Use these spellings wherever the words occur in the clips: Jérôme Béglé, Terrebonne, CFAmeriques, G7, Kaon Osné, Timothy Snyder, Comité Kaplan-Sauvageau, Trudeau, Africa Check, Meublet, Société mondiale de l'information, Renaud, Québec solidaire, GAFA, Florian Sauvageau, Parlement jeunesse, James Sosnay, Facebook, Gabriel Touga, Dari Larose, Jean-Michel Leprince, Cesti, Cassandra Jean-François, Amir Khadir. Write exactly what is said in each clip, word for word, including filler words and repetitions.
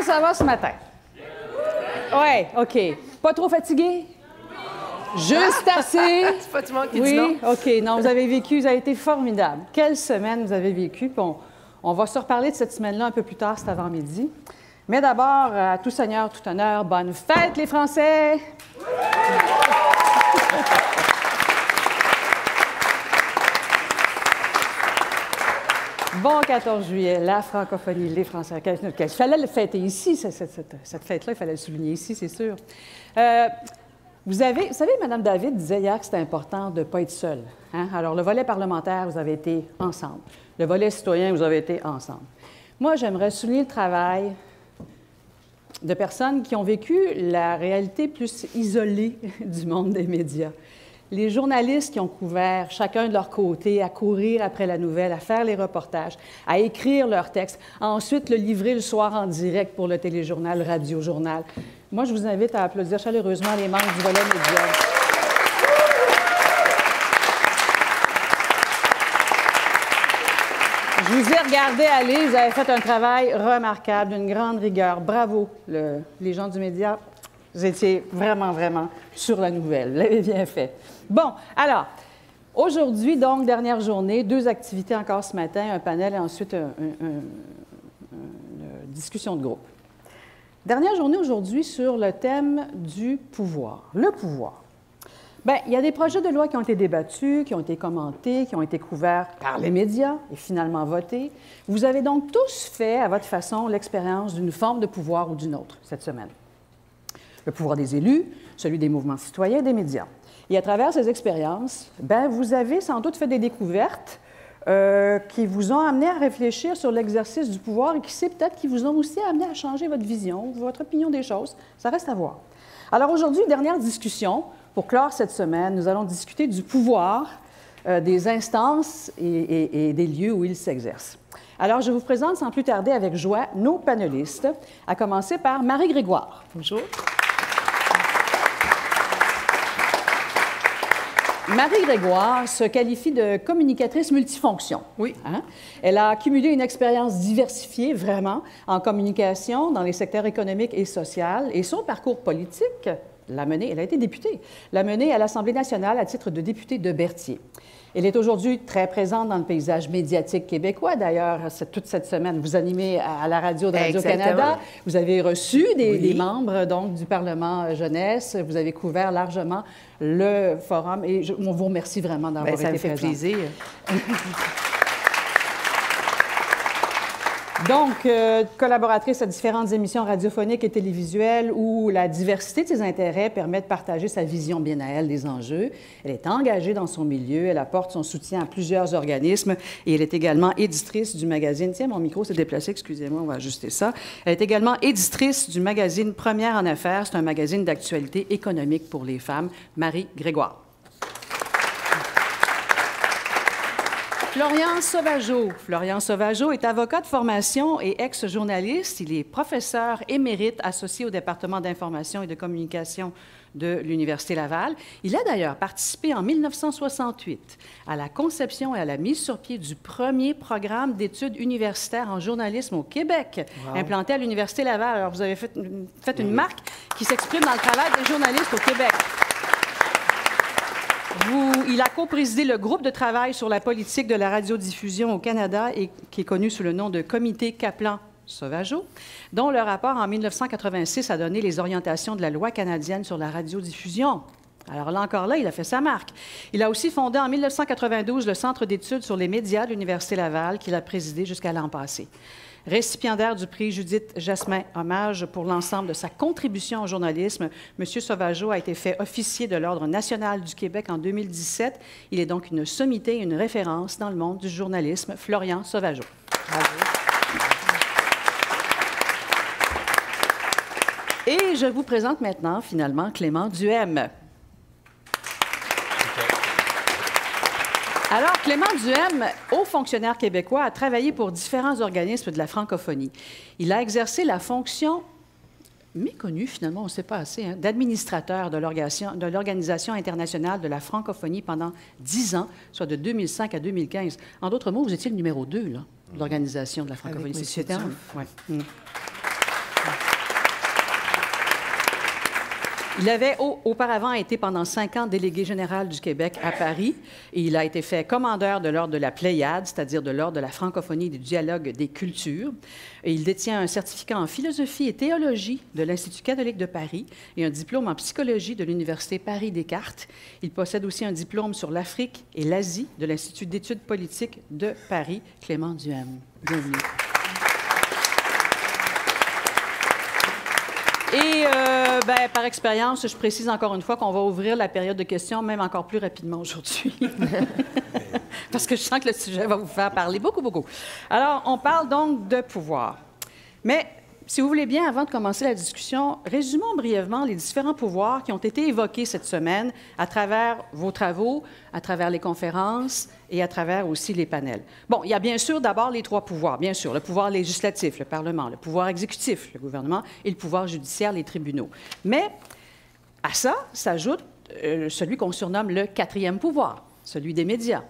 Comment ça va ce matin? Oui, OK. Pas trop fatigué? Juste assez. C'est pas tout le monde qui dit non. Oui, OK. Non, vous avez vécu, vous avez été formidable. Quelle semaine vous avez vécu? Puis on, on va se reparler de cette semaine-là un peu plus tard, cet avant-midi. Mais d'abord, à tout seigneur, tout honneur, bonne fête, les Français! Oui! Bon quatorze juillet, la francophonie, les Français. Il fallait le fêter ici, cette, cette, cette fête-là, il fallait le souligner ici, c'est sûr. Euh, vous avez, vous savez, Mme David disait hier que c'était important de ne pas être seule. Hein? Alors, le volet parlementaire, vous avez été ensemble. Le volet citoyen, vous avez été ensemble. Moi, j'aimerais souligner le travail de personnes qui ont vécu la réalité plus isolée du monde des médias. Les journalistes qui ont couvert, chacun de leur côté, à courir après la nouvelle, à faire les reportages, à écrire leurs textes, à ensuite le livrer le soir en direct pour le Téléjournal, Radiojournal. Moi, je vous invite à applaudir chaleureusement les membres du volet médias. Je vous ai regardé aller, vous avez fait un travail remarquable, d'une grande rigueur. Bravo, le, les gens du média. Vous étiez vraiment, vraiment sur la nouvelle. Vous l'avez bien fait. Bon, alors, aujourd'hui, donc, dernière journée, deux activités encore ce matin, un panel et ensuite un, un, un, une discussion de groupe. Dernière journée aujourd'hui sur le thème du pouvoir, le pouvoir. Bien, il y a des projets de loi qui ont été débattus, qui ont été commentés, qui ont été couverts par les médias et finalement votés. Vous avez donc tous fait, à votre façon, l'expérience d'une forme de pouvoir ou d'une autre cette semaine. Le pouvoir des élus, celui des mouvements citoyens et des médias. Et à travers ces expériences, ben, vous avez sans doute fait des découvertes euh, qui vous ont amené à réfléchir sur l'exercice du pouvoir et qui sait peut-être qui vous ont aussi amené à changer votre vision, votre opinion des choses. Ça reste à voir. Alors aujourd'hui, dernière discussion. Pour clore cette semaine, nous allons discuter du pouvoir, euh, des instances et, et, et des lieux où il s'exerce. Alors, je vous présente sans plus tarder avec joie nos panélistes, à commencer par Marie Grégoire. Bonjour. Marie Grégoire se qualifie de communicatrice multifonction. Oui. Hein? Elle a accumulé une expérience diversifiée, vraiment, en communication dans les secteurs économiques et social. Et son parcours politique l'a menée, elle a été députée, l'a menée à l'Assemblée nationale à titre de députée de Berthier. Elle est aujourd'hui très présente dans le paysage médiatique québécois. D'ailleurs, toute cette semaine, vous animez à la radio de Radio-Canada. Vous avez reçu des, oui. des membres donc, du Parlement jeunesse. Vous avez couvert largement le forum. Et je, on vous remercie vraiment d'avoir été présente. Ça me fait plaisir. Donc, euh, collaboratrice à différentes émissions radiophoniques et télévisuelles où la diversité de ses intérêts permet de partager sa vision bien à elle des enjeux. Elle est engagée dans son milieu, elle apporte son soutien à plusieurs organismes et elle est également éditrice du magazine... Tiens, mon micro s'est déplacé, excusez-moi, on va ajuster ça. Elle est également éditrice du magazine Première en Affaires. C'est un magazine d'actualité économique pour les femmes. Marie Grégoire. Florian Sauvageau. Florian Sauvageau est avocat de formation et ex-journaliste. Il est professeur émérite associé au département d'information et de communication de l'Université Laval. Il a d'ailleurs participé en mille neuf cent soixante-huit à la conception et à la mise sur pied du premier programme d'études universitaires en journalisme au Québec, wow. implanté à l'Université Laval. Alors, vous avez fait, fait oui. une marque qui s'exprime dans le travail des journalistes au Québec. Vous, il a co-présidé le groupe de travail sur la politique de la radiodiffusion au Canada, et, qui est connu sous le nom de Comité Kaplan-Sauvageau, dont le rapport en mille neuf cent quatre-vingt-six a donné les orientations de la loi canadienne sur la radiodiffusion. Alors là encore, là, il a fait sa marque. Il a aussi fondé en mille neuf cent quatre-vingt-douze le Centre d'études sur les médias de l'Université Laval, qu'il a présidé jusqu'à l'an passé. Récipiendaire du prix Judith Jasmin Hommage pour l'ensemble de sa contribution au journalisme, M. Sauvageau a été fait officier de l'Ordre national du Québec en deux mille dix-sept. Il est donc une sommité, une référence dans le monde du journalisme. Florian Sauvageau. Et je vous présente maintenant, finalement, Clément Duhaime. Alors, Clément Duhaime, haut fonctionnaire québécois, a travaillé pour différents organismes de la francophonie. Il a exercé la fonction, méconnue finalement, on ne sait pas assez, hein, d'administrateur de l'Organisation internationale de la francophonie pendant dix ans, soit de deux mille cinq à deux mille quinze. En d'autres mots, vous étiez le numéro deux là, de l'Organisation de la francophonie. Avec M. Duhaime. Oui. Mmh. Il avait auparavant été pendant cinq ans délégué général du Québec à Paris et il a été fait commandeur de l'Ordre de la Pléiade, c'est-à-dire de l'Ordre de la francophonie et du dialogue des cultures. Et il détient un certificat en philosophie et théologie de l'Institut catholique de Paris et un diplôme en psychologie de l'Université Paris-Descartes. Il possède aussi un diplôme sur l'Afrique et l'Asie de l'Institut d'études politiques de Paris. Clément Duhaime, bienvenue. Et euh, ben, par expérience, je précise encore une fois qu'on va ouvrir la période de questions, même encore plus rapidement aujourd'hui. Parce que je sens que le sujet va vous faire parler beaucoup, beaucoup. Alors, on parle donc de pouvoir. Mais, si vous voulez bien, avant de commencer la discussion, résumons brièvement les différents pouvoirs qui ont été évoqués cette semaine à travers vos travaux, à travers les conférences et à travers aussi les panels. Bon, il y a bien sûr d'abord les trois pouvoirs, bien sûr, le pouvoir législatif, le Parlement, le pouvoir exécutif, le gouvernement, et le pouvoir judiciaire, les tribunaux. Mais à ça s'ajoute euh, celui qu'on surnomme le quatrième pouvoir, celui des médias.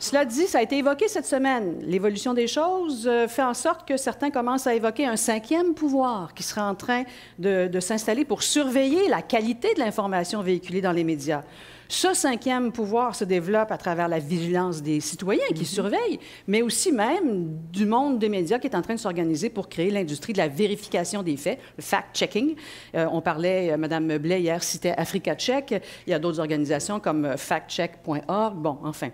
Cela dit, ça a été évoqué cette semaine. L'évolution des choses euh, fait en sorte que certains commencent à évoquer un cinquième pouvoir qui sera en train de, de s'installer pour surveiller la qualité de l'information véhiculée dans les médias. Ce cinquième pouvoir se développe à travers la vigilance des citoyens qui surveillent, mais aussi même du monde des médias qui est en train de s'organiser pour créer l'industrie de la vérification des faits, le fact-checking. Euh, on parlait, Mme Meublet hier citait Africa Check. Il y a d'autres organisations comme fact check point org. Bon, enfin...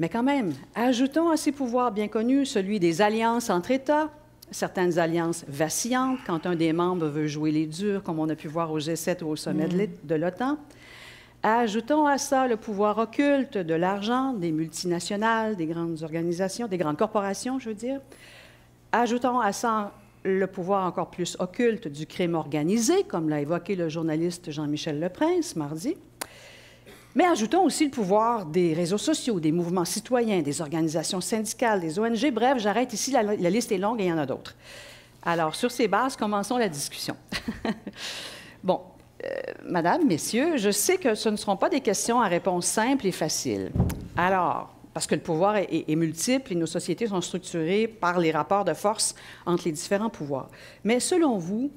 Mais quand même, ajoutons à ces pouvoirs bien connus celui des alliances entre États, certaines alliances vacillantes quand un des membres veut jouer les durs, comme on a pu voir au G sept ou au sommet mmh. de l'OTAN. Ajoutons à ça le pouvoir occulte de l'argent, des multinationales, des grandes organisations, des grandes corporations, je veux dire. Ajoutons à ça le pouvoir encore plus occulte du crime organisé, comme l'a évoqué le journaliste Jean-Michel Leprince mardi. Mais ajoutons aussi le pouvoir des réseaux sociaux, des mouvements citoyens, des organisations syndicales, des O N G. Bref, j'arrête ici, la, la liste est longue et il y en a d'autres. Alors, sur ces bases, commençons la discussion. Bon, euh, madame, messieurs, je sais que ce ne seront pas des questions à réponse simple et facile. Alors, parce que le pouvoir est, est, est multiple et nos sociétés sont structurées par les rapports de force entre les différents pouvoirs. Mais selon vous,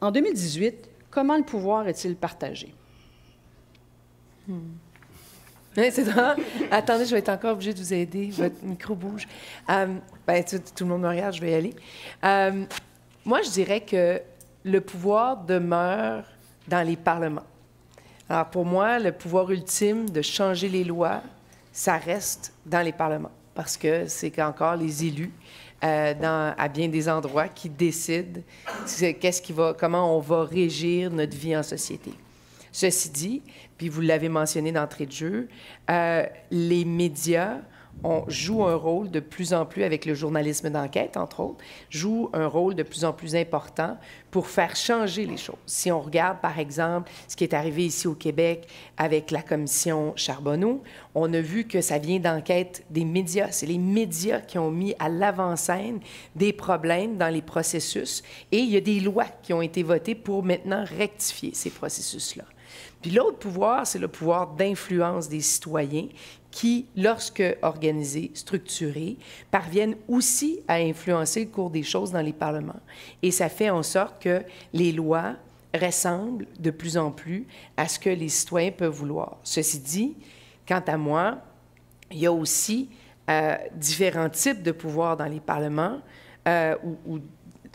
en deux mille dix-huit, comment le pouvoir est-il partagé? Hmm. Oui, c'est drôle. Attendez, je vais être encore obligée de vous aider. Votre micro bouge. Um, ben, tout, tout le monde me regarde, je vais y aller. Um, moi, je dirais que le pouvoir demeure dans les parlements. Alors, pour moi, le pouvoir ultime de changer les lois, ça reste dans les parlements, parce que c'est encore les élus euh, dans, à bien des endroits qui décident qu'est-ce qui va, comment on va régir notre vie en société. Ceci dit, puis vous l'avez mentionné d'entrée de jeu, euh, les médias on joue un rôle de plus en plus, avec le journalisme d'enquête, entre autres, joue un rôle de plus en plus important pour faire changer les choses. Si on regarde, par exemple, ce qui est arrivé ici au Québec avec la Commission Charbonneau, on a vu que ça vient d'enquête des médias. C'est les médias qui ont mis à l'avant-scène des problèmes dans les processus et il y a des lois qui ont été votées pour maintenant rectifier ces processus-là. Puis l'autre pouvoir, c'est le pouvoir d'influence des citoyens qui, lorsque organisés, structurés, parviennent aussi à influencer le cours des choses dans les parlements. Et ça fait en sorte que les lois ressemblent de plus en plus à ce que les citoyens peuvent vouloir. Ceci dit, quant à moi, il y a aussi euh, différents types de pouvoirs dans les parlements euh, ou, ou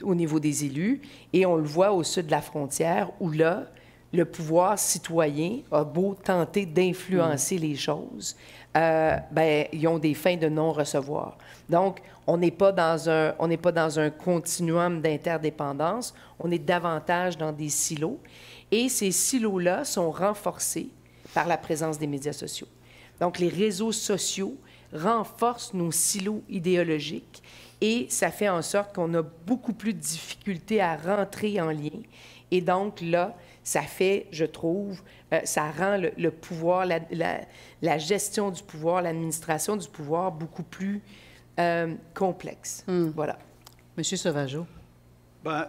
au niveau des élus, et on le voit au sud de la frontière où là, le pouvoir citoyen a beau tenter d'influencer mmh. les choses, euh, ben, ils ont des fins de non-recevoir. Donc, on n'est pas dans un, on n'est pas dans un continuum d'interdépendance, on est davantage dans des silos. Et ces silos-là sont renforcés par la présence des médias sociaux. Donc, les réseaux sociaux renforcent nos silos idéologiques et ça fait en sorte qu'on a beaucoup plus de difficultés à rentrer en lien. Et donc, là, ça fait, je trouve, euh, ça rend le, le pouvoir, la, la, la gestion du pouvoir, l'administration du pouvoir beaucoup plus euh, complexe. Mm. Voilà. Monsieur Sauvageau. Bien, euh,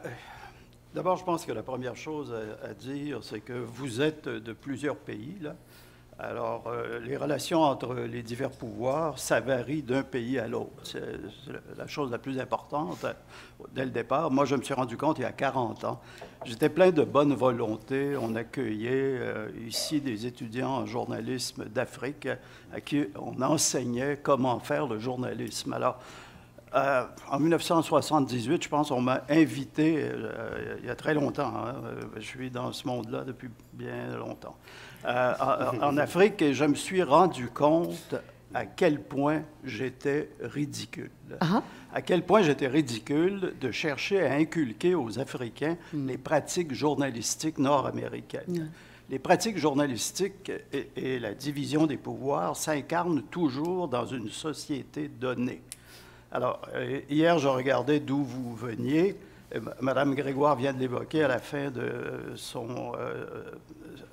d'abord, je pense que la première chose à, à dire, c'est que vous êtes de plusieurs pays, là, Alors, euh, les relations entre les divers pouvoirs, ça varie d'un pays à l'autre. C'est la chose la plus importante dès le départ. Moi, je me suis rendu compte il y a quarante ans. J'étais plein de bonne volonté. On accueillait euh, ici des étudiants en journalisme d'Afrique à qui on enseignait comment faire le journalisme. Alors, Euh, en mille neuf cent soixante-dix-huit, je pense, on m'a invité, euh, il y a très longtemps, hein, je suis dans ce monde-là depuis bien longtemps, euh, en, en Afrique, et je me suis rendu compte à quel point j'étais ridicule. Uh-huh. À quel point j'étais ridicule de chercher à inculquer aux Africains mm. les pratiques journalistiques nord-américaines. Mm. Les pratiques journalistiques et, et la division des pouvoirs s'incarnent toujours dans une société donnée. Alors, hier, je regardais d'où vous veniez. Mme Grégoire vient de l'évoquer à la fin de son, euh,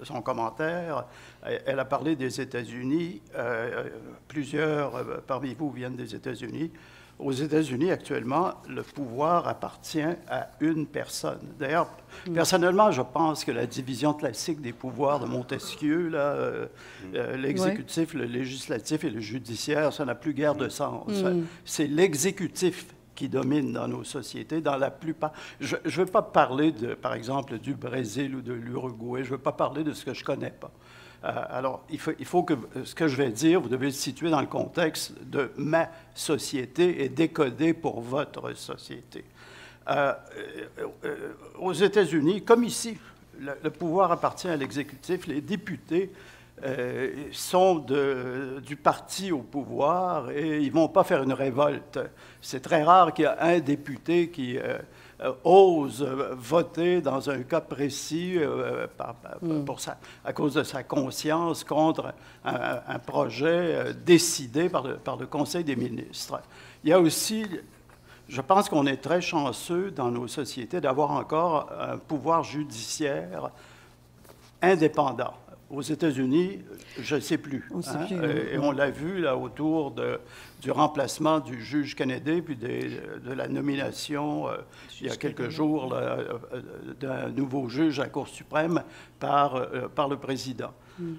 son commentaire. Elle a parlé des États-Unis. Euh, plusieurs euh, parmi vous viennent des États-Unis. Aux États-Unis, actuellement, le pouvoir appartient à une personne. D'ailleurs, mm. personnellement, je pense que la division classique des pouvoirs de Montesquieu, euh, euh, l'exécutif, ouais. le législatif et le judiciaire, ça n'a plus guère de sens. Mm. C'est l'exécutif qui domine dans nos sociétés, dans la plupart. Je ne veux pas parler, de, par exemple, du Brésil ou de l'Uruguay. Je ne veux pas parler de ce que je ne connais pas. Euh, alors, il faut, il faut que ce que je vais dire, vous devez le situer dans le contexte de ma société et décoder pour votre société. Euh, euh, aux États-Unis, comme ici, le, le pouvoir appartient à l'exécutif. Les députés euh, sont de, du parti au pouvoir et ils ne vont pas faire une révolte. C'est très rare qu'il y ait un député qui... Euh, ose voter dans un cas précis euh, par, mm. pour sa, à cause de sa conscience contre un, un projet décidé par le, par le Conseil des ministres. Il y a aussi, je pense qu'on est très chanceux dans nos sociétés d'avoir encore un pouvoir judiciaire indépendant. Aux États-Unis, je ne sais plus. On hein? sait plus et, et on l'a vu là autour de, du remplacement du juge Kennedy, puis des, de la nomination, euh, il y a quelques Kennedy. jours, euh, d'un nouveau juge à la Cour suprême par, euh, par le président. Mm.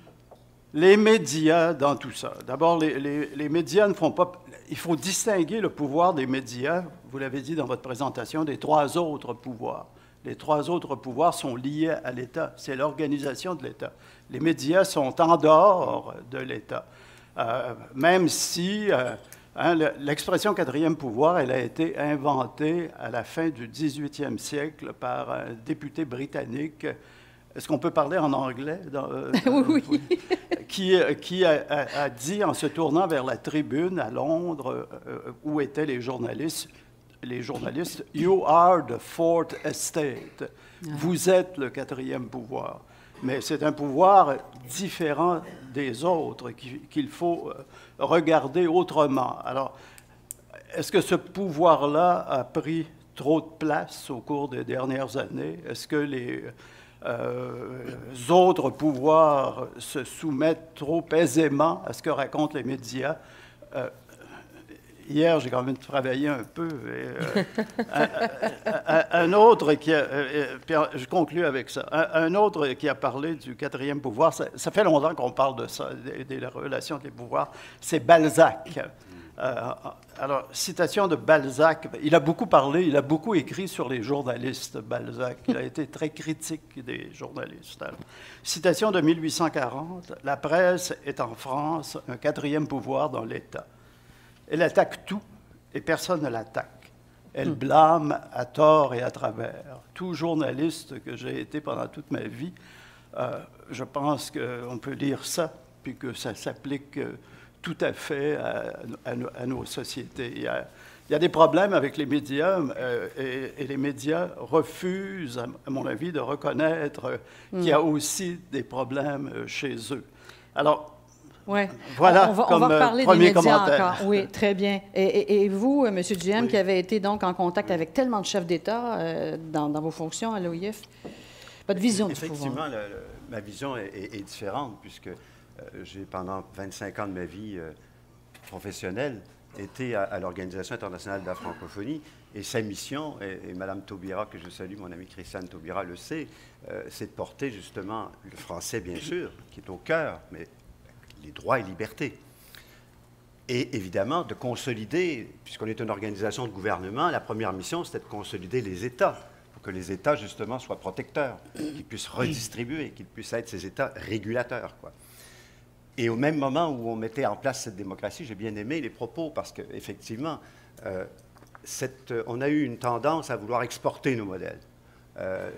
Les médias dans tout ça. D'abord, les, les, les médias ne font pas... Il faut distinguer le pouvoir des médias, vous l'avez dit dans votre présentation, des trois autres pouvoirs. Les trois autres pouvoirs sont liés à l'État. C'est l'organisation de l'État. Les médias sont en dehors de l'État. Euh, même si euh, hein, l'expression quatrième pouvoir, elle a été inventée à la fin du dix-huitième siècle par un député britannique. Est-ce qu'on peut parler en anglais? Dans, dans, oui. Qui, qui a, a, a dit, en se tournant vers la tribune à Londres, euh, où étaient les journalistes, les journalistes, « You are the fourth estate ». Vous êtes le quatrième pouvoir. Mais c'est un pouvoir différent des autres qu'il faut regarder autrement. Alors, est-ce que ce pouvoir-là a pris trop de place au cours des dernières années? Est-ce que les euh, autres pouvoirs se soumettent trop aisément à ce que racontent les médias? euh, Hier, j'ai quand même travaillé un peu. Et, euh, un, un autre qui a, je conclue avec ça. Un, un autre qui a parlé du quatrième pouvoir, ça, ça fait longtemps qu'on parle de ça, des, des relations des pouvoirs, c'est Balzac. Euh, alors, citation de Balzac. Il a beaucoup parlé, il a beaucoup écrit sur les journalistes, Balzac. Il a été très critique des journalistes. Alors, citation de mille huit cent quarante. « La presse est en France un quatrième pouvoir dans l'État. » Elle attaque tout et personne ne l'attaque. Elle blâme à tort et à travers. Tout journaliste que j'ai été pendant toute ma vie, euh, je pense qu'on peut lire ça, puis que ça s'applique euh, tout à fait à, à, à nos sociétés. Il y, a, il y a des problèmes avec les médias euh, et, et les médias refusent, à mon avis, de reconnaître mmh. qu'il y a aussi des problèmes chez eux. Alors, ouais. Voilà, on va, comme on va reparler des médias encore. Oui, très bien. Et, et, et vous, M. Duhaime, oui. qui avez été donc en contact avec tellement de chefs d'État euh, dans, dans vos fonctions à l'O I F, votre vision du pouvoir? Effectivement, le, le, ma vision est, est, est différente, puisque euh, j'ai, pendant vingt-cinq ans de ma vie euh, professionnelle, été à, à l'Organisation internationale de la francophonie, et sa mission, et, et Mme Taubira, que je salue, mon amie Christiane Taubira le sait, euh, c'est de porter justement le français, bien sûr, qui est au cœur, mais les droits et libertés. Et évidemment, de consolider, puisqu'on est une organisation de gouvernement, la première mission, c'était de consolider les États, pour que les États, justement, soient protecteurs, qu'ils puissent redistribuer, qu'ils puissent être ces États régulateurs, quoi. Et au même moment où on mettait en place cette démocratie, j'ai bien aimé les propos, parce qu'effectivement, euh, on a eu une tendance à vouloir exporter nos modèles. Euh,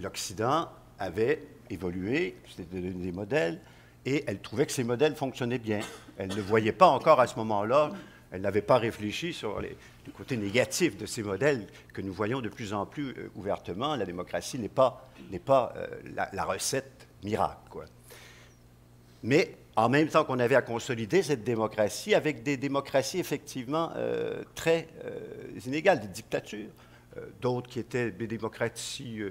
L'Occident avait évolué, c'était des modèles, et elle trouvait que ces modèles fonctionnaient bien. Elle ne voyait pas encore à ce moment-là, elle n'avait pas réfléchi sur les, les côtés négatifs de ces modèles que nous voyons de plus en plus euh, ouvertement. La démocratie n'est pas, n'est pas euh, la, la recette miracle, quoi. Mais en même temps qu'on avait à consolider cette démocratie, avec des démocraties effectivement euh, très euh, inégales, des dictatures, euh, d'autres qui étaient des démocraties euh,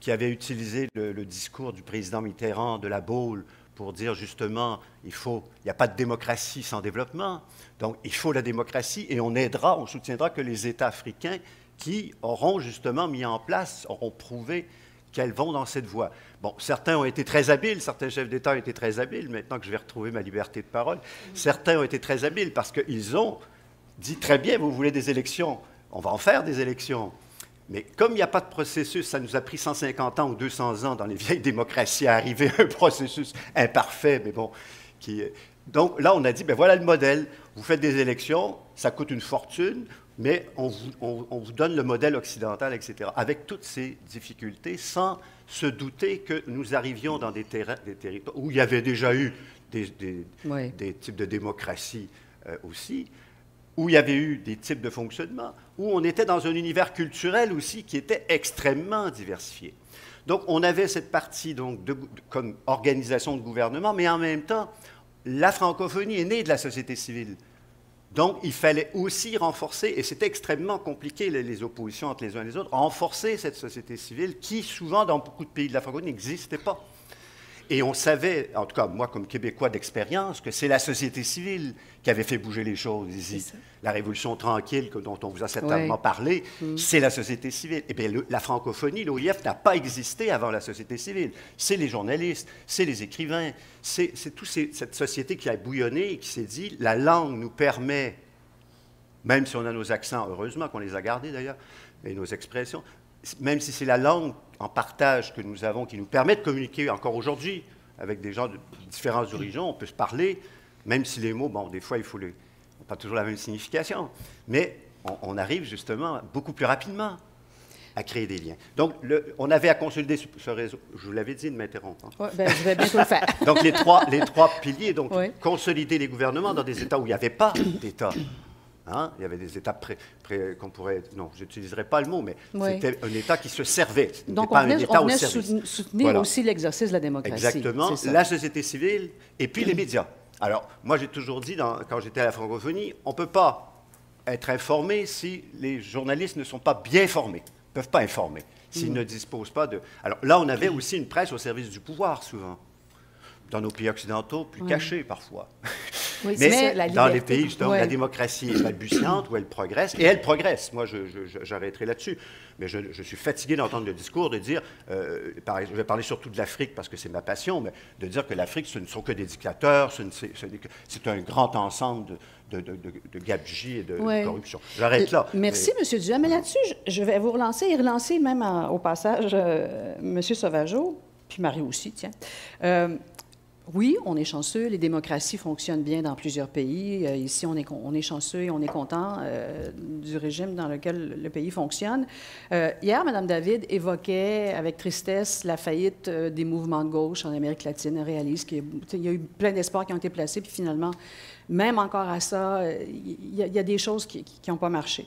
qui avaient utilisé le, le discours du président Mitterrand de la Baule pour dire justement, il faut, il n'y a pas de démocratie sans développement, donc il faut la démocratie et on aidera, on soutiendra que les États africains qui auront justement mis en place, auront prouvé qu'elles vont dans cette voie. Bon, certains ont été très habiles, certains chefs d'État ont été très habiles, maintenant que je vais retrouver ma liberté de parole, certains ont été très habiles parce qu'ils ont dit très bien, vous voulez des élections, on va en faire des élections. Mais comme il n'y a pas de processus, ça nous a pris cent cinquante ans ou deux cents ans dans les vieilles démocraties à arriver à un processus imparfait, mais bon. Qui... Donc là, on a dit, ben voilà le modèle. Vous faites des élections, ça coûte une fortune, mais on vous, on, on vous donne le modèle occidental, et cetera. Avec toutes ces difficultés, sans se douter que nous arrivions dans des, terrains, des territoires où il y avait déjà eu des, des, oui. des types de démocratie euh, aussi, où il y avait eu des types de fonctionnement, où on était dans un univers culturel aussi qui était extrêmement diversifié. Donc, on avait cette partie donc, de, de, comme organisation de gouvernement, mais en même temps, la francophonie est née de la société civile. Donc, il fallait aussi renforcer, et c'est extrêmement compliqué, les, les oppositions entre les uns et les autres, renforcer cette société civile qui, souvent, dans beaucoup de pays de la francophonie, n'existait pas. Et on savait, en tout cas moi comme Québécois d'expérience, que c'est la société civile qui avait fait bouger les choses ici. La Révolution tranquille que, dont on vous a certainement oui. parlé, mmh. c'est la société civile. Eh bien, le, la francophonie, l'O I F n'a pas existé avant la société civile. C'est les journalistes, c'est les écrivains, c'est toute cette société qui a bouillonné et qui s'est dit, la langue nous permet, même si on a nos accents, heureusement qu'on les a gardés d'ailleurs, et nos expressions, même si c'est la langue en partage que nous avons, qui nous permet de communiquer encore aujourd'hui avec des gens de différents origines, on peut se parler, même si les mots, bon, des fois, ils n'ont les... pas toujours la même signification, mais on, on arrive justement beaucoup plus rapidement à créer des liens. Donc, le, on avait à consolider ce, ce réseau. Je vous l'avais dit de m'interrompre. Hein? Oui, bien, je vais bientôt le faire. Donc, les trois, les trois piliers, donc, oui. consolider les gouvernements dans des États où il n'y avait pas d'État. Hein? Il y avait des étapes pré, pré, qu'on pourrait... Non, je n'utiliserai pas le mot, mais oui. c'était un État qui se servait. Donc, on venait soutenir voilà. aussi l'exercice de la démocratie. Exactement, la société civile et puis les médias. Alors, moi, j'ai toujours dit, dans, quand j'étais à la francophonie, on ne peut pas être informé si les journalistes ne sont pas bien formés, ne peuvent pas informer, s'ils mmh. ne disposent pas de... Alors là, on avait aussi une presse au service du pouvoir, souvent, dans nos pays occidentaux, plus oui. cachés parfois. Oui, mais ça, la dans les pays justement, ouais. la démocratie est balbutiante, où elle progresse, et elle progresse. Moi, j'arrêterai là-dessus. Mais je, je suis fatigué d'entendre le discours de dire, euh, pareil, je vais parler surtout de l'Afrique parce que c'est ma passion, mais de dire que l'Afrique, ce ne sont que des dictateurs, c'est un grand ensemble de, de, de, de, de gabegie et de, ouais. de corruption. J'arrête là. Merci, mais... M. Duhaime. Mais là-dessus, je, je vais vous relancer et relancer même en, au passage euh, M. Sauvageau, puis Marie aussi, tiens. Euh, Oui, on est chanceux. Les démocraties fonctionnent bien dans plusieurs pays. Euh, ici, on est, on est chanceux et on est content euh, du régime dans lequel le pays fonctionne. Euh, hier, Mme David évoquait avec tristesse la faillite euh, des mouvements de gauche en Amérique latine. Elle réalise qu'il y a eu plein d'espoirs qui ont été placés, puis finalement, même encore à ça, il euh, y, y a des choses qui n'ont pas marché.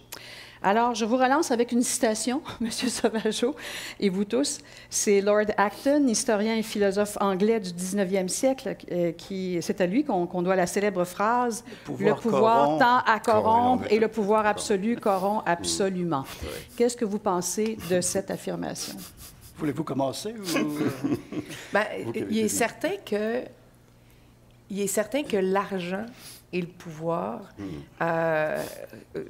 Alors, je vous relance avec une citation, M. Sauvageau, et vous tous. C'est Lord Acton, historien et philosophe anglais du dix-neuvième siècle, euh, qui, c'est à lui qu'on qu'on doit la célèbre phrase « Le pouvoir tend à corrompre et le pouvoir absolu corrompt absolument ». Qu'est-ce que vous pensez de cette affirmation? Voulez-vous commencer? Ou... Bien, il est certain que, il est certain que l'argent... et le pouvoir euh,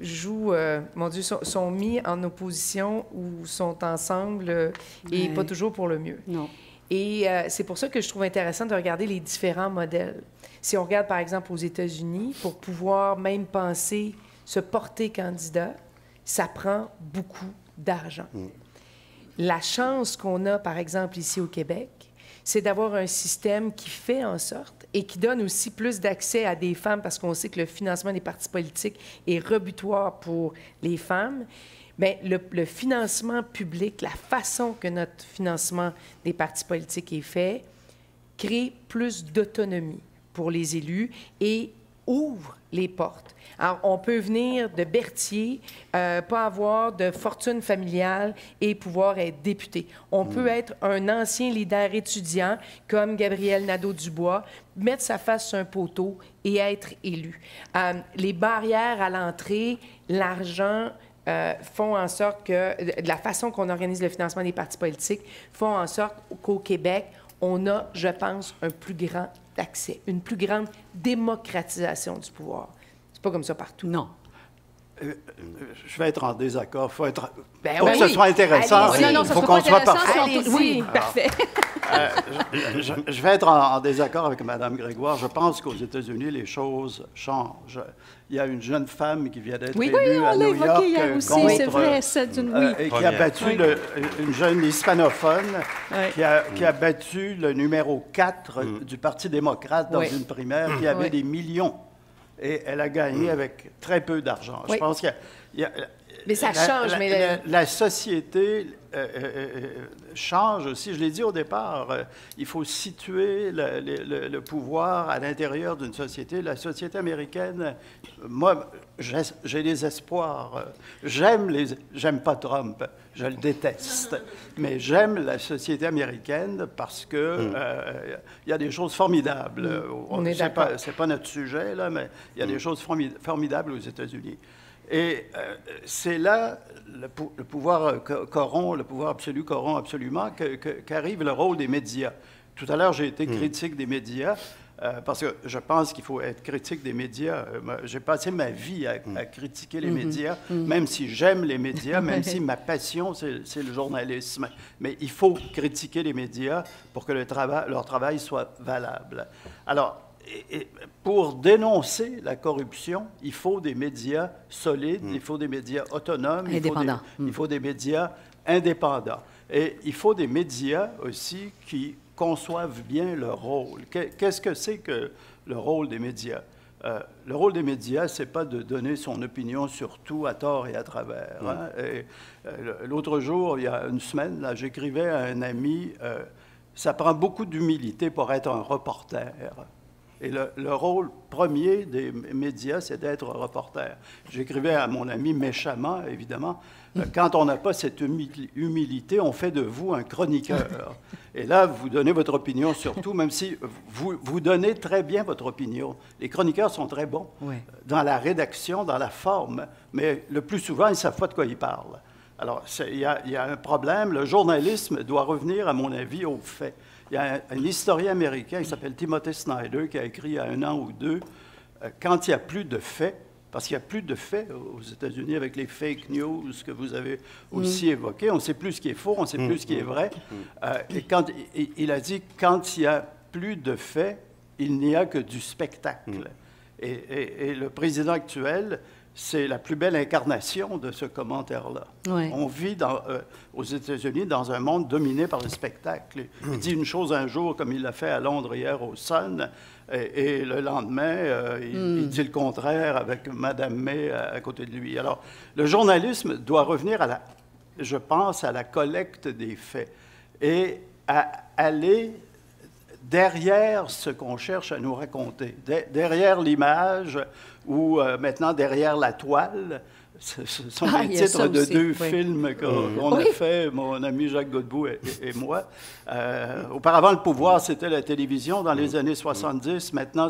jouent, euh, mon Dieu, sont, sont mis en opposition ou sont ensemble euh, et oui. pas toujours pour le mieux. Non. Et euh, c'est pour ça que je trouve intéressant de regarder les différents modèles. Si on regarde, par exemple, aux États-Unis, pour pouvoir même penser se porter candidat, ça prend beaucoup d'argent. Mm. La chance qu'on a, par exemple, ici au Québec, c'est d'avoir un système qui fait en sorte et qui donne aussi plus d'accès à des femmes, parce qu'on sait que le financement des partis politiques est rebutoire pour les femmes. Bien, le, le financement public, la façon que notre financement des partis politiques est fait, crée plus d'autonomie pour les élus et ouvre les portes. Alors, on peut venir de Berthier, euh, pas avoir de fortune familiale et pouvoir être député. On mmh. peut être un ancien leader étudiant comme Gabriel Nadeau-Dubois, mettre sa face sur un poteau et être élu. Euh, les barrières à l'entrée, l'argent... Euh, font en sorte que, de la façon qu'on organise le financement des partis politiques, font en sorte qu'au Québec, on a, je pense, un plus grand accès, une plus grande démocratisation du pouvoir. C'est pas comme ça partout. Non. Euh, je vais être en désaccord. Faut être... Bien, pour ben que oui. ce soit intéressant, oui. non, non, il faut qu'on soit parfait. Allez-y. Oui, parfait. euh, je, je, je vais être en, en désaccord avec Mme Grégoire. Je pense qu'aux États-Unis, les choses changent. Il y a une jeune femme qui vient d'être oui, élue oui, à New York hier aussi, contre, c'est vrai, c'est une... euh, et qui a battu oui. le, une jeune hispanophone oui. qui, a, qui a battu le numéro quatre mm. du Parti démocrate dans oui. une primaire mm. qui avait oui. des millions. Et elle a gagné mm. avec très peu d'argent. Oui. Je pense qu'il y a... Mais ça la, change, la, mais... La, la, la société euh, euh, change aussi. Je l'ai dit au départ, euh, il faut situer le, le, le pouvoir à l'intérieur d'une société. La société américaine, moi, j'ai des espoirs. J'aime les... J'aime pas Trump, je le déteste. Mais j'aime la société américaine parce que mm. euh, y a des choses formidables. Mm. On, On est d'accord. C'est pas notre sujet, là, mais il y a mm. des choses formi formidables aux États-Unis. Et euh, c'est là, le, pou le pouvoir co corrompt, le pouvoir absolu corrompt absolument, qu'arrive le rôle des médias. Tout à l'heure, j'ai été critique des médias, euh, parce que je pense qu'il faut être critique des médias. J'ai passé ma vie à, à critiquer les mm-hmm. médias, mm-hmm. même si j'aime les médias, même si ma passion, c'est le journalisme. Mais il faut critiquer les médias pour que le trava leur travail soit valable. Alors... Et pour dénoncer la corruption, il faut des médias solides, mm. il faut des médias autonomes, il faut des, mm. il faut des médias indépendants. Et il faut des médias aussi qui conçoivent bien leur rôle. Qu'est-ce que c'est que le rôle des médias? Euh, le rôle des médias, c'est pas de donner son opinion sur tout à tort et à travers. Mm. Hein? Euh, l'autre jour, il y a une semaine, j'écrivais à un ami, euh, ça prend beaucoup d'humilité pour être un reporter. Et le, le rôle premier des médias, c'est d'être reporter. J'écrivais à mon ami méchamment, évidemment, euh, quand on n'a pas cette humil humilité, on fait de vous un chroniqueur. Et là, vous donnez votre opinion surtout, même si vous, vous donnez très bien votre opinion. Les chroniqueurs sont très bons oui. dans la rédaction, dans la forme, mais le plus souvent, ils ne savent pas de quoi ils parlent. Alors, il y, y a un problème. Le journalisme doit revenir, à mon avis, aux faits. Il y a un, un historien américain qui s'appelle Timothy Snyder qui a écrit il y a un an ou deux euh, « Quand il n'y a plus de faits », parce qu'il n'y a plus de faits aux États-Unis avec les fake news que vous avez aussi mm. évoquées, on ne sait plus ce qui est faux, on ne sait mm. plus ce qui est vrai. Mm. Euh, et quand, il, il a dit « Quand il n'y a plus de faits, il n'y a que du spectacle mm. ». Et, et, et le président actuel... c'est la plus belle incarnation de ce commentaire-là. Ouais. On vit dans, euh, aux États-Unis dans un monde dominé par le spectacle. Il dit une chose un jour, comme il l'a fait à Londres hier au Sun, et, et le lendemain, euh, il, mm. il dit le contraire avec Mme May à, à côté de lui. Alors, le journalisme doit revenir, à la, je pense, à la collecte des faits et à aller... derrière ce qu'on cherche à nous raconter, de derrière l'image ou euh, maintenant derrière la toile, ce, ce sont ah, les titres de aussi. deux oui. films qu'on mmh. oui. a fait, mon ami Jacques Godbout et, et moi. Euh, auparavant, le pouvoir, c'était la télévision dans les mmh. années soixante-dix. Maintenant,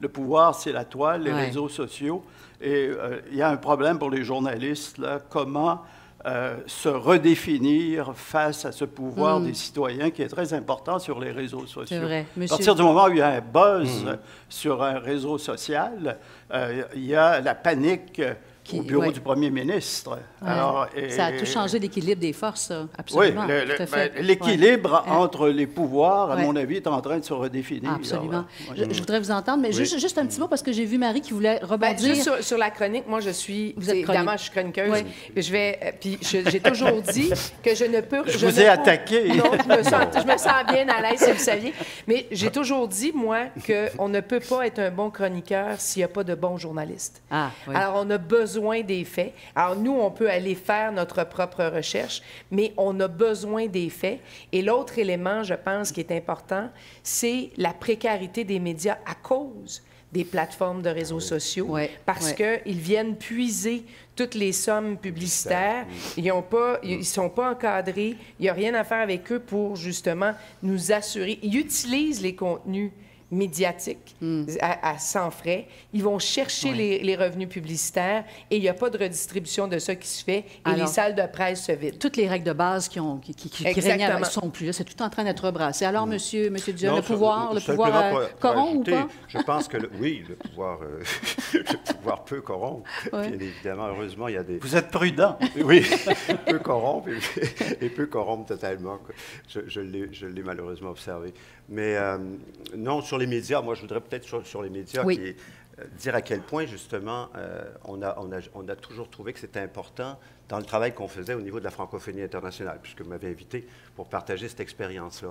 le pouvoir, c'est la toile, les ouais. réseaux sociaux. Et euh, il y a un problème pour les journalistes, là, comment... Euh, se redéfinir face à ce pouvoir mm. des citoyens qui est très important sur les réseaux sociaux. Vrai. Monsieur... À partir du moment où il y a un buzz mm. sur un réseau social, euh, il y a la panique Qui, au bureau ouais. du premier ministre. Ouais. Alors, et, ça a tout changé l'équilibre des forces, absolument. Oui, l'équilibre ben, ouais. entre les pouvoirs, à ouais. mon avis, est en train de se redéfinir. Absolument. Alors, ouais. je, je voudrais vous entendre, mais oui. juste, juste un petit mot, parce que j'ai vu Marie qui voulait rebondir. Ben, juste sur, sur la chronique, moi, je suis... Vous êtes évidemment, je suis chroniqueuse. Oui. Je vais, euh, puis j'ai toujours dit que je ne peux... Je, je vous ai attaqué. Non, je me, sens, je me sens bien à l'aise, si vous saviez. Mais j'ai toujours dit, moi, qu'on ne peut pas être un bon chroniqueur s'il n'y a pas de bons journalistes. Ah, oui. Alors, on a besoin des faits. Alors, nous, on peut aller faire notre propre recherche, mais on a besoin des faits. Et l'autre élément, je pense, qui est important, c'est la précarité des médias à cause des plateformes de réseaux sociaux, ouais, parce ouais. qu'ils viennent puiser toutes les sommes publicitaires. Ils ont pas, ils sont pas encadrés. Il n'y a rien à faire avec eux pour, justement, nous assurer. Ils utilisent les contenus médiatiques mm. à, à sans frais. Ils vont chercher oui. les, les revenus publicitaires et il n'y a pas de redistribution de ça qui se fait et alors, les salles de presse se vident. Toutes les règles de base qui, ont, qui, qui, qui régnaient ne sont plus là. C'est tout en train d'être rebrassé. Alors, mm. monsieur, monsieur Duhaime, non, le, pouvoir, le pouvoir, le pouvoir euh, corrompt ou pas? Je pense que, le, oui, le pouvoir, euh, le pouvoir peut corrompre. Ouais. Bien évidemment, heureusement, il y a des... Vous êtes prudent. Oui, peut corrompre et, et peut corrompre totalement. Je, je l'ai malheureusement observé. Mais euh, non, sur les médias, moi je voudrais peut-être sur, sur les médias oui. qui, euh, dire à quel point justement euh, on, a, on, a, on a toujours trouvé que c'était important dans le travail qu'on faisait au niveau de la francophonie internationale, puisque vous m'avez invité pour partager cette expérience-là.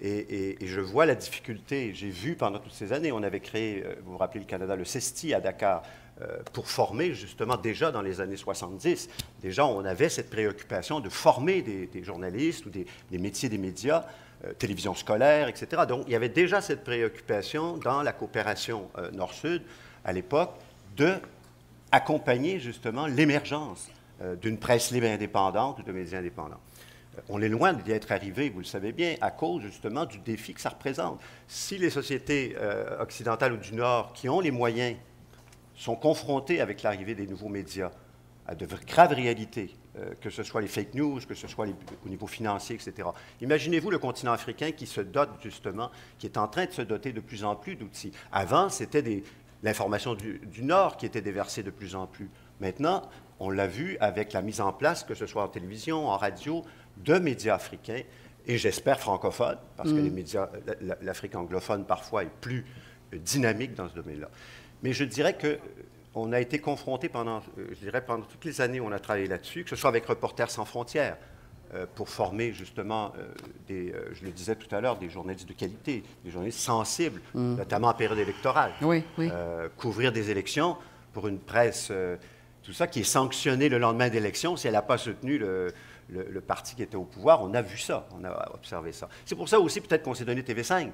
Et, et, et je vois la difficulté, j'ai vu pendant toutes ces années, on avait créé, vous vous rappelez le Canada, le Cesti à Dakar, euh, pour former justement déjà dans les années soixante-dix, déjà on avait cette préoccupation de former des, des journalistes ou des, des métiers des médias, Euh, télévision scolaire, et cetera. Donc, il y avait déjà cette préoccupation dans la coopération euh, Nord-Sud, à l'époque, d'accompagner justement l'émergence euh, d'une presse libre indépendante ou de médias indépendants. Euh, on est loin d'y être arrivé, vous le savez bien, à cause justement du défi que ça représente. Si les sociétés euh, occidentales ou du Nord, qui ont les moyens, sont confrontées avec l'arrivée des nouveaux médias, à de graves réalités, euh, que ce soit les fake news, que ce soit les, au niveau financier, et cetera. Imaginez-vous le continent africain qui se dote justement, qui est en train de se doter de plus en plus d'outils. Avant, c'était l'information du, du Nord qui était déversée de plus en plus. Maintenant, on l'a vu avec la mise en place, que ce soit en télévision, en radio, de médias africains, et j'espère francophones, parce [S2] Mmh. [S1] Que les médias, l'Afrique anglophone parfois est plus dynamique dans ce domaine-là. Mais je dirais que... on a été confrontés pendant, je dirais, pendant toutes les années où on a travaillé là-dessus, que ce soit avec Reporters sans frontières, euh, pour former justement euh, des, euh, je le disais tout à l'heure, des journalistes de qualité, des journalistes sensibles, mm. notamment en période électorale. Oui, oui. Euh, couvrir des élections pour une presse, euh, tout ça, qui est sanctionnée le lendemain d'élection si elle n'a pas soutenu le, le, le parti qui était au pouvoir. On a vu ça, on a observé ça. C'est pour ça aussi peut-être qu'on s'est donné T V cinq,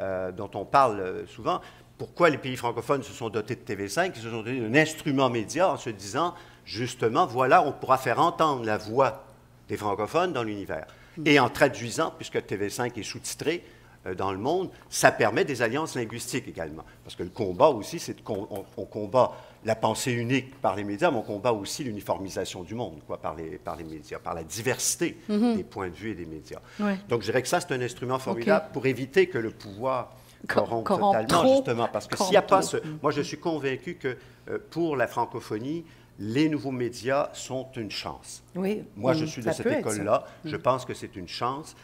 euh, dont on parle souvent. Pourquoi les pays francophones se sont dotés de T V cinq, ils se sont dotés d'un instrument média en se disant, justement, voilà, on pourra faire entendre la voix des francophones dans l'univers. Et en traduisant, puisque T V cinq est sous-titré euh, dans le monde, ça permet des alliances linguistiques également. Parce que le combat aussi, c'est qu'on combat la pensée unique par les médias, mais on combat aussi l'uniformisation du monde, quoi, par les, par les médias, par la diversité mm-hmm. des points de vue et des médias. Ouais. Donc, je dirais que ça, c'est un instrument formidable okay. pour éviter que le pouvoir... corrompre totalement, trop, justement, parce que s'il n'y a pas ce... Moi, je suis convaincu que euh, pour la francophonie, les nouveaux médias sont une chance. Oui. Moi, mmh, je suis de cette école-là. Mmh. Je pense que c'est une chance,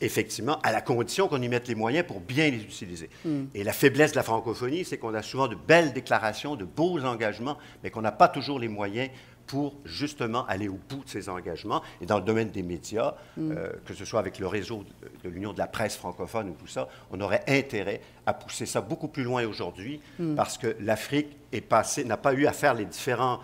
effectivement, à la condition qu'on y mette les moyens pour bien les utiliser. Mm. Et la faiblesse de la francophonie, c'est qu'on a souvent de belles déclarations, de beaux engagements, mais qu'on n'a pas toujours les moyens pour, justement, aller au bout de ces engagements. Et dans le domaine des médias, mm. euh, que ce soit avec le réseau de, de l'Union de la presse francophone ou tout ça, on aurait intérêt à pousser ça beaucoup plus loin aujourd'hui, mm. parce que l'Afrique est passée, n'a pas eu à faire les différents...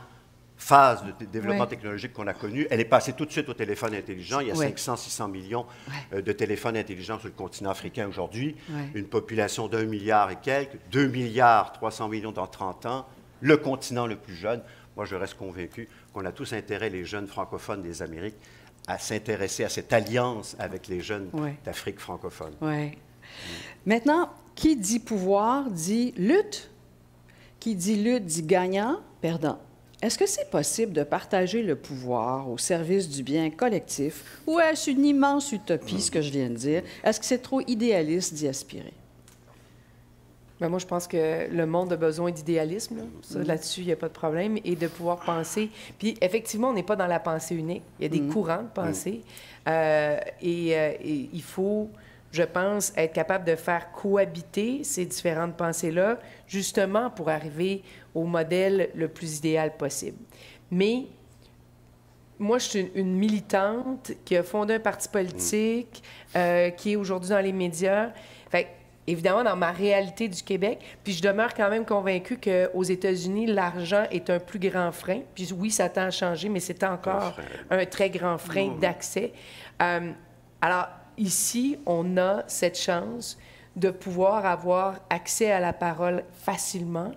phase de développement oui. technologique qu'on a connue, elle est passée tout de suite au téléphone intelligent. Il y a oui. cinq cents à six cents millions oui. de téléphones intelligents sur le continent africain aujourd'hui. Oui. Une population d'un milliard et quelques, deux milliards trois cents millions dans trente ans, le continent le plus jeune. Moi, je reste convaincu qu'on a tous intérêt, les jeunes francophones des Amériques, à s'intéresser à cette alliance avec les jeunes oui. d'Afrique francophone. Oui. Mmh. Maintenant, qui dit pouvoir dit lutte. Qui dit lutte dit gagnant, perdant. Est-ce que c'est possible de partager le pouvoir au service du bien collectif ou est-ce une immense utopie, ce que je viens de dire? Est-ce que c'est trop idéaliste d'y aspirer? Bien, moi, je pense que le monde a besoin d'idéalisme. Là. Là-dessus, il n'y a pas de problème. Et de pouvoir penser. Puis, effectivement, on n'est pas dans la pensée unique. Il y a des mm-hmm. courants de pensée. Mm-hmm. euh, et, euh, et il faut, je pense, être capable de faire cohabiter ces différentes pensées-là, justement pour arriver au modèle le plus idéal possible. Mais moi, je suis une militante qui a fondé un parti politique, mm. euh, qui est aujourd'hui dans les médias. Fait évidemment, dans ma réalité du Québec, puis je demeure quand même convaincue qu'aux États-Unis, l'argent est un plus grand frein. Puis oui, ça tend à changer, mais c'est encore un, un très grand frein mmh. d'accès. Euh, alors, ici, on a cette chance de pouvoir avoir accès à la parole facilement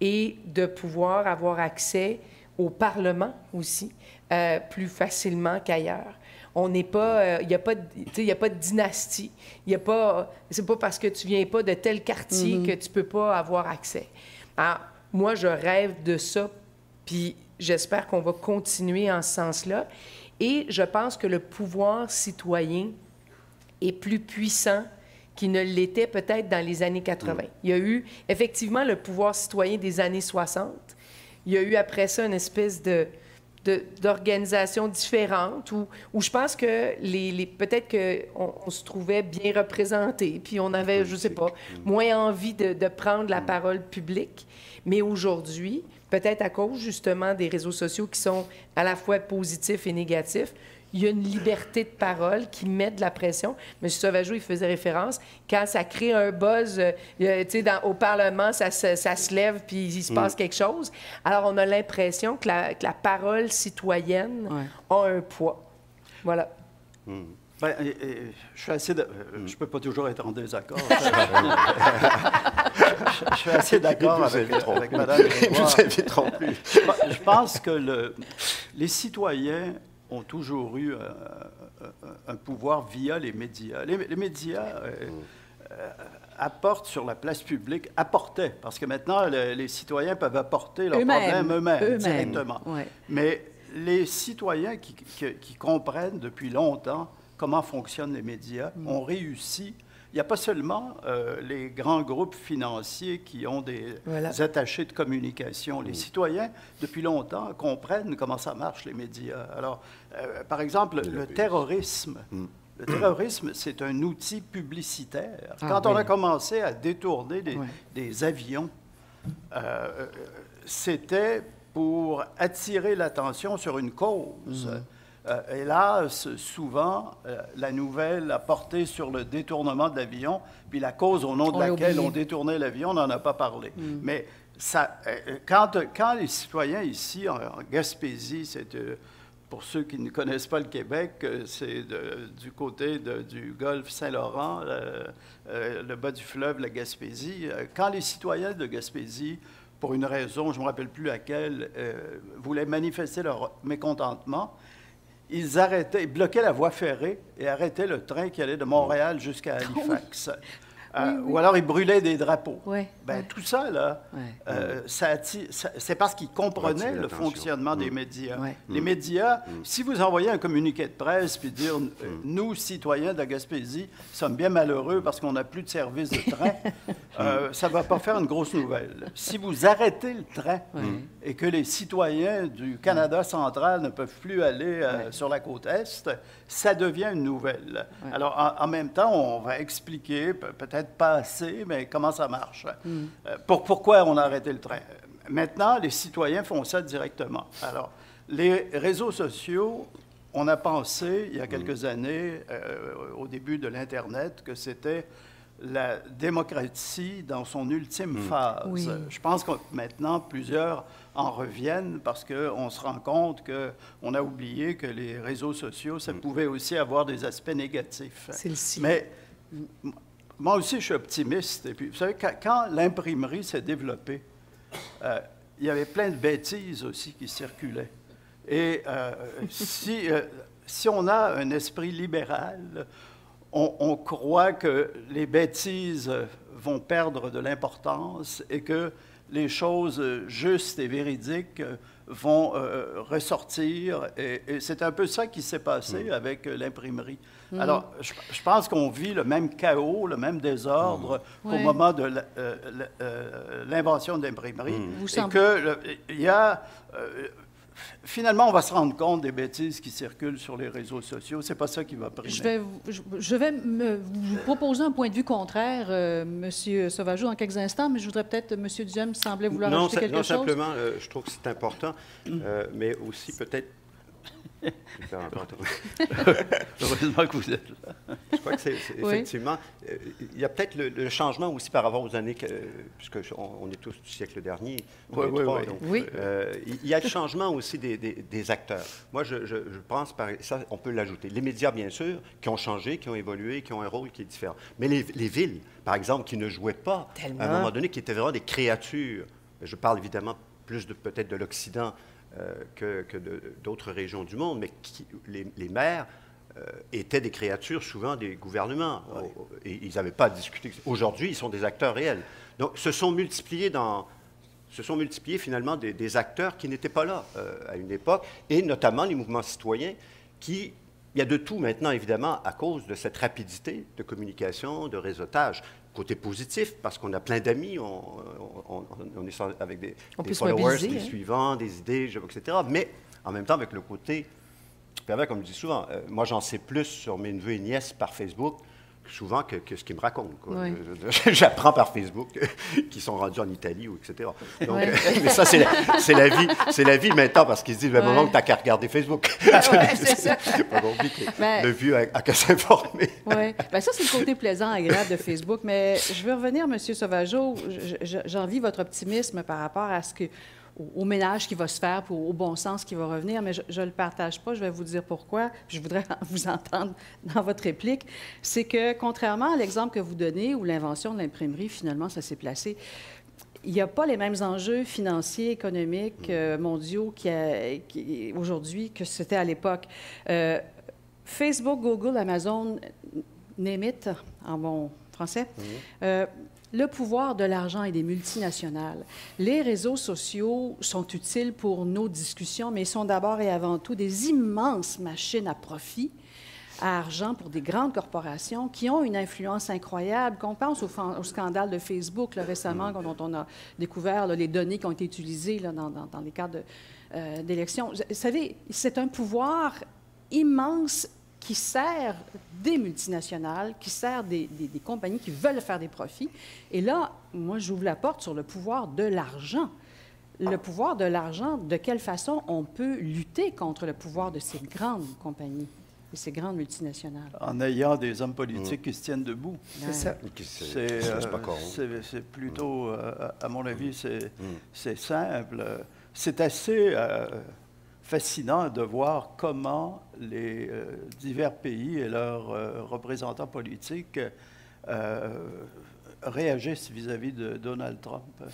et de pouvoir avoir accès au Parlement aussi euh, plus facilement qu'ailleurs. On n'est pas... Il euh, n'y a pas de dynastie. Il n'y a pas... C'est pas parce que tu viens pas de tel quartier mm-hmm. que tu peux pas avoir accès. Alors, moi, je rêve de ça, puis j'espère qu'on va continuer en ce sens-là. Et je pense que le pouvoir citoyen est plus puissant qu'il ne l'était peut-être dans les années quatre-vingt. Mm. Il y a eu, effectivement, le pouvoir citoyen des années soixante. Il y a eu, après ça, une espèce de... d'organisations différentes où, où je pense que les, les, peut-être qu'on on se trouvait bien représentés, puis on avait, je ne sais pas, moins envie de, de prendre la parole publique. Mais aujourd'hui, peut-être à cause justement des réseaux sociaux qui sont à la fois positifs et négatifs, il y a une liberté de parole qui met de la pression. M. Sauvageau, il faisait référence. Quand ça crée un buzz, euh, tu sais, au Parlement, ça, ça, ça se lève puis il se passe mm. quelque chose. Alors, on a l'impression que la, que la parole citoyenne ouais. a un poids. Voilà. Mm. Ben, et, et, je suis assez de... mm. Je peux pas toujours être en désaccord. je, je suis assez d'accord avec, avec Mme Grégoire. Je pense que le, les citoyens... ont toujours eu un, un pouvoir via les médias. Les, les médias euh, euh, apportent sur la place publique, apportaient, parce que maintenant, les, les citoyens peuvent apporter leurs problèmes eux-mêmes, directement. Ouais. Mais les citoyens qui, qui, qui comprennent depuis longtemps comment fonctionnent les médias mmh. ont réussi. Il n'y a pas seulement euh, les grands groupes financiers qui ont des voilà. attachés de communication. Les mmh. citoyens, depuis longtemps, comprennent comment ça marche, les médias. Alors, euh, par exemple, le, le terrorisme. Mmh. Le terrorisme, c'est un outil publicitaire. Ah, Quand oui. on a commencé à détourner des, ouais. des avions, euh, c'était pour attirer l'attention sur une cause. Mmh. Euh, hélas, souvent, euh, la nouvelle a porté sur le détournement de l'avion, puis la cause au nom de on laquelle on détournait l'avion, on n'en a pas parlé. Mm. Mais ça, euh, quand, quand les citoyens ici, en, en Gaspésie, c'est, euh, pour ceux qui ne connaissent pas le Québec, euh, c'est de, du côté de, du golfe Saint-Laurent, euh, euh, le bas du fleuve, la Gaspésie, euh, quand les citoyens de Gaspésie, pour une raison, je ne me rappelle plus laquelle, euh, voulaient manifester leur mécontentement, ils arrêtaient, ils bloquaient la voie ferrée et arrêtaient le train qui allait de Montréal jusqu'à Halifax. Oui. Euh, oui, oui. Ou alors ils brûlaient des drapeaux. Oui, ben, oui. Tout ça, là, oui. euh, ça, ça, c'est parce qu'ils comprenaient le fonctionnement oui. des médias. Oui. Les oui. médias, oui. si vous envoyez un communiqué de presse puis dire oui. « Nous, citoyens de la Gaspésie, sommes bien malheureux parce qu'on n'a plus de service de train euh, », ça ne va pas faire une grosse nouvelle. Si vous arrêtez le train oui. et que les citoyens du Canada oui. central ne peuvent plus aller euh, oui. sur la côte Est, ça devient une nouvelle. Oui. Alors, en, en même temps, on va expliquer peut-être pas assez, mais comment ça marche? Mm. Euh, pour, pourquoi on a arrêté le train? Maintenant, les citoyens font ça directement. Alors, les réseaux sociaux, on a pensé, il y a quelques mm. années, euh, au début de l'Internet, que c'était la démocratie dans son ultime mm. phase. Oui. Je pense que maintenant, plusieurs en reviennent parce qu'on se rend compte qu'on a oublié que les réseaux sociaux, ça mm. pouvait aussi avoir des aspects négatifs. Celle-ci. Mais... Moi aussi, je suis optimiste. Et puis, vous savez, quand, quand l'imprimerie s'est développée, euh, il y avait plein de bêtises aussi qui circulaient. Et euh, si, euh, si on a un esprit libéral, on, on croit que les bêtises vont perdre de l'importance et que les choses justes et véridiques vont euh, ressortir. Et, et c'est un peu ça qui s'est passé mmh. avec l'imprimerie. Mmh. Alors, je, je pense qu'on vit le même chaos, le même désordre mmh. qu'au oui. moment de l'invention de l'imprimerie. Mmh. Et semble... que il y a... Euh, Finalement, on va se rendre compte des bêtises qui circulent sur les réseaux sociaux. C'est pas ça qui va primer. Je vais, je, je vais me, vous proposer un point de vue contraire, euh, M. Sauvageau, dans quelques instants, mais je voudrais peut-être... M. Duhaime semblait vouloir non, ajouter quelque non, chose. Non, simplement, euh, je trouve que c'est important, euh, mais aussi peut-être... Heureusement que vous êtes là. Je crois que c'est effectivement... Oui. Euh, il y a peut-être le, le changement aussi par rapport aux années... Euh, puisqu'on on est tous du siècle dernier. Oui, oui, trois, oui. Donc, oui. Euh, il y a le changement aussi des, des, des acteurs. Moi, je, je, je pense... Par, ça, on peut l'ajouter. Les médias, bien sûr, qui ont changé, qui ont évolué, qui ont un rôle qui est différent. Mais les, les villes, par exemple, qui ne jouaient pas, tellement. À un moment donné, qui étaient vraiment des créatures. Je parle évidemment plus de peut-être de l'Occident... Euh, que, que d'autres régions du monde, mais qui, les, les maires euh, étaient des créatures souvent des gouvernements. Oui. Oh, et ils n'avaient pas à discuter. Aujourd'hui, ils sont des acteurs réels. Donc, se sont multipliés, dans, se sont multipliés finalement des, des acteurs qui n'étaient pas là euh, à une époque, et notamment les mouvements citoyens qui... Il y a de tout maintenant, évidemment, à cause de cette rapidité de communication, de réseautage. Côté positif, parce qu'on a plein d'amis, on, on, on est avec des, des followers, busy, des hein. suivants, des idées, et cetera. Mais en même temps, avec le côté, comme je dis souvent, euh, moi j'en sais plus sur mes neveux et nièces par Facebook, souvent que, que ce qu'ils me racontent. Oui. J'apprends par Facebook qu'ils sont rendus en Italie, ou et cetera. Donc, ouais. euh, mais ça, c'est la, la vie c'est la vie maintenant, parce qu'ils se disent, le ouais. moment que tu n'as qu'à regarder Facebook. Ben ouais, c'est ça. Pas compliqué. Ben, le vieux a qu'à s'informer. Oui. Ben, ça, c'est le côté plaisant, agréable de Facebook. Mais je veux revenir, M. Sauvageau, j'envie votre optimisme par rapport à ce que, au, au ménage qui va se faire, puis au, au bon sens qui va revenir, mais je ne le partage pas. Je vais vous dire pourquoi. Je voudrais vous entendre dans votre réplique. C'est que, contrairement à l'exemple que vous donnez, où l'invention de l'imprimerie, finalement, ça s'est placé, il n'y a pas les mêmes enjeux financiers, économiques, euh, mondiaux qui qui, aujourd'hui que c'était à l'époque. Euh, Facebook, Google, Amazon, name it, en bon français, mm-hmm. euh, le pouvoir de l'argent et des multinationales. Les réseaux sociaux sont utiles pour nos discussions, mais ils sont d'abord et avant tout des immenses machines à profit, à argent pour des grandes corporations qui ont une influence incroyable. Qu'on pense au, au scandale de Facebook là, récemment, dont on a découvert là, les données qui ont été utilisées là, dans, dans, dans les cadres d'élections. Euh, Vous savez, c'est un pouvoir immense qui sert des multinationales, qui sert des, des, des compagnies qui veulent faire des profits. Et là, moi, j'ouvre la porte sur le pouvoir de l'argent. Le pouvoir de l'argent, de quelle façon on peut lutter contre le pouvoir de ces grandes compagnies et ces grandes multinationales? En ayant des hommes politiques mmh. qui se tiennent debout. C'est ça. C'est plutôt, mmh. euh, à mon avis, c'est mmh. simple. C'est assez... Euh, fascinant de voir comment les euh, divers pays et leurs euh, représentants politiques euh, réagissent vis-à-vis de Donald Trump. Euh,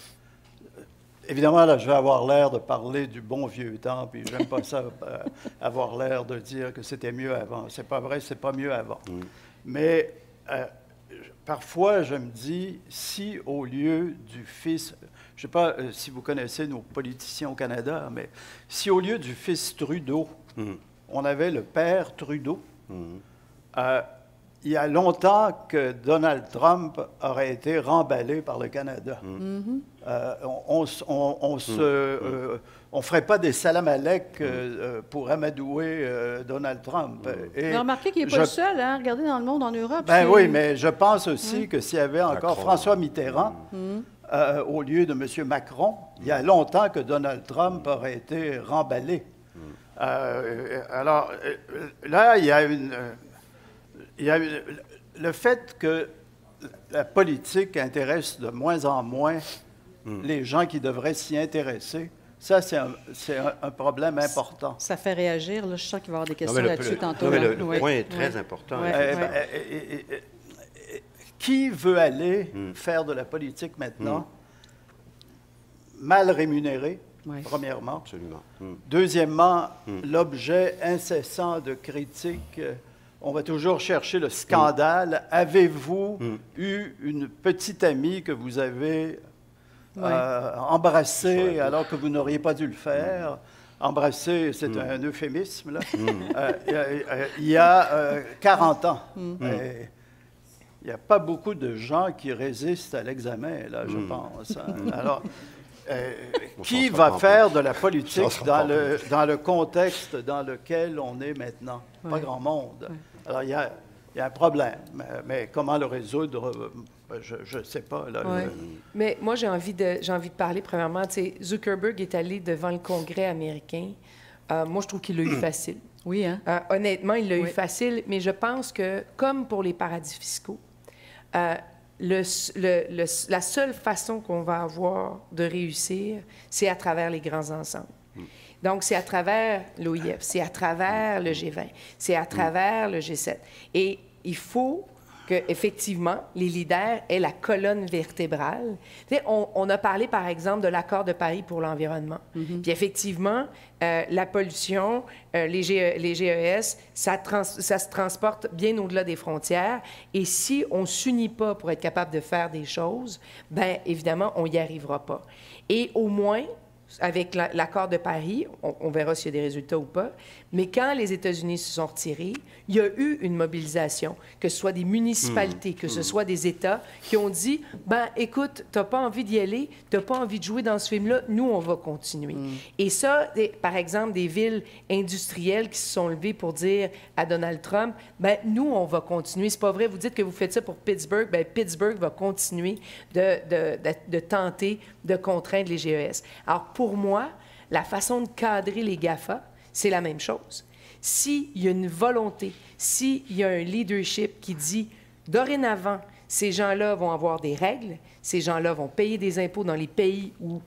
évidemment, là, je vais avoir l'air de parler du bon vieux temps, puis j'aime pas ça, euh, avoir l'air de dire que c'était mieux avant. C'est pas vrai, c'est pas mieux avant. Mm. Mais euh, parfois, je me dis, si au lieu du fils... Je ne sais pas euh, si vous connaissez nos politiciens au Canada, mais si au lieu du fils Trudeau, mmh. on avait le père Trudeau, mmh. euh, il y a longtemps que Donald Trump aurait été remballé par le Canada. Mmh. Mmh. Euh, on ne ferait pas des salamalecs euh, pour amadouer euh, Donald Trump. Mmh. Et remarquez qu'il n'est pas le seul, hein? Regardez dans le monde, en Europe. Ben oui, mais je pense aussi mmh. que s'il y avait encore Macron. François Mitterrand... Mmh. Euh, au lieu de M. Macron, mm. il y a longtemps que Donald Trump aurait été remballé. Mm. Euh, alors, là, il y a une... Il y a une, le fait que la politique intéresse de moins en moins mm. les gens qui devraient s'y intéresser, ça, c'est un, un, un problème important. Ça, ça fait réagir. Là, je sens qu'il va y avoir des questions là-dessus tantôt. Non, mais le, le ouais. point est très ouais. important. Ouais. Euh, ouais. Euh, et, et, et, qui veut aller mm. faire de la politique maintenant? Mm. Mal rémunéré, oui. premièrement. Absolument. Mm. Deuxièmement, mm. l'objet incessant de critiques. On va toujours chercher le scandale. Mm. Avez-vous mm. eu une petite amie que vous avez ouais. euh, embrasser alors que vous n'auriez pas dû le faire. Mmh. Embrasser, c'est mmh. un euphémisme, là. Mmh. Euh, il y a, il y a euh, quarante ans. Mmh. Et il n'y a pas beaucoup de gens qui résistent à l'examen, là, je mmh. pense. Hein. Alors, euh, qui va faire de la politique dans le, dans le contexte dans lequel on est maintenant? Ouais. Pas grand monde. Ouais. Alors, il y a, il y a un problème, mais comment le résoudre? Je ne sais pas. Là, ouais. le... Mais moi, j'ai envie de, j'ai envie de parler, premièrement, tu sais, Zuckerberg est allé devant le Congrès américain. Euh, moi, je trouve qu'il l'a eu facile. Oui, hein? Euh, honnêtement, il l'a oui. eu facile, mais je pense que, comme pour les paradis fiscaux, euh, le, le, le, la seule façon qu'on va avoir de réussir, c'est à travers les grands ensembles. Mm. Donc, c'est à travers l'O I F, c'est à travers mm. le G vingt, c'est à travers mm. le G sept. Et il faut... que, effectivement, les leaders est la colonne vertébrale. On, on a parlé, par exemple, de l'accord de Paris pour l'environnement. Mm-hmm. Puis effectivement, euh, la pollution, euh, les, G E, les G E S, ça, trans, ça se transporte bien au-delà des frontières. Et si on ne s'unit pas pour être capable de faire des choses, bien, évidemment, on n'y arrivera pas. Et au moins... avec l'accord de Paris, on, on verra s'il y a des résultats ou pas, mais quand les États-Unis se sont retirés, il y a eu une mobilisation, que ce soit des municipalités, mmh. que ce soit des États, qui ont dit « ben écoute, t'as pas envie d'y aller, t'as pas envie de jouer dans ce film-là, nous, on va continuer. Mmh. » Et ça, des, par exemple, des villes industrielles qui se sont levées pour dire à Donald Trump « ben nous, on va continuer. » C'est pas vrai, vous dites que vous faites ça pour Pittsburgh, ben Pittsburgh va continuer de, de, de, de tenter de contraindre les G E S. Alors, pour moi, la façon de cadrer les GAFA, c'est la même chose. S'il y a une volonté, s'il y a un leadership qui dit « dorénavant, ces gens-là vont avoir des règles, ces gens-là vont payer des impôts dans les pays où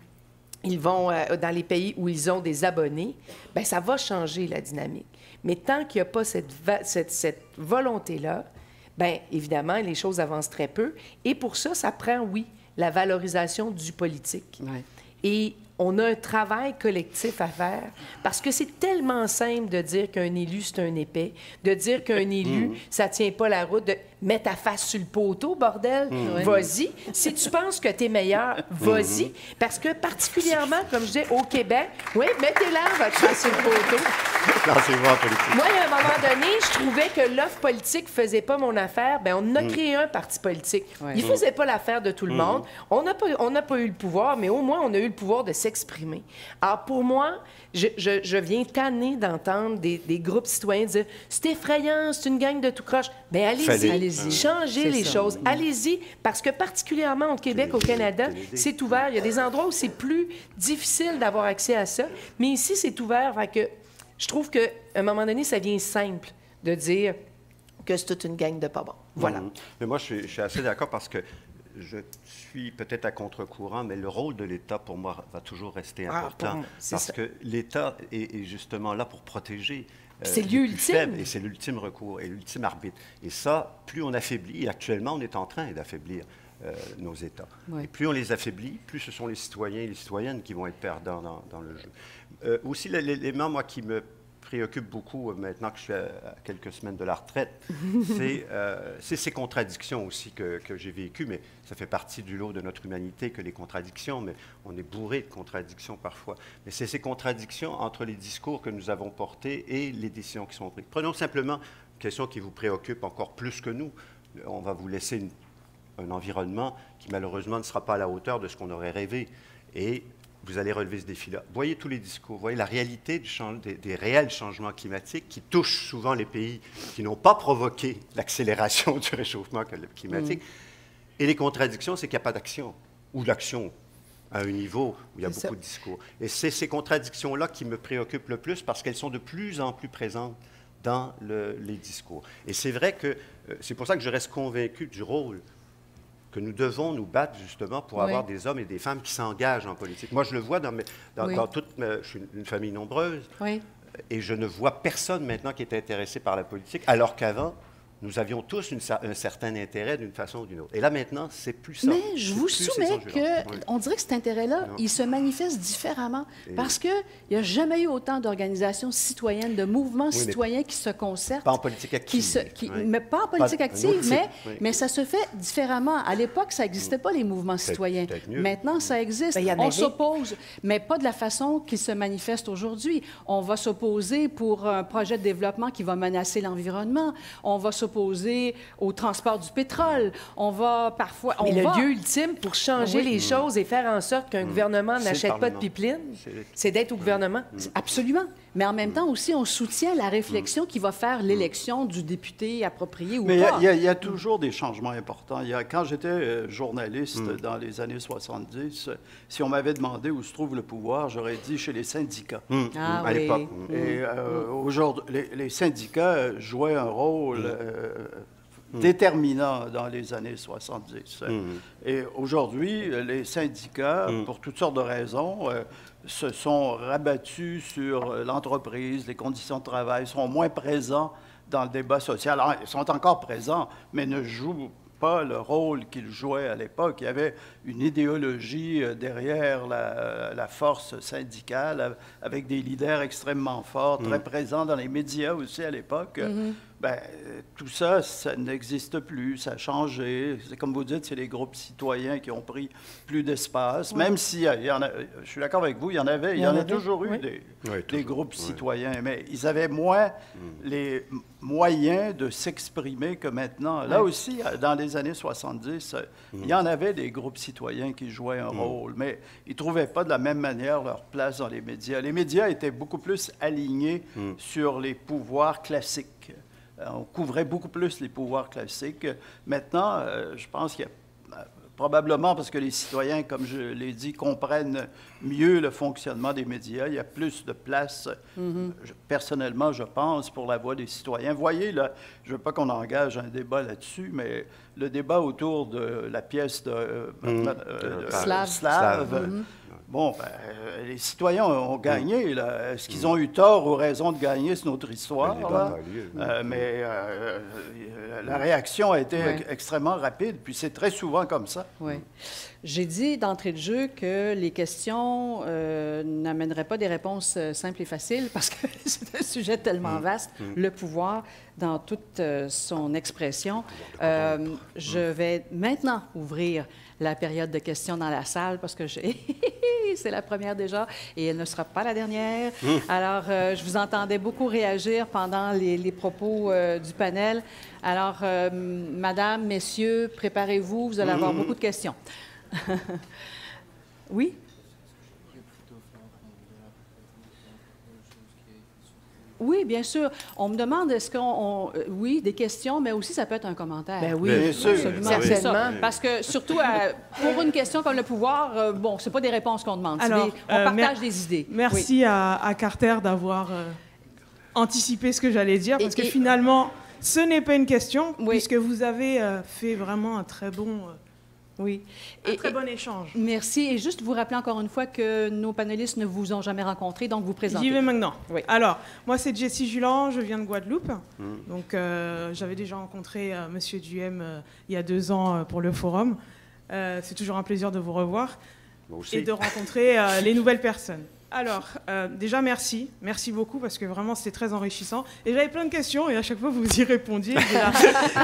ils, vont, euh, dans les pays où ils ont des abonnés », bien, ça va changer la dynamique. Mais tant qu'il n'y a pas cette, cette, cette volonté-là, bien, évidemment, les choses avancent très peu. Et pour ça, ça prend, oui, la valorisation du politique. Ouais. Et on a un travail collectif à faire, parce que c'est tellement simple de dire qu'un élu, c'est un épais, de dire qu'un élu, mmh. ça tient pas la route, de mettre ta face sur le poteau, bordel, mmh. vas-y. Si tu penses que t'es meilleur, vas-y. Mmh. Parce que particulièrement, comme je dis, au Québec, oui, mettez-la, votre face sur le poteau. Lancez-vous en politique. Moi, à un moment donné, je trouvais que l'offre politique faisait pas mon affaire. Bien, on a mmh. créé un parti politique. Ouais. Il faisait pas l'affaire de tout le mmh. monde. On n'a pas, on a pas eu le pouvoir, mais au moins, on a eu le pouvoir de s'exprimer. Alors, pour moi, je, je, je viens tanner d'entendre des, des groupes citoyens dire « c'est effrayant, c'est une gang de tout croche ». Bien, allez-y, allez-y. Changez les ça. choses. Mmh. Allez-y, parce que particulièrement au Québec, au Canada, c'est ouvert. Il y a des endroits où c'est plus difficile d'avoir accès à ça, mais ici, c'est ouvert. Fait que je trouve qu'à un moment donné, ça vient simple de dire que c'est toute une gang de pas bons. Voilà. Mmh. Mais moi, je suis, je suis assez d'accord, parce que je suis peut-être à contre-courant, mais le rôle de l'État, pour moi, va toujours rester important. Ah, moi, parce ça. que l'État est, est justement là pour protéger. Euh, c'est l'ultime. Et c'est l'ultime recours et l'ultime arbitre. Et ça, plus on affaiblit, et actuellement, on est en train d'affaiblir euh, nos États. Ouais. Et plus on les affaiblit, plus ce sont les citoyens et les citoyennes qui vont être perdants dans, dans le jeu. Euh, aussi, l'élément, moi, qui me préoccupe beaucoup, euh, maintenant que je suis à, à quelques semaines de la retraite, c'est euh, ces contradictions aussi que, que j'ai vécues, mais ça fait partie du lot de notre humanité que les contradictions, mais on est bourré de contradictions parfois. Mais c'est ces contradictions entre les discours que nous avons portés et les décisions qui sont prises. Prenons simplement une question qui vous préoccupe encore plus que nous. On va vous laisser une, un environnement qui, malheureusement, ne sera pas à la hauteur de ce qu'on aurait rêvé. Et vous allez relever ce défi-là. Voyez tous les discours, voyez la réalité du des, des réels changements climatiques qui touchent souvent les pays qui n'ont pas provoqué l'accélération du réchauffement climatique. Mmh. Et les contradictions, c'est qu'il n'y a pas d'action, ou l'action à un niveau où il y a beaucoup ça. de discours. Et c'est ces contradictions-là qui me préoccupent le plus, parce qu'elles sont de plus en plus présentes dans le, les discours. Et c'est vrai que c'est pour ça que je reste convaincu du rôle que nous devons nous battre, justement, pour oui. avoir des hommes et des femmes qui s'engagent en politique. Moi, je le vois dans, mes, dans, oui. dans toute... Ma, je suis une famille nombreuse, oui. et je ne vois personne maintenant qui est intéressé par la politique, alors qu'avant, nous avions tous une, un certain intérêt d'une façon ou d'une autre. Et là, maintenant, c'est plus ça. Mais je vous soumets qu'on dirait que cet intérêt-là, il se manifeste différemment, et parce qu'il n'y a jamais eu autant d'organisations citoyennes, de mouvements oui, citoyens qui se concertent. Pas en politique active. Qui se, qui, oui. Mais pas en politique pas, active, mais, oui. mais ça se fait différemment. À l'époque, ça n'existait oui. pas, les mouvements citoyens. Maintenant, ça existe. Bien, on s'oppose, mais pas de la façon qu'ils se manifestent aujourd'hui. On va s'opposer pour un projet de développement qui va menacer l'environnement. On va s'opposer Opposé au transport du pétrole. On va parfois... On Mais va... le lieu ultime pour changer oui. les mmh. choses et faire en sorte qu'un mmh. gouvernement n'achète pas de pipeline, c'est d'être au mmh. gouvernement. Mmh. Absolument. Mais en même mmh. temps aussi, on soutient la réflexion mmh. qui va faire l'élection mmh. du député approprié ou Mais pas. Mais il y, y, y a toujours mmh. des changements importants. Y a, quand j'étais euh, journaliste mmh. dans les années soixante-dix, si on m'avait demandé où se trouve le pouvoir, j'aurais dit chez les syndicats mmh. ah, à oui. l'époque. Mmh. Et euh, mmh. aujourd'hui, les, les syndicats jouaient un rôle... Mmh. Euh, Mmh. déterminant dans les années soixante-dix. Mmh. Et aujourd'hui, les syndicats, mmh. pour toutes sortes de raisons, euh, se sont rabattus sur l'entreprise, les conditions de travail, sont moins présents dans le débat social. Alors, ils sont encore présents, mais ne jouent pas. pas le rôle qu'il jouait à l'époque. Il y avait une idéologie derrière la, la force syndicale, avec des leaders extrêmement forts, très mmh. présents dans les médias aussi à l'époque. Mmh. Bien, tout ça, ça n'existe plus, ça a changé. Comme vous dites, c'est les groupes citoyens qui ont pris plus d'espace, mmh. même si, il y en a, je suis d'accord avec vous, il y en avait, il y, il y en, en a toujours eu oui. des, oui, toujours. des groupes oui. citoyens, mais ils avaient moins mmh. les moyens de s'exprimer que maintenant. Là oui. aussi, dans les années soixante-dix, mmh. il y en avait des groupes citoyens qui jouaient un mmh. rôle, mais ils ne trouvaient pas de la même manière leur place dans les médias. Les médias étaient beaucoup plus alignés mmh. sur les pouvoirs classiques. On couvrait beaucoup plus les pouvoirs classiques. Maintenant, euh, je pense qu'il y a probablement, parce que les citoyens, comme je l'ai dit, comprennent mieux le fonctionnement des médias. Il y a plus de place, mm-hmm. je, personnellement, je pense, pour la voix des citoyens. Voyez, là, je ne veux pas qu'on engage un débat là-dessus, mais le débat autour de la pièce de, euh, mm-hmm. euh, de Slav. Slav. Mm-hmm. Bon, ben, les citoyens ont gagné, là. Est-ce qu'ils ont eu tort ou raison de gagner, c'est notre histoire, là? Euh, mais euh, la réaction a été oui. extrêmement rapide, puis c'est très souvent comme ça. Oui. J'ai dit d'entrée de jeu que les questions euh, n'amèneraient pas des réponses simples et faciles, parce que c'est un sujet tellement vaste, mm. le pouvoir dans toute son expression. Euh, mm. Je vais maintenant ouvrir la période de questions dans la salle, parce que j'ai... c'est la première déjà, et elle ne sera pas la dernière. Mmh. Alors, euh, je vous entendais beaucoup réagir pendant les, les propos euh, du panel. Alors, euh, madame, messieurs, préparez-vous, vous allez avoir mmh. beaucoup de questions. Oui? Oui, bien sûr. On me demande est-ce qu'on... Oui, des questions, mais aussi ça peut être un commentaire. Bien oui, bien sûr, absolument. Certainement. Parce que surtout, à, pour une question comme le pouvoir, euh, bon, c'est pas des réponses qu'on demande. Alors, des, on euh, partage des idées. Merci oui. à, à Carter d'avoir euh, anticipé ce que j'allais dire, parce et, et, que finalement, ce n'est pas une question, oui. puisque vous avez euh, fait vraiment un très bon... Euh, Oui. Un et, très bon échange. Merci. Et juste vous rappeler encore une fois que nos panélistes ne vous ont jamais rencontré, donc vous présentez. J'y vais maintenant. Oui. Alors, moi, c'est Jessie Julan, je viens de Guadeloupe. Mm. Donc, euh, j'avais déjà rencontré euh, M. Duhaime euh, il y a deux ans euh, pour le forum. Euh, c'est toujours un plaisir de vous revoir et de rencontrer euh, les nouvelles personnes. Alors, euh, déjà, merci. Merci beaucoup, parce que vraiment, c'était très enrichissant. Et j'avais plein de questions, et à chaque fois, vous y répondiez.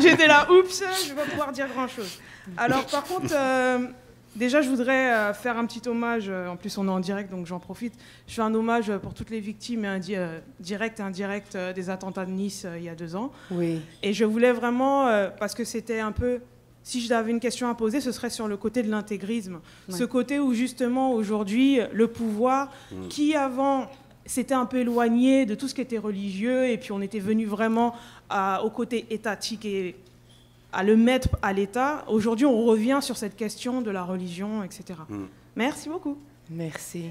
J'étais là, là, oups, je ne vais pas pouvoir dire grand-chose. Alors, par contre, euh, déjà, je voudrais euh, faire un petit hommage. En plus, on est en direct, donc j'en profite. Je fais un hommage pour toutes les victimes, indi euh, directes et indirectes, euh, des attentats de Nice euh, il y a deux ans. Oui. Et je voulais vraiment, euh, parce que c'était un peu... Si j'avais une question à poser, ce serait sur le côté de l'intégrisme. Oui. Ce côté où, justement, aujourd'hui, le pouvoir, mmh. qui avant s'était un peu éloigné de tout ce qui était religieux, et puis on était venu vraiment à, au côté étatique et à le mettre à l'État, aujourd'hui, on revient sur cette question de la religion, et cetera. Mmh. Merci beaucoup. Merci.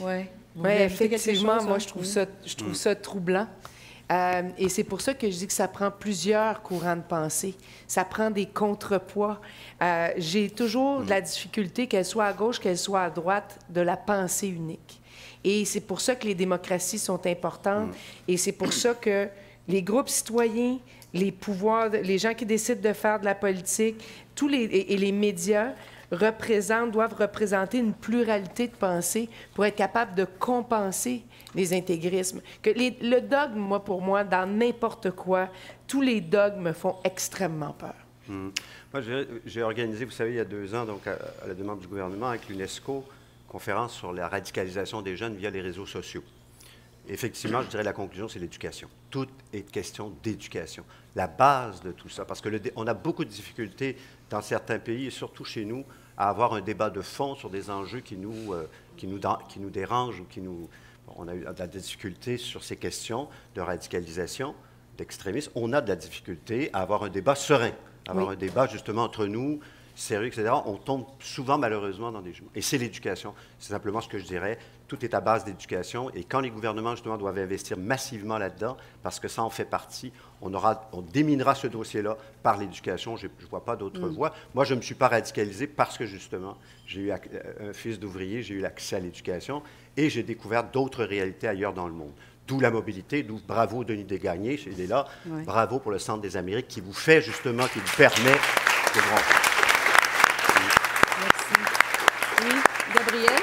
Ouais. Oui, effectivement, chose, moi, je trouve, oui. ça, je trouve mmh. ça troublant. Euh, et c'est pour ça que je dis que ça prend plusieurs courants de pensée. Ça prend des contrepoids. Euh, j'ai toujours de la difficulté, qu'elle soit à gauche, qu'elle soit à droite, de la pensée unique. Et c'est pour ça que les démocraties sont importantes. Mm. Et c'est pour ça que les groupes citoyens, les pouvoirs, les gens qui décident de faire de la politique, tous les, et, et les médias représentent, doivent représenter une pluralité de pensée pour être capable de compenser les intégrismes. Que les, le dogme, moi, pour moi, dans n'importe quoi, tous les dogmes font extrêmement peur. Mmh. Moi, j'ai organisé, vous savez, il y a deux ans, donc à, à la demande du gouvernement, avec l'UNESCO, conférence sur la radicalisation des jeunes via les réseaux sociaux. Effectivement, je dirais la conclusion, c'est l'éducation. Tout est question d'éducation. La base de tout ça, parce qu'on a beaucoup de difficultés dans certains pays, et surtout chez nous, à avoir un débat de fond sur des enjeux qui nous, euh, qui nous, qui nous dérangent ou qui nous... Bon, on a eu de la difficulté sur ces questions de radicalisation, d'extrémisme. On a de la difficulté à avoir un débat serein, à avoir oui. un débat justement entre nous, sérieux, et cetera. On tombe souvent, malheureusement, dans des jugements. Et c'est l'éducation. C'est simplement ce que je dirais. Tout est à base d'éducation. Et quand les gouvernements, justement, doivent investir massivement là-dedans, parce que ça en fait partie, on, aura, on déminera ce dossier-là par l'éducation. Je ne vois pas d'autre mm. voie. Moi, je ne me suis pas radicalisé parce que, justement, j'ai eu un fils d'ouvrier, j'ai eu l'accès à l'éducation et j'ai découvert d'autres réalités ailleurs dans le monde. D'où la mobilité, d'où bravo Denis Desgagnés, il est là. Oui. Bravo pour le Centre des Amériques qui vous fait, justement, qui vous permet de grandir. Gabriel?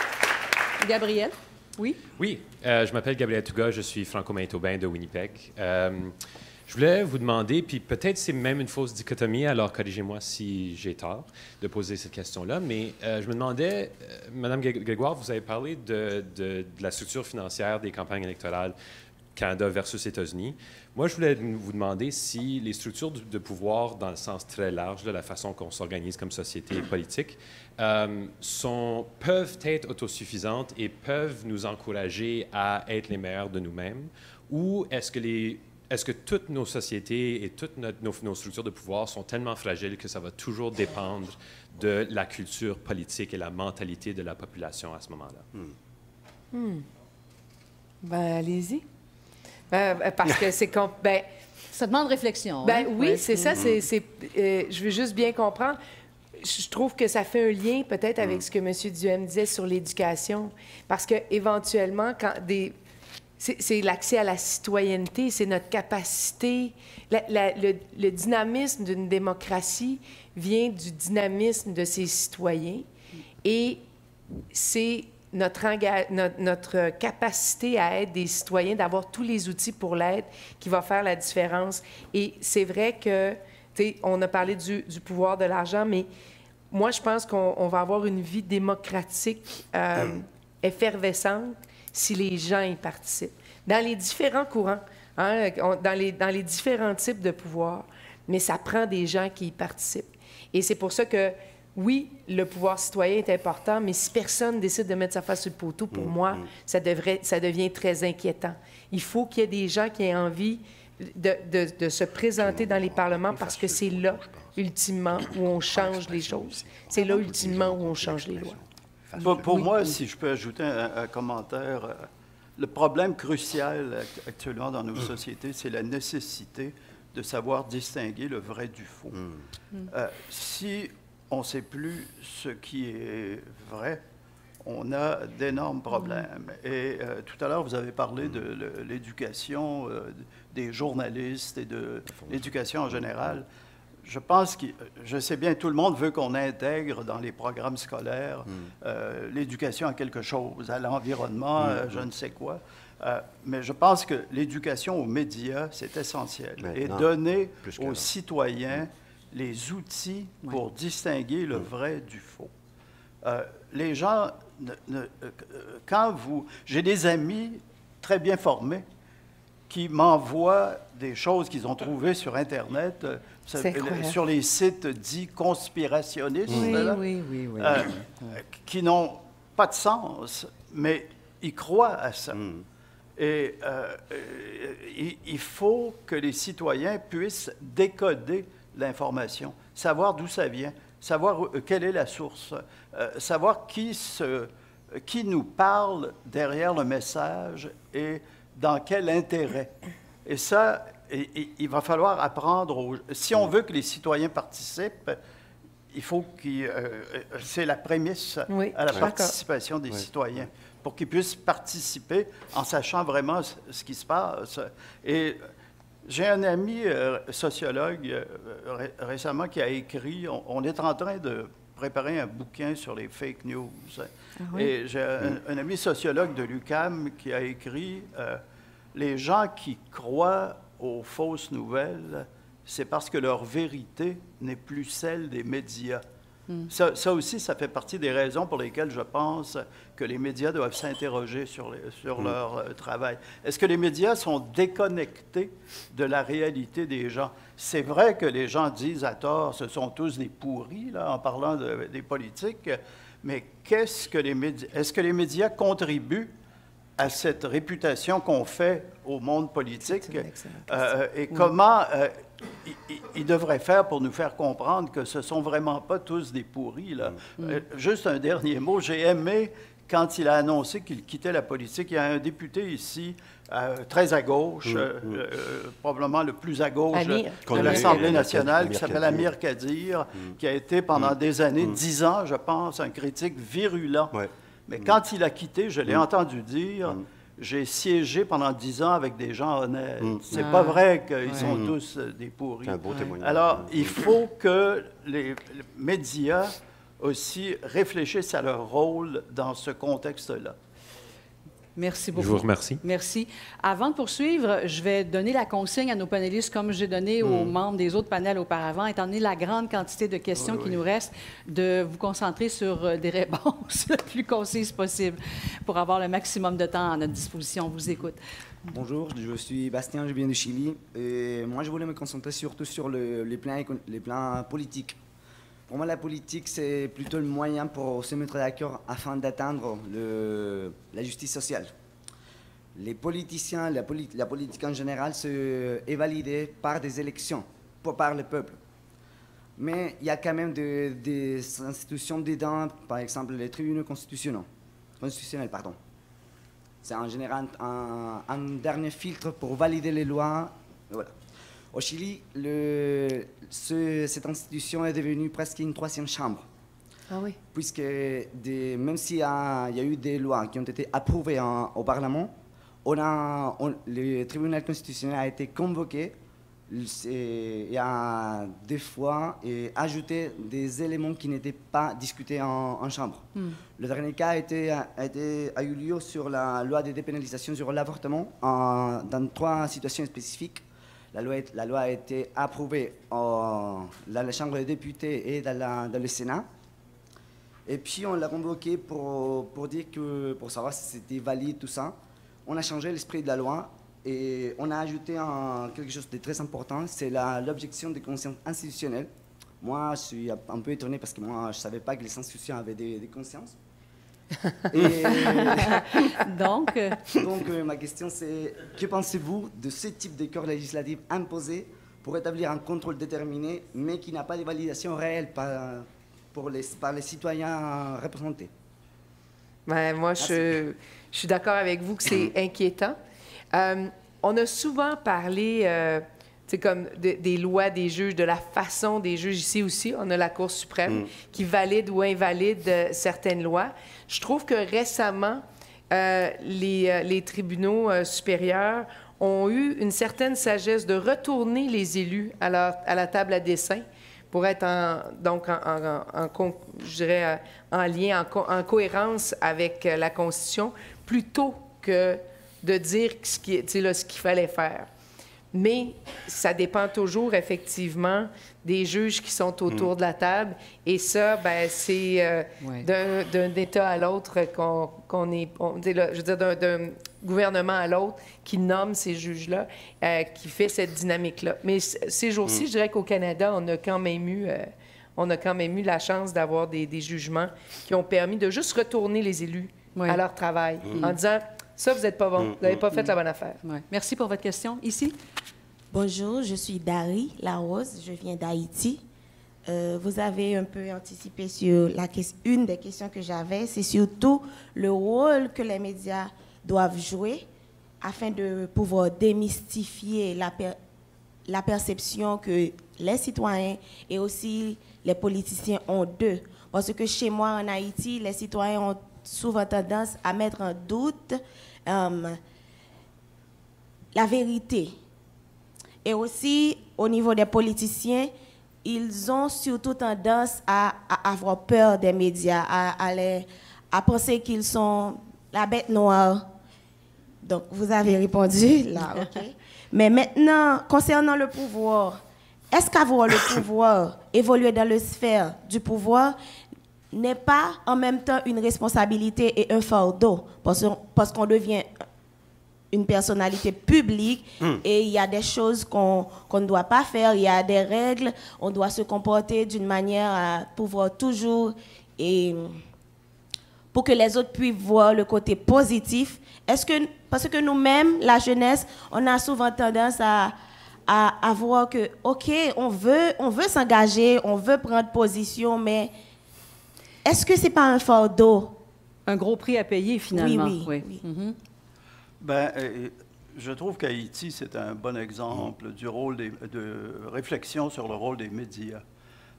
Gabriel? Oui? Oui. Euh, je m'appelle Gabriel Touga, je suis franco-manitobain de Winnipeg. Euh, je voulais vous demander, puis peut-être c'est même une fausse dichotomie, alors corrigez-moi si j'ai tort de poser cette question-là, mais euh, je me demandais, euh, Mme Grégoire, vous avez parlé de, de, de la structure financière des campagnes électorales Canada versus États-Unis. Moi, je voulais vous demander si les structures de, de pouvoir, dans le sens très large de la façon qu'on s'organise comme société politique, euh, sont, peuvent être autosuffisantes et peuvent nous encourager à être les meilleurs de nous-mêmes, ou est-ce que, les, est-ce que toutes nos sociétés et toutes notre, nos, nos structures de pouvoir sont tellement fragiles que ça va toujours dépendre de la culture politique et la mentalité de la population à ce moment-là? Hmm. Hmm. Ben, allez-y. Euh, parce que c'est... Ben, ça demande réflexion. Ben, hein? Oui, ouais. c'est ça. C'est, c'est, euh, je veux juste bien comprendre. Je trouve que ça fait un lien peut-être avec mm. ce que M. Duhaime disait sur l'éducation. Parce qu'éventuellement, quand des... c'est l'accès à la citoyenneté, c'est notre capacité. La, la, le, le dynamisme d'une démocratie vient du dynamisme de ses citoyens. Et c'est... Notre, notre, notre capacité à être des citoyens, d'avoir tous les outils pour l'être qui va faire la différence. Et c'est vrai que, tu sais, on a parlé du, du pouvoir de l'argent, mais moi, je pense qu'on va avoir une vie démocratique euh, mm. effervescente si les gens y participent. Dans les différents courants, hein, on, dans, les, dans les différents types de pouvoir, mais ça prend des gens qui y participent. Et c'est pour ça que, oui, le pouvoir citoyen est important, mais si personne décide de mettre sa face sur le poteau, pour mmh, moi, mmh. Ça, devrait, ça devient très inquiétant. Il faut qu'il y ait des gens qui aient envie de, de, de se présenter dans les parlements parce que c'est là, ultimement, où on change les choses. C'est là, ultimement, où on change les lois. Pour, pour oui, moi, oui. si je peux ajouter un, un commentaire, le problème crucial actuellement dans nos mmh. sociétés, c'est la nécessité de savoir distinguer le vrai du faux. Mmh. Euh, si... on ne sait plus ce qui est vrai, on a d'énormes problèmes. Et euh, tout à l'heure, vous avez parlé de l'éducation euh, des journalistes et de l'éducation en général. Je pense que, je sais bien, tout le monde veut qu'on intègre dans les programmes scolaires mm. euh, l'éducation à quelque chose, à l'environnement, mm. euh, je ne sais quoi. Euh, mais je pense que l'éducation aux médias, c'est essentiel. Mais et non, donner aux citoyens... Mm. les outils pour oui. distinguer le vrai du faux. Euh, les gens, ne, ne, quand vous... J'ai des amis très bien formés qui m'envoient des choses qu'ils ont trouvées sur Internet, euh, sur les sites dits conspirationnistes, oui, là, oui, oui, oui. Euh, qui n'ont pas de sens, mais ils croient à ça. Mm. Et euh, il, il faut que les citoyens puissent décoder l'information, savoir d'où ça vient, savoir quelle est la source, euh, savoir qui, se, qui nous parle derrière le message et dans quel intérêt. Et ça, et, et, il va falloir apprendre, aux, si on veut que les citoyens participent, il faut qu'ils, euh, c'est la prémisse oui, à la participation des oui. citoyens, pour qu'ils puissent participer en sachant vraiment ce qui se passe. Et J'ai un ami euh, sociologue euh, ré récemment qui a écrit, on, on est en train de préparer un bouquin sur les fake news. Ah oui. Et j'ai un, un ami sociologue de l'U Q A M qui a écrit euh, « Les gens qui croient aux fausses nouvelles, c'est parce que leur vérité n'est plus celle des médias. » Mm. Ça, ça aussi, ça fait partie des raisons pour lesquelles je pense que les médias doivent s'interroger sur, les, sur mm. leur euh, travail. Est-ce que les médias sont déconnectés de la réalité des gens? C'est vrai que les gens disent à tort, ce sont tous des pourris, là, en parlant de, des politiques, mais qu'est-ce que les médias, est-ce que les médias contribuent à cette réputation qu'on fait au monde politique? Euh, et oui. comment... Euh, Il, il devrait faire pour nous faire comprendre que ce ne sont vraiment pas tous des pourris, là. Mmh. Euh, juste un dernier mot. J'ai aimé quand il a annoncé qu'il quittait la politique. Il y a un député ici, euh, très à gauche, mmh. euh, mmh. Euh, probablement le plus à gauche Amir. de l'Assemblée nationale, qui s'appelle Amir Khadir, mmh. qui a été pendant mmh. des années, dix mmh. ans, je pense, un critique virulent. Ouais. Mais mmh. quand il a quitté, je l'ai mmh. entendu dire... Mmh. J'ai siégé pendant dix ans avec des gens honnêtes. Mmh. C'est ah. pas vrai qu'ils ouais. sont mmh. tous des pourris. Un beau ouais. témoignage. Alors, mmh. il faut que les, les médias aussi réfléchissent à leur rôle dans ce contexte-là. Merci beaucoup. Je vous remercie. Merci. Avant de poursuivre, je vais donner la consigne à nos panélistes, comme j'ai donné mmh. aux membres des autres panels auparavant, étant donné la grande quantité de questions oui, oui. qui nous restent, de vous concentrer sur des réponses le plus concises possible pour avoir le maximum de temps à notre disposition. On vous écoute. Bonjour, je suis Bastien, je viens du Chili. Et moi, je voulais me concentrer surtout sur le, les, plans, les plans politiques. Pour moi, la politique, c'est plutôt le moyen pour se mettre d'accord afin d'atteindre la justice sociale. Les politiciens, la, politi la politique en général, se, est validée par des élections, pas par le peuple. Mais il y a quand même de, des institutions dedans, par exemple les tribunaux constitutionnels. constitutionnels pardon. C'est en général un, un dernier filtre pour valider les lois. Voilà. Au Chili, le, ce, cette institution est devenue presque une troisième chambre. Ah oui. Puisque des, même s'il y, y a eu des lois qui ont été approuvées en, au Parlement, on a, on, le tribunal constitutionnel a été convoqué et a des fois et ajouté des éléments qui n'étaient pas discutés en, en chambre. Mm. Le dernier cas a, été, a, été, a eu lieu sur la loi de dépénalisation sur l'avortement dans trois situations spécifiques. La loi, la loi a été approuvée en, dans la Chambre des députés et dans, la, dans le Sénat. Et puis, on l'a convoqué pour, pour, dire que, pour savoir si c'était valide, tout ça. On a changé l'esprit de la loi et on a ajouté un, quelque chose de très important, c'est l'objection de conscience institutionnelle. Moi, je suis un peu étonné parce que moi, je ne savais pas que les institutions avaient des, des consciences. Et donc, donc euh, ma question c'est, que pensez-vous de ce type de corps législatif imposé pour établir un contrôle déterminé, mais qui n'a pas de validation réelle par, pour les, par les citoyens représentés? Ben, moi, je, je suis d'accord avec vous que c'est inquiétant. Euh, on a souvent parlé euh, comme de, des lois des juges, de la façon des juges. Ici aussi, on a la Cour suprême mm. qui valide ou invalide euh, certaines lois. Je trouve que récemment, euh, les, les tribunaux euh, supérieurs ont eu une certaine sagesse de retourner les élus à, leur, à la table à dessein pour être en, donc en, en, en, en, je dirais, en lien, en, en cohérence avec la Constitution, plutôt que de dire ce qui, là, ce qu'il fallait faire. Mais ça dépend toujours, effectivement, des juges qui sont autour mmh. de la table. Et ça, ben, c'est euh, ouais. d'un État à l'autre qu'on qu'on est... On, là, je veux dire, d'un gouvernement à l'autre qui nomme ces juges-là, euh, qui fait cette dynamique-là. Mais ces jours-ci, mmh. je dirais qu'au Canada, on a quand même eu... Euh, on a quand même eu la chance d'avoir des, des jugements qui ont permis de juste retourner les élus oui. à leur travail mmh. en disant... Ça, vous n'êtes pas bon. Vous n'avez pas fait la bonne affaire. Ouais. Merci pour votre question. Ici. Bonjour, je suis Dari Larose. Je viens d'Haïti. Euh, vous avez un peu anticipé sur la question. Une des questions que j'avais, c'est surtout le rôle que les médias doivent jouer afin de pouvoir démystifier la, per... la perception que les citoyens et aussi les politiciens ont d'eux. Parce que chez moi, en Haïti, les citoyens ont souvent tendance à mettre en doute euh, la vérité. Et aussi, au niveau des politiciens, ils ont surtout tendance à, à avoir peur des médias, à, à, les, à penser qu'ils sont la bête noire. Donc, vous avez répondu là, OK. Mais maintenant, concernant le pouvoir, est-ce qu'avoir le pouvoir, évoluer dans la sphère du pouvoir, n'est pas en même temps une responsabilité et un fardeau, parce, parce qu'on devient une personnalité publique mm. et il y a des choses qu'on qu'on ne doit pas faire, il y a des règles, on doit se comporter d'une manière à pouvoir toujours, et pour que les autres puissent voir le côté positif. Est-ce que, parce que nous-mêmes, la jeunesse, on a souvent tendance à, à, à voir que, OK, on veut, on veut s'engager, on veut prendre position, mais est-ce que ce n'est pas un fardeau? Un gros prix à payer, finalement. Oui, oui. oui. oui. Mm-hmm. Bien, je trouve qu'Haïti, c'est un bon exemple du rôle des, de réflexion sur le rôle des médias.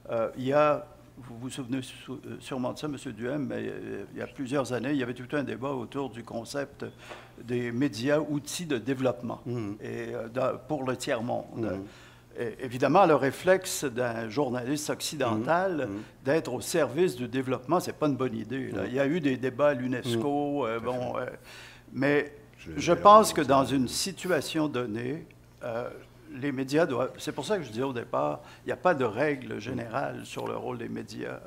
Euh, il y a, vous vous souvenez sûrement de ça, M. Duhaime, mais il y a plusieurs années, il y avait tout un débat autour du concept des médias outils de développement mmh. et, dans, pour le tiers-monde. Mmh. Évidemment, le réflexe d'un journaliste occidental mmh, mmh. d'être au service du développement, ce n'est pas une bonne idée. Là. Mmh. Il y a eu des débats à l'UNESCO, mmh. euh, bon, euh, mais je, je pense que dans une situation donnée, euh, les médias doivent... C'est pour ça que je disais au départ, il n'y a pas de règle générale mmh. sur le rôle des médias.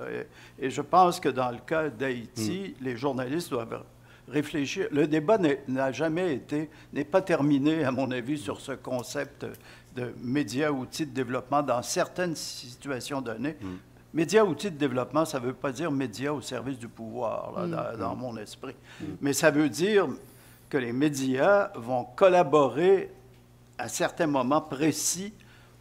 Et, et je pense que dans le cas d'Haïti, mmh. les journalistes doivent... réfléchir. Le débat n'a jamais été, n'est pas terminé, à mon avis, sur ce concept de médias-outils de développement dans certaines situations données. Mm. Médias-outils de développement, ça ne veut pas dire médias au service du pouvoir, là, mm. dans, dans mon esprit. Mm. Mais ça veut dire que les médias vont collaborer à certains moments précis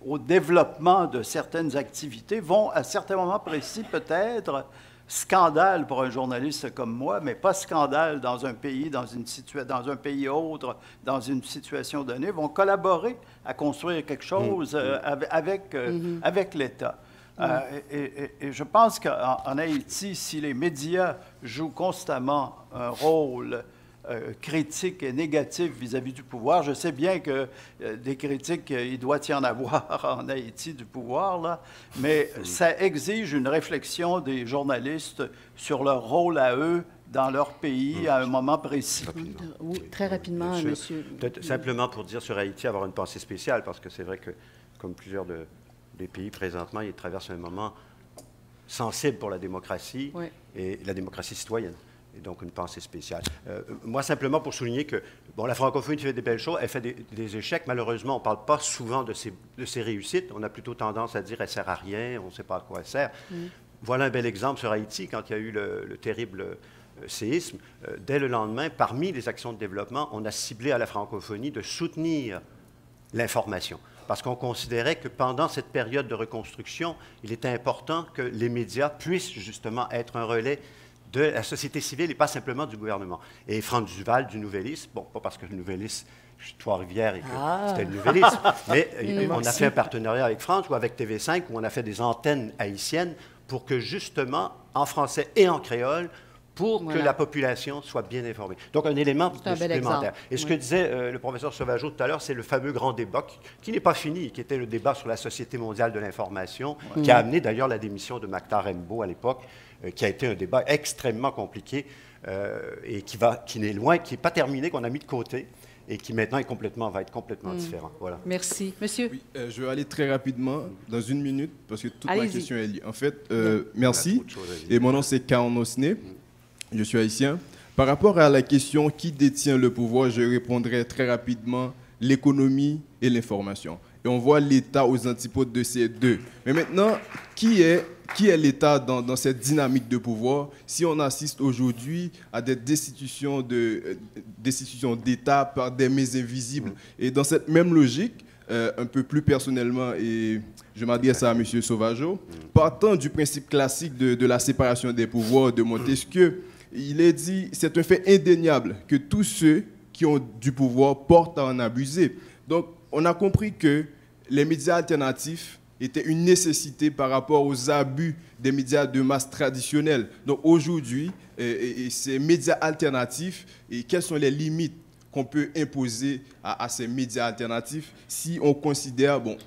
au développement de certaines activités, vont à certains moments précis peut-être... Scandale pour un journaliste comme moi, mais pas scandale dans un pays, dans, une situa dans un pays autre, dans une situation donnée, vont collaborer à construire quelque chose euh, avec, euh, mm-hmm. avec l'État. Mm-hmm. euh, et, et, et je pense qu'en Haïti, si les médias jouent constamment un rôle euh, critique et négatif vis-à-vis du pouvoir, je sais bien que euh, des critiques, euh, il doit y en avoir en Haïti du pouvoir, là, mais oui. ça exige une réflexion des journalistes sur leur rôle à eux dans leur pays oui. à un moment précis. Rapidement. Oui, très rapidement, oui, monsieur. Peut-être oui. simplement pour dire sur Haïti, avoir une pensée spéciale, parce que c'est vrai que, comme plusieurs de, des pays présentement, ils traversent un moment sensible pour la démocratie oui. et la démocratie citoyenne. Et donc, une pensée spéciale. Euh, moi, simplement pour souligner que, bon, la francophonie fait des belles choses, elle fait des, des échecs. Malheureusement, on ne parle pas souvent de ses, de ses réussites. On a plutôt tendance à dire « elle ne sert à rien », on ne sait pas à quoi elle sert. Mm. Voilà un bel exemple sur Haïti, quand il y a eu le, le terrible euh, séisme. Euh, dès le lendemain, parmi les actions de développement, on a ciblé à la francophonie de soutenir l'information. Parce qu'on considérait que pendant cette période de reconstruction, il était important que les médias puissent justement être un relais de la société civile et pas simplement du gouvernement. Et Franck Duval, du Nouvelliste, bon, pas parce que le Nouvelliste, je suis de Trois-Rivières et que ah. c'était le Nouvelliste, mais non, on a fait un partenariat avec France ou avec T V cinq où on a fait des antennes haïtiennes pour que justement, en français et en créole, pour voilà. que la population soit bien informée. Donc, un élément un supplémentaire. Et ce oui. que disait euh, le professeur Sauvageau tout à l'heure, c'est le fameux grand débat qui, qui n'est pas fini, qui était le débat sur la Société mondiale de l'information, oui. qui a amené d'ailleurs la démission de Mactar Mbow à l'époque, euh, qui a été un débat extrêmement compliqué euh, et qui, qui n'est loin, qui n'est pas terminé, qu'on a mis de côté et qui maintenant est complètement, va être complètement mmh. différent. Voilà. Merci. Monsieur. Oui, euh, je vais aller très rapidement, dans une minute, parce que toute ma question est liée. En fait, euh, merci. Et mon nom, c'est Kaon Osné. Mmh. Je suis haïtien. Par rapport à la question qui détient le pouvoir, je répondrai très rapidement l'économie et l'information. Et on voit l'État aux antipodes de ces deux. Mais maintenant, qui est, qui est l'État dans, dans cette dynamique de pouvoir si on assiste aujourd'hui à des destitutions de, destitutions d'État par des mets invisibles? Et dans cette même logique, Euh, un peu plus personnellement, et je m'adresse à M. Sauvageau, partant du principe classique de, de la séparation des pouvoirs de Montesquieu, il est dit, c'est un fait indéniable que tous ceux qui ont du pouvoir portent à en abuser. Donc, on a compris que les médias alternatifs étaient une nécessité par rapport aux abus des médias de masse traditionnels. Donc, aujourd'hui, euh, et, et ces médias alternatifs, et quelles sont les limites? qu'on peut imposer à, à ces médias alternatifs si on considère, bon,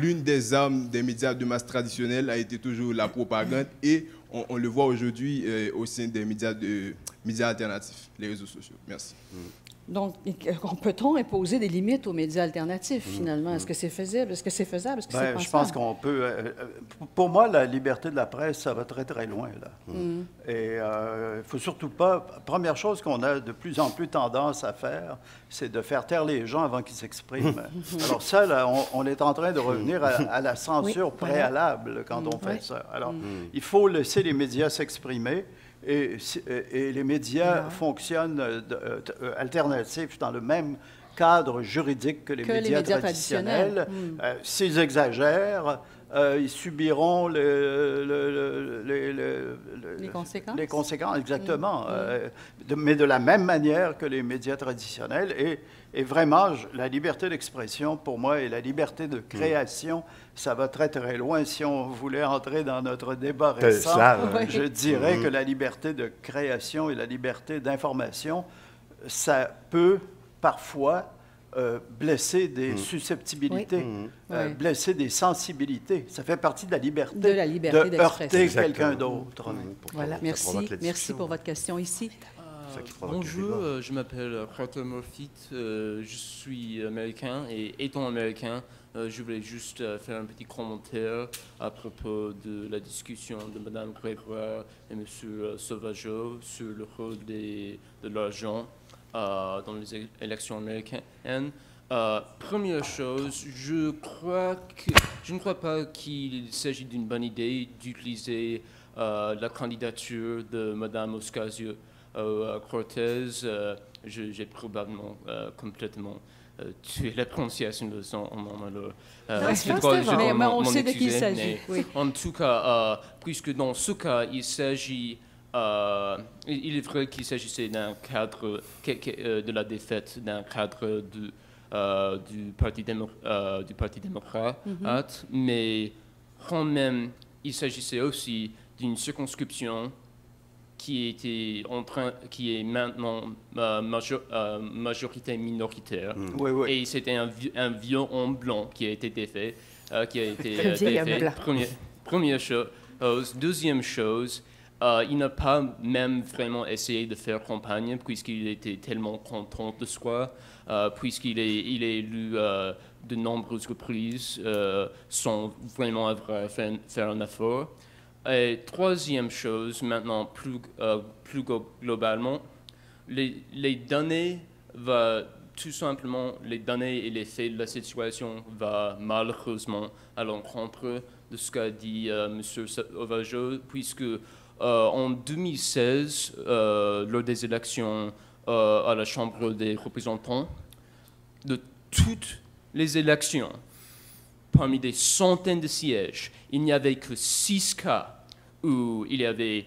l'une des armes des médias de masse traditionnels a été toujours la propagande et on, on le voit aujourd'hui euh, au sein des médias, de, médias alternatifs, les réseaux sociaux. Merci. Donc, peut-on imposer des limites aux médias alternatifs, finalement? Est-ce que c'est faisable? Est-ce que c'est faisable? Est-ce que ben, je pense qu'on peut... Euh, pour moi, la liberté de la presse, ça va très, très loin, là. Mm. Et il euh, ne faut surtout pas... Première chose qu'on a de plus en plus tendance à faire, c'est de faire taire les gens avant qu'ils s'expriment. Alors ça, là, on, on est en train de revenir à, à la censure oui, préalable quand mm, on fait oui. ça. Alors, mm. il faut laisser les médias s'exprimer. Et, et les médias non. fonctionnent euh, alternatifs dans le même cadre juridique que les, que médias, les médias traditionnels. traditionnels. Mm. Euh, s'ils exagèrent, euh, ils subiront le, le, le, le, le, les conséquences. Les conséquences, exactement. Mm. Euh, de, mais de la même manière que les médias traditionnels. Et, et vraiment, la liberté d'expression, pour moi, et la liberté de création... Mm. Ça va très, très loin. Si on voulait entrer dans notre débat récent, oui. je dirais mmh. que la liberté de création et la liberté d'information, ça peut parfois euh, blesser des mmh. susceptibilités, oui. Euh, oui. blesser des sensibilités. Ça fait partie de la liberté de, la liberté de heurter quelqu'un d'autre. Mmh. Voilà. Merci. Merci pour votre question ici. Euh, bonjour, je m'appelle Carter Murphy, euh, je suis américain et étant américain, Euh, je voulais juste euh, faire un petit commentaire à propos de la discussion de Mme Grégoire et M. Sauvageau sur le rôle des, de l'argent euh, dans les élections américaines. Euh, première chose, je, crois que, je ne crois pas qu'il s'agit d'une bonne idée d'utiliser euh, la candidature de Mme Ocasio-Cortez. Euh, J'ai probablement euh, complètement... Euh, tu es la prononciation de son nom, alors. Euh, je pense que mais mon, on sait de qui il s'agit. Oui. En tout cas, euh, puisque dans ce cas, il s'agit, euh, il est vrai qu'il s'agissait d'un cadre de la défaite d'un cadre de, euh, du parti démo, euh, du parti démocrate, mm-hmm. mais quand même, il s'agissait aussi d'une circonscription qui était en train, qui est maintenant euh, major, euh, majorité minoritaire. Mm. Oui, oui. Et c'était un, un violon blanc qui a été défait, euh, qui a été euh, défait. Premier, première chose. Deuxième chose, euh, il n'a pas même vraiment essayé de faire campagne puisqu'il était tellement content de soi, euh, puisqu'il est, il est élu euh, de nombreuses reprises euh, sans vraiment avoir fait, faire un effort. Et troisième chose, maintenant plus, euh, plus globalement, les, les données va tout simplement, les données et les faits de la situation va malheureusement à l'encontre de ce qu'a dit euh, M. Sauvageau, puisque euh, en deux mille seize, euh, lors des élections euh, à la Chambre des représentants, de toutes les élections, parmi des centaines de sièges, il n'y avait que six cas où il y avait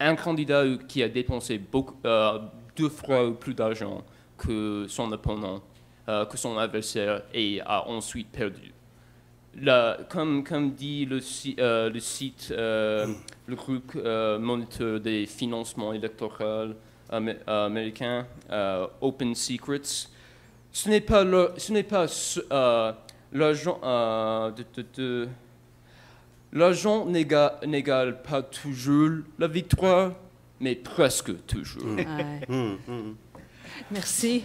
un candidat qui a dépensé beaucoup, euh, deux fois plus d'argent que son opponent, euh, que son adversaire, et a ensuite perdu. Là, comme, comme dit le, euh, le site, euh, le groupe euh, moniteur des financements électoraux am américains, euh, Open Secrets, ce n'est pas leur, ce n'est pas euh, l'argent euh, de, de, de, l'argent n'égale pas toujours la victoire, mais presque toujours. Mm. Mm. Merci.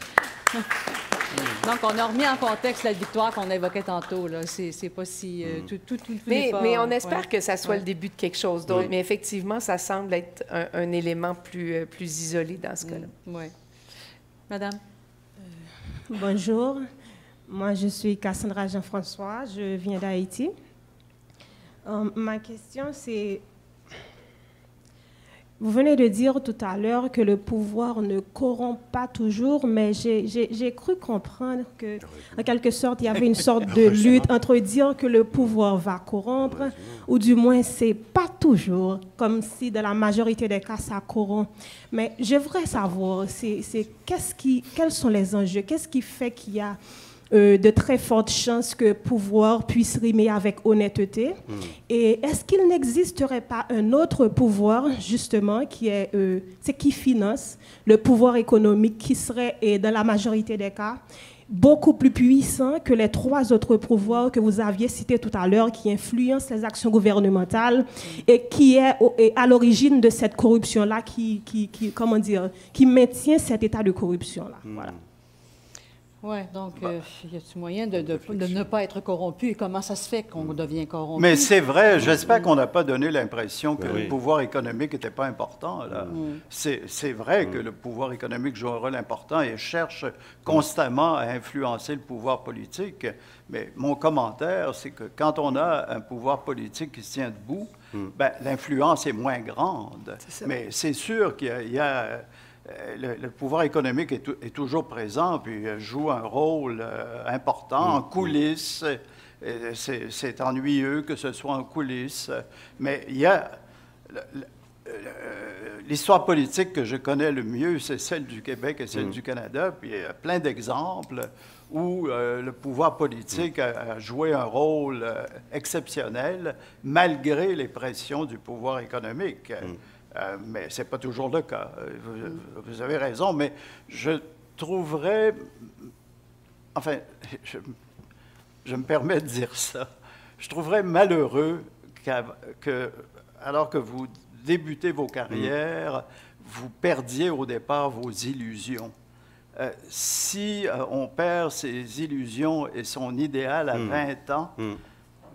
Donc, on a remis en contexte la victoire qu'on évoquait tantôt. C'est pas si... Euh, tout, tout, tout, tout mais, pas, mais on espère ouais. que ça soit ouais. le début de quelque chose d'autre. Oui. Mais effectivement, ça semble être un, un élément plus, plus isolé dans ce mm. cas-là. Oui. Madame. Euh, bonjour. Moi, je suis Cassandra Jean-François. Je viens d'Haïti. Euh, ma question, c'est, vous venez de dire tout à l'heure que le pouvoir ne corrompt pas toujours, mais j'ai cru comprendre que, en quelque sorte, il y avait une sorte de lutte entre dire que le pouvoir va corrompre, ou du moins, c'est pas toujours, comme si dans la majorité des cas, ça corrompt. Mais je voudrais savoir, c'est, c'est, qu'est-ce qui, quels sont les enjeux, qu'est-ce qui fait qu'il y a euh, de très fortes chances que pouvoir puisse rimer avec honnêteté. Mmh. Et est-ce qu'il n'existerait pas un autre pouvoir, justement, qui, est, euh, c'est qui finance le pouvoir économique qui serait, et dans la majorité des cas, beaucoup plus puissant que les trois autres pouvoirs que vous aviez cités tout à l'heure, qui influencent les actions gouvernementales et qui est à l'origine de cette corruption-là, qui, qui, qui, comment dire, qui maintient cet état de corruption-là. Voilà. Oui, donc il bah, euh, y a-t-il moyen de, de, de ne pas être corrompu? Et comment ça se fait qu'on devient corrompu? Mais c'est vrai, j'espère qu'on n'a pas donné l'impression que oui. le pouvoir économique n'était pas important. Mm. C'est vrai mm. que le pouvoir économique joue un rôle important et cherche mm. constamment à influencer le pouvoir politique. Mais mon commentaire, c'est que quand on a un pouvoir politique qui se tient debout, mm. ben, l'influence est moins grande. Mais c'est sûr qu'il y a... Il y a Le, le pouvoir économique est, est toujours présent, puis joue un rôle euh, important en coulisses. C'est ennuyeux que ce soit en coulisses. Mais il y a... L'histoire politique que je connais le mieux, c'est celle du Québec et celle mm. du Canada. Puis il y a plein d'exemples où euh, le pouvoir politique a, a joué un rôle euh, exceptionnel, malgré les pressions du pouvoir économique. Mm. Euh, mais ce n'est pas toujours le cas. Vous, vous avez raison, mais je trouverais... Enfin, je, je me permets de dire ça. Je trouverais malheureux que, alors que vous débutez vos carrières, vous perdiez au départ vos illusions. Euh, si euh, on perd ses illusions et son idéal à vingt ans, mm.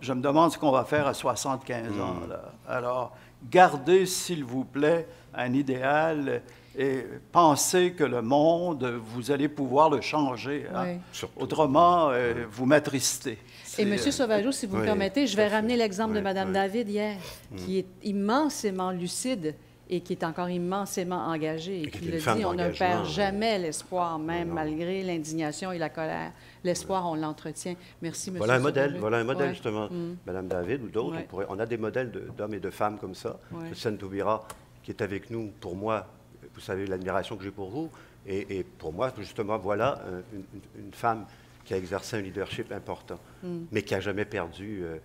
je me demande ce qu'on va faire à soixante-quinze ans. Là. Alors... Gardez, s'il vous plaît, un idéal et pensez que le monde, vous allez pouvoir le changer. Hein? Oui. Autrement, euh, vous m'attristez. Et M. Sauvageau, si vous oui, me permettez, je vais ramener l'exemple oui, de Mme oui. David hier, mm. qui est immensément lucide et qui est encore immensément engagée. Et, et qui le dit, on ne perd jamais l'espoir, même non. malgré l'indignation et la colère. L'espoir, on l'entretient. Merci, M. Voilà un Sauvageau. modèle, voilà un modèle ouais. justement. Mm. Mme David ou d'autres, ouais. on, on a des modèles d'hommes de, et de femmes comme ça. Ouais. Christiane Taubira, qui est avec nous, pour moi, vous savez l'admiration que j'ai pour vous, et, et pour moi, justement, voilà une, une, une femme qui a exercé un leadership important, mm. mais qui n'a jamais perdu euh,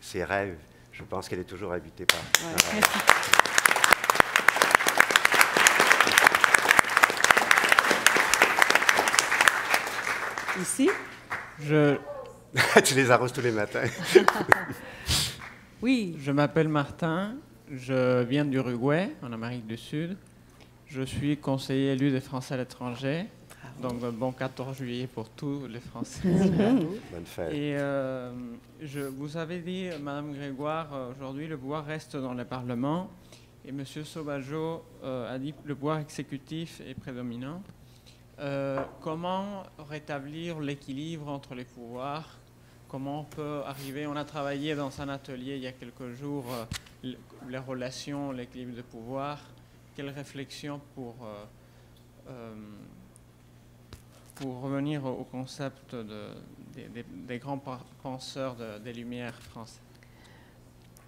ses rêves. Je pense qu'elle est toujours habitée par... Ouais. Ici? Je... tu les arroses tous les matins. oui. Je m'appelle Martin, je viens d'Uruguay, en Amérique du Sud. Je suis conseiller élu des Français à l'étranger, ah, donc un bon quatorze juillet pour tous les Français. Bonne fête. Et euh, je, vous avez dit, Mme Grégoire, aujourd'hui, le pouvoir reste dans le Parlement, et M. Sauvageau euh, a dit que le pouvoir exécutif est prédominant. Euh, comment rétablir l'équilibre entre les pouvoirs? Comment on peut arriver? On a travaillé dans un atelier il y a quelques jours euh, les relations, l'équilibre de pouvoir. Quelles réflexions pour, euh, euh, pour revenir au concept de, de, de, des grands penseurs de, des Lumières françaises?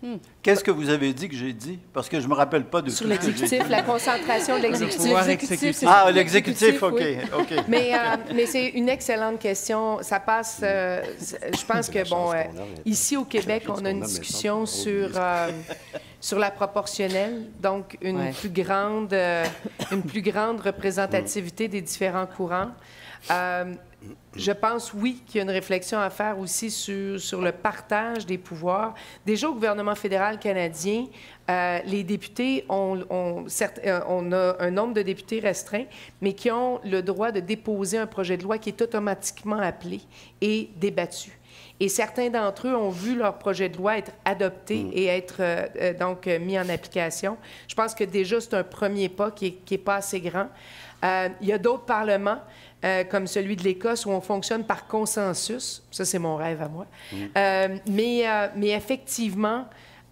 Hmm. Qu'est-ce que vous avez dit que j'ai dit? Parce que je ne me rappelle pas de... Sur l'exécutif, la concentration de l'exécutif. Ah, l'exécutif, OK. Oui. okay. Mais, euh, mais c'est une excellente question. Ça passe... Euh, je pense que, bon, euh, qu a, ici au Québec, on a une discussion a, sur, euh, sur la proportionnelle, donc une, ouais. plus, grande, euh, une plus grande représentativité des différents courants. Euh, Je pense, oui, qu'il y a une réflexion à faire aussi sur, sur le partage des pouvoirs. Déjà, au gouvernement fédéral canadien, euh, les députés, ont, ont, certes, euh, on a un nombre de députés restreint, mais qui ont le droit de déposer un projet de loi qui est automatiquement appelé et débattu. Et certains d'entre eux ont vu leur projet de loi être adopté et être euh, donc mis en application. Je pense que déjà, c'est un premier pas qui est, qui est pas assez grand. Euh, il y a d'autres parlements, Euh, comme celui de l'Écosse, où on fonctionne par consensus. Ça, c'est mon rêve à moi. Mm. Euh, mais, euh, mais effectivement,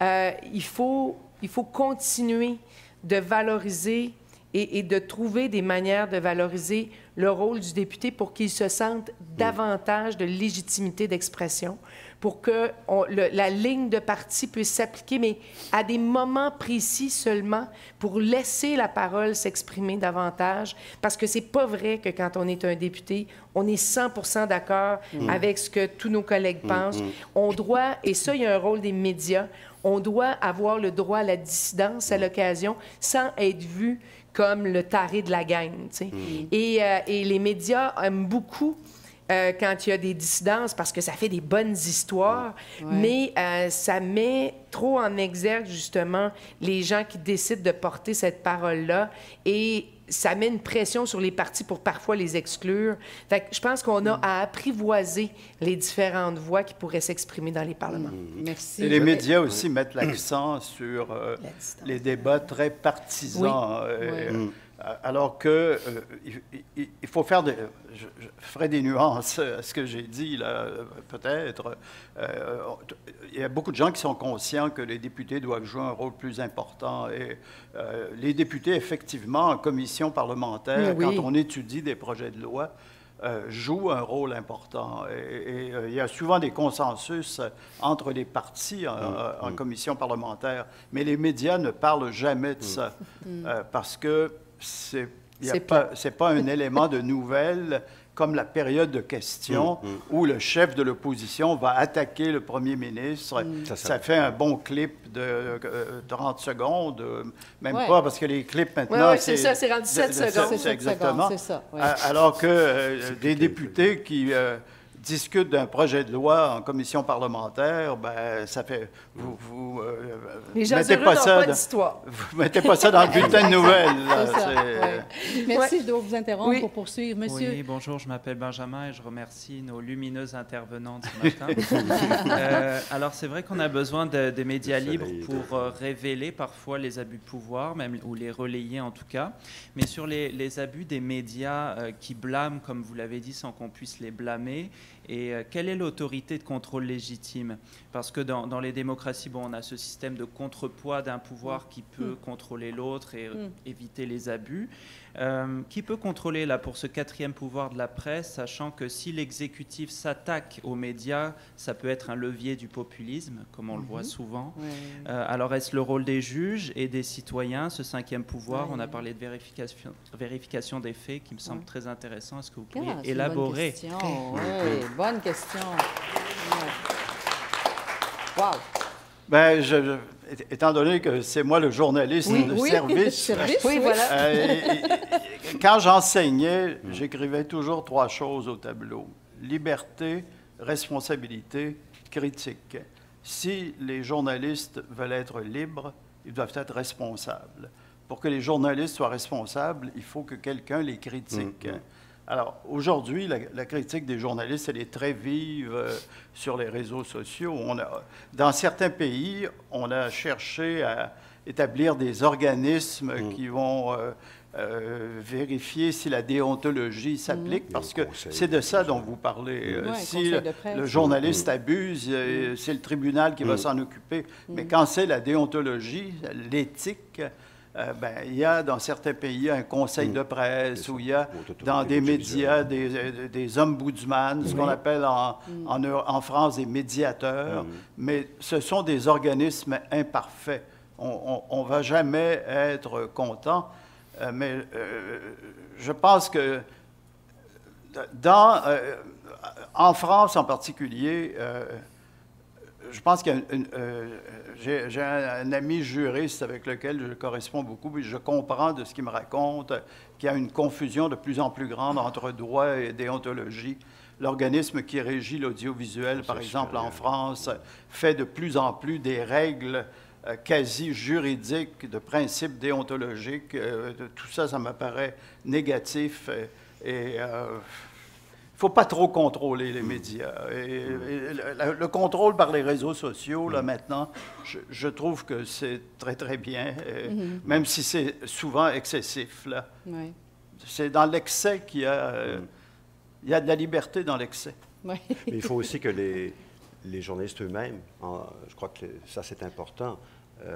euh, il faut, il faut continuer de valoriser et, et de trouver des manières de valoriser le rôle du député pour qu'il se sente davantage de légitimité d'expression, pour que on, le, la ligne de parti puisse s'appliquer, mais à des moments précis seulement, pour laisser la parole s'exprimer davantage, parce que c'est pas vrai que quand on est un député, on est cent pour cent d'accord mmh. avec ce que tous nos collègues mmh. pensent. Mmh. On doit, et ça, il y a un rôle des médias, on doit avoir le droit à la dissidence à l'occasion sans être vu comme le taré de la gang, tu sais. Mmh. Et, euh, et les médias aiment beaucoup euh, quand il y a des dissidences parce que ça fait des bonnes histoires, ouais. mais euh, ça met trop en exergue, justement, les gens qui décident de porter cette parole-là et ça met une pression sur les partis pour parfois les exclure. Fait que je pense qu'on a à apprivoiser les différentes voix qui pourraient s'exprimer dans les parlements. Mmh. Merci. Et les médias aussi mettent l'accent sur euh, La les débats très partisans. Oui. Euh, oui. Euh, mmh. Alors qu'il euh, il faut faire... De, je, je ferai des nuances à ce que j'ai dit, là, peut-être. Euh, il y a beaucoup de gens qui sont conscients que les députés doivent jouer un rôle plus important. Et euh, les députés, effectivement, en commission parlementaire, oui. quand on étudie des projets de loi, Euh, joue un rôle important. Et, et euh, il y a souvent des consensus entre les partis en, mmh. en, en commission parlementaire, mais les médias ne parlent jamais de mmh. ça, mmh. Euh, parce que c'est pas, pas un élément de nouvelle comme la période de questions mmh. où le chef de l'opposition va attaquer le premier ministre. Mmh. Ça, ça, ça fait un bon clip de euh, trente secondes, euh, même ouais. pas, parce que les clips maintenant... Oui, ouais, c'est ça, c'est rendu sept secondes. C'est exactement. C'est ça, ouais. Alors que euh, des députés qui... Euh, discute d'un projet de loi en commission parlementaire, ben ça fait... Vous, vous euh, mettez pas ça pas dans, vous mettez pas ça dans le bulletin de nouvelles. Là, ça, ouais. Merci, ouais. je dois vous interrompre oui. pour poursuivre. Monsieur... Oui, bonjour, je m'appelle Benjamin et je remercie nos lumineuses intervenantes ce matin. euh, alors, c'est vrai qu'on a besoin de, des médias libres pour euh, révéler parfois les abus de pouvoir, même, ou les relayer en tout cas. Mais sur les, les abus des médias euh, qui blâment, comme vous l'avez dit, sans qu'on puisse les blâmer, et euh, quelle est l'autorité de contrôle légitime? Parce que dans, dans les démocraties, bon, on a ce système de contrepoids d'un pouvoir qui peut mmh. contrôler l'autre et mmh. éviter les abus. Euh, qui peut contrôler, là, pour ce quatrième pouvoir de la presse, sachant que si l'exécutif s'attaque aux médias, ça peut être un levier du populisme, comme on mmh. le voit souvent. Ouais. Euh, alors, est-ce le rôle des juges et des citoyens, ce cinquième pouvoir? ouais. On a parlé de vérification, vérification des faits, qui me semble ouais. très intéressant. Est-ce que vous pourriez ah, élaborer? C'est une bonne question. ouais. Ouais. Bonne question. Ouais. Wow. Ben, je... je... Étant donné que c'est moi le journaliste oui, de oui, service, service oui, voilà. euh, quand j'enseignais, j'écrivais toujours trois choses au tableau. Liberté, responsabilité, critique. Si les journalistes veulent être libres, ils doivent être responsables. Pour que les journalistes soient responsables, il faut que quelqu'un les critique. Mm-hmm. Alors, aujourd'hui, la, la critique des journalistes, elle est très vive euh, sur les réseaux sociaux. On a, dans certains pays, on a cherché à établir des organismes mmh. qui vont euh, euh, vérifier si la déontologie s'applique, mmh. parce que c'est de ça dont vous parlez. Mmh. Ouais, si le, le journaliste mmh. abuse, mmh. c'est le tribunal qui mmh. va s'en occuper. Mmh. Mais quand c'est la déontologie, l'éthique... Euh, ben, il y a dans certains pays un conseil mmh. de presse où il y a dans des médias des, des, des ombudsman, mmh. ce qu'on appelle en, mmh. en, en France des médiateurs, mmh. mais ce sont des organismes imparfaits. On ne va jamais être content, euh, mais euh, je pense que dans, euh, en France en particulier... Euh, Je pense qu'il y a une... Euh, j'ai un, un ami juriste avec lequel je corresponds beaucoup, et je comprends de ce qu'il me raconte qu'il y a une confusion de plus en plus grande entre droit et déontologie. L'organisme qui régit l'audiovisuel, par exemple, en France, fait de plus en plus des règles euh, quasi juridiques, de principes déontologiques. Euh, de, tout ça, ça m'apparaît négatif et... et euh, il ne faut pas trop contrôler les médias. Et, et le, le contrôle par les réseaux sociaux, là, maintenant, je, je trouve que c'est très, très bien, et, mm-hmm. même si c'est souvent excessif, là. Oui. C'est dans l'excès qu'il y a... Mm. Il y a de la liberté dans l'excès. Oui. Mais il faut aussi que les, les journalistes eux-mêmes, hein, je crois que ça, c'est important, Euh,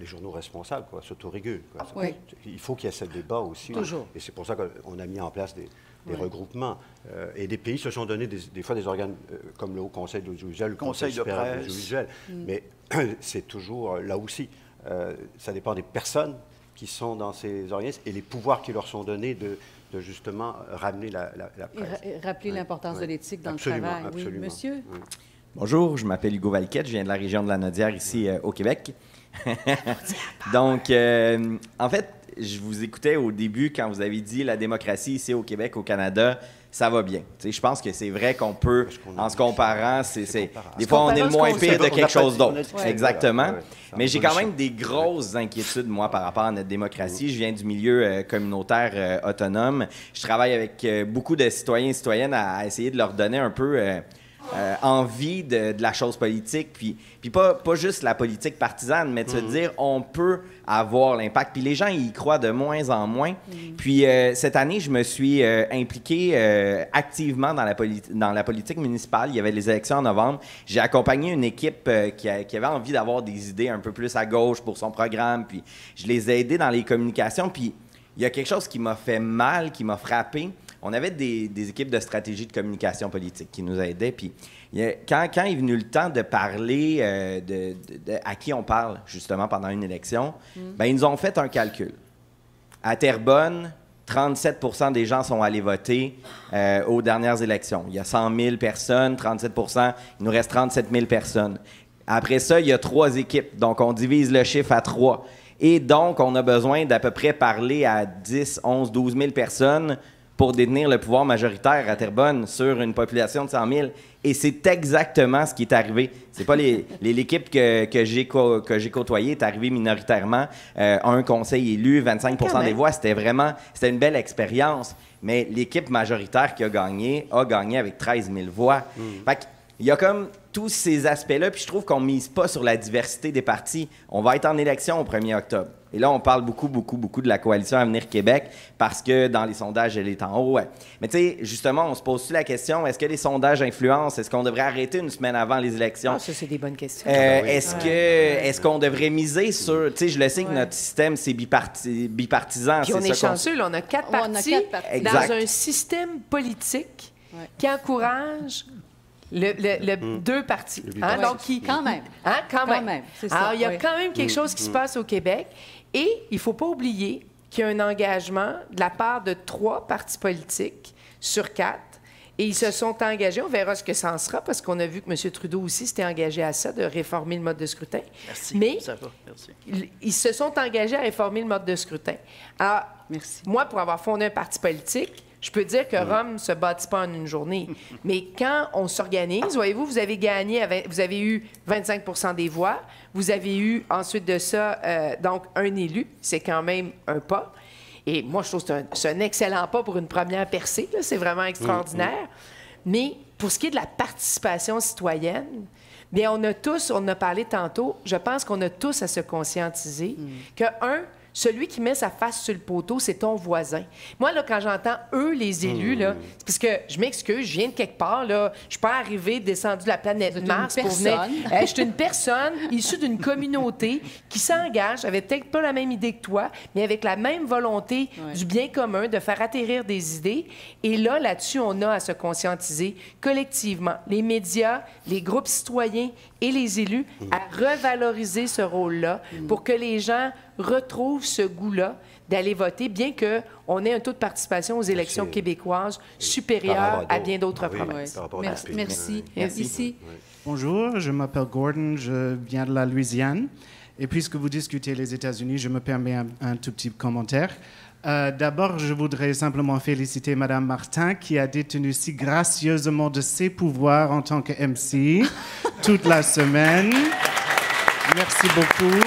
les journaux responsables, quoi, s'autorégulent. Quoi. Oui. Il faut qu'il y ait ce débat aussi. Toujours. Et c'est pour ça qu'on a mis en place des, des ouais. regroupements. Euh, et des pays se sont donné des, des fois des organes euh, comme le Haut Conseil de l'audiovisuel, le Conseil, Conseil de supérieur de l'audiovisuel. Mm. Mais c'est toujours, là aussi, euh, ça dépend des personnes qui sont dans ces organismes et les pouvoirs qui leur sont donnés de, de justement ramener la, la, la presse. Et ra rappeler oui. l'importance oui. de l'éthique dans absolument, le travail. Absolument. Oui, monsieur. Oui. Bonjour, je m'appelle Hugo Valquette, je viens de la région de la Nodière ici euh, au Québec. Donc, euh, en fait, je vous écoutais au début quand vous avez dit la démocratie ici au Québec, au Canada, ça va bien. T'sais, je pense que c'est vrai qu'on peut, qu en se comparant, c'est, c'est, des fois on est le moins pire de quelque chose d'autre. Exactement. Ouais, ouais, mais j'ai quand même des grosses ouais. inquiétudes, moi, par rapport à notre démocratie. Ouais. Je viens du milieu euh, communautaire euh, autonome. Je travaille avec euh, beaucoup de citoyens et citoyennes à, à essayer de leur donner un peu... Euh, Euh, envie de, de la chose politique, puis, puis pas, pas juste la politique partisane, mais de mmh. se dire on peut avoir l'impact. Puis les gens y croient de moins en moins. Mmh. Puis euh, cette année, je me suis euh, impliqué euh, activement dans la, dans la politique municipale. Il y avait les élections en novembre. J'ai accompagné une équipe euh, qui, a, qui avait envie d'avoir des idées un peu plus à gauche pour son programme. Puis je les ai aidés dans les communications. Puis il y a quelque chose qui m'a fait mal, qui m'a frappé. On avait des, des équipes de stratégie de communication politique qui nous aidaient. Puis, il a, quand, quand est venu le temps de parler euh, de, de, de à qui on parle, justement, pendant une élection, mm. bien, ils nous ont fait un calcul. À Terrebonne, trente-sept pour cent des gens sont allés voter euh, aux dernières élections. Il y a cent mille personnes, trente-sept pour cent, il nous reste trente-sept mille personnes. Après ça, il y a trois équipes. Donc, on divise le chiffre à trois. Et donc, on a besoin d'à peu près parler à dix, onze, douze mille personnes pour détenir le pouvoir majoritaire à Terrebonne sur une population de cent mille. Et c'est exactement ce qui est arrivé. C'est pas les, l'équipe que, que j'ai co côtoyée est arrivée minoritairement. Euh, un conseil élu, vingt-cinq pour cent des voix. C'était vraiment c'était une belle expérience. Mais l'équipe majoritaire qui a gagné a gagné avec treize mille voix. Mmh. Fait qu'il y a comme tous ces aspects-là. Puis je trouve qu'on ne mise pas sur la diversité des partis. On va être en élection au premier octobre. Et là, on parle beaucoup, beaucoup, beaucoup de la coalition Avenir Québec parce que dans les sondages, elle est en haut. Ouais. Mais tu sais, justement, on se pose-tu la question, est-ce que les sondages influencent? Est-ce qu'on devrait arrêter une semaine avant les élections? Ah, ça, c'est des bonnes questions. Euh, est-ce ouais. que, ouais. est-ce qu'on devrait miser sur... Tu sais, je le sais que ouais. notre système, c'est biparti, bipartisan. Puis on est chanceux, là, on a quatre partis dans un système politique ouais. qui encourage... Le, le, le mmh. deux parties. Hein? Oui. Donc, il, quand même. Hein? Quand, quand même. même. Ça, alors, il y a oui. quand même quelque chose qui mmh. se passe au Québec. Et il ne faut pas oublier qu'il y a un engagement de la part de trois partis politiques sur quatre. Et ils se sont engagés. On verra ce que ça en sera, parce qu'on a vu que M. Trudeau aussi s'était engagé à ça, de réformer le mode de scrutin. Merci. Mais ça va. Merci. Ils, ils se sont engagés à réformer le mode de scrutin. Alors, merci. Moi, pour avoir fondé un parti politique, je peux dire que mmh. Rome ne se bâtit pas en une journée. Mais quand on s'organise, voyez-vous, vous avez gagné, vous avez eu vingt-cinq pour cent des voix, vous avez eu ensuite de ça, euh, donc, un élu, c'est quand même un pas. Et moi, je trouve que c'est un, un excellent pas pour une première percée, c'est vraiment extraordinaire. Mmh, mmh. Mais pour ce qui est de la participation citoyenne, bien, on a tous, on en a parlé tantôt, je pense qu'on a tous à se conscientiser mmh. que, un, celui qui met sa face sur le poteau, c'est ton voisin. Moi, là, quand j'entends eux, les élus, là, c'est parce que je m'excuse, je viens de quelque part, là, je suis pas arrivée descendue de la planète Mars pour venir. Je suis une personne issue d'une communauté qui s'engage, avec peut-être pas la même idée que toi, mais avec la même volonté ouais. du bien commun, de faire atterrir des idées. Et là, là-dessus, on a à se conscientiser collectivement, les médias, les groupes citoyens et les élus, mmh. à revaloriser ce rôle-là mmh. pour que les gens retrouvent ce goût-là d'aller voter, bien qu'on ait un taux de participation aux élections québécoises supérieur à, à bien d'autres oui, provinces. Oui. Merci. Merci. Merci. Merci. Oui. Bonjour, je m'appelle Gordon, je viens de la Louisiane. Et puisque vous discutez les États-Unis, je me permets un, un tout petit commentaire. Euh, D'abord, je voudrais simplement féliciter Mme Martin qui a détenu si gracieusement de ses pouvoirs en tant que M C toute la semaine. Merci beaucoup.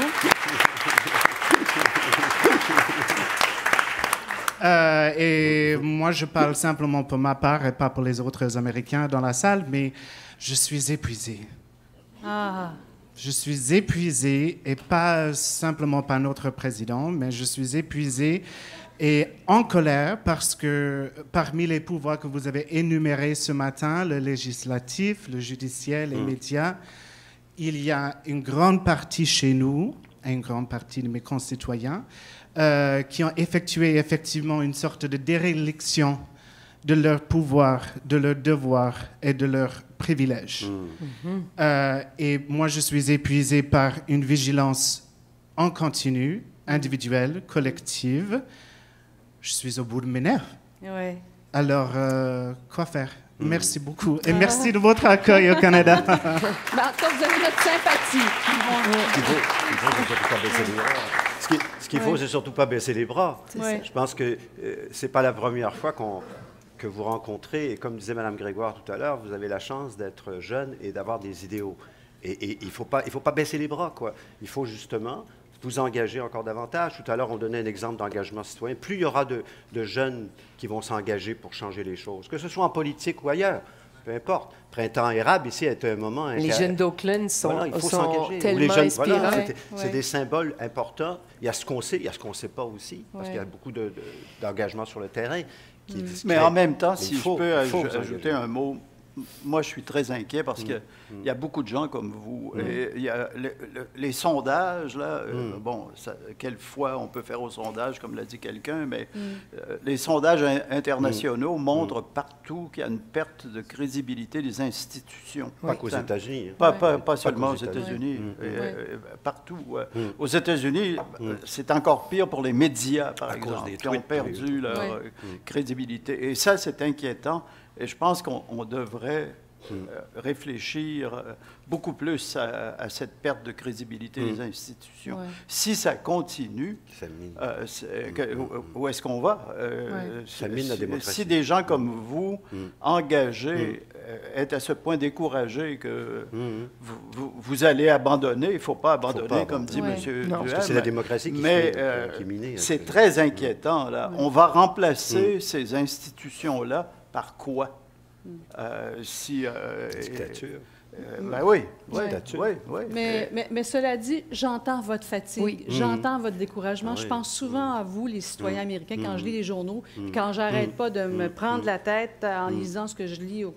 Euh, et moi, je parle simplement pour ma part et pas pour les autres Américains dans la salle, mais je suis épuisée. Ah. Je suis épuisée, et pas simplement par notre président, mais je suis épuisée et en colère parce que parmi les pouvoirs que vous avez énumérés ce matin, le législatif, le judiciaire, les mmh. médias, il y a une grande partie chez nous, une grande partie de mes concitoyens, euh, qui ont effectué effectivement une sorte de déréliction de leur pouvoir, de leur devoir et de leurs privilèges. Mmh. Mmh. Euh, et moi, je suis épuisée par une vigilance en continu, individuelle, collective. Je suis au bout de mes nerfs. Ouais. Alors, euh, quoi faire? Mmh. Merci beaucoup. Et merci de votre accueil au Canada. Bah, encore, vous avez notre sympathie. Ce qu'il faut, ce qu'il faut, c'est surtout pas baisser les bras. Ouais. Je pense que euh, c'est pas la première fois qu'on... que vous rencontrez, et comme disait Mme Grégoire tout à l'heure, vous avez la chance d'être jeune et d'avoir des idéaux. Et, et il ne faut pas, il faut pas baisser les bras, quoi. Il faut justement vous engager encore davantage. Tout à l'heure, on donnait un exemple d'engagement citoyen. Plus il y aura de, de jeunes qui vont s'engager pour changer les choses, que ce soit en politique ou ailleurs, peu importe. Printemps érable, ici, est un moment... Les inca... jeunes d'Auckland sont, voilà, sont tellement les jeunes, inspirants. Voilà, c'est ouais. des symboles importants. Il y a ce qu'on sait, il y a ce qu'on ne sait pas aussi, ouais. parce qu'il y a beaucoup d'engagement de, de, sur le terrain. Qui, qui Mais en même temps, si faut, je peux faut, aj ajouter un mot, moi je suis très inquiet parce qu'il mm. y a beaucoup de gens comme vous. Mm. Et y a le, le, les sondages, là, mm. euh, bon, ça, quelle foi on peut faire aux sondages, comme l'a dit quelqu'un, mais mm. euh, les sondages internationaux mm. montrent mm. partout qu'il y a une perte de crédibilité des institutions. Pas oui. qu'aux États-Unis. Pas, oui. pas, pas, pas seulement aux États-Unis, oui. oui. partout. Euh, mm. Aux États-Unis, mm. c'est encore pire pour les médias, par à exemple, qui ont perdu leur oui. crédibilité. Et ça, c'est inquiétant. Et je pense qu'on devrait mm. euh, réfléchir beaucoup plus à, à cette perte de crédibilité mm. des institutions. Ouais. Si ça continue, ça mine. Euh, est, que, mm. où est-ce qu'on va? Euh, ouais. Ça mine la démocratie. Si des gens comme vous, mm. engagés, mm. euh, êtes à ce point découragés que mm. vous, vous, vous allez abandonner, il ne faut pas abandonner, faut pas comme abandonner. dit ouais. Monsieur Duhaime. Parce que c'est la démocratie qui, mais, fait, euh, qui est minée. C'est très inquiétant. Là. Ouais. On va remplacer mm. ces institutions-là par quoi? Mm. euh, si, euh, Dictature. Euh, ben oui. Oui. Dictature. Oui, oui. Mais, mais, mais cela dit, j'entends votre fatigue, oui. j'entends mm. votre découragement. Oui. Je pense souvent mm. à vous, les citoyens mm. américains, quand mm. je lis les journaux, mm. quand j'arrête mm. pas de me mm. prendre mm. la tête en mm. lisant ce que je lis au,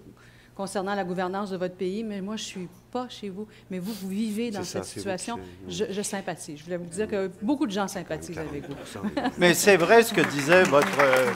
concernant la gouvernance de votre pays. Mais moi, je suis pas chez vous. Mais vous, vous vivez dans cette ça, situation. Je, je sympathise. Je voulais vous dire que beaucoup de gens sympathisent avec vous. Mais c'est vrai ce que disait votre euh,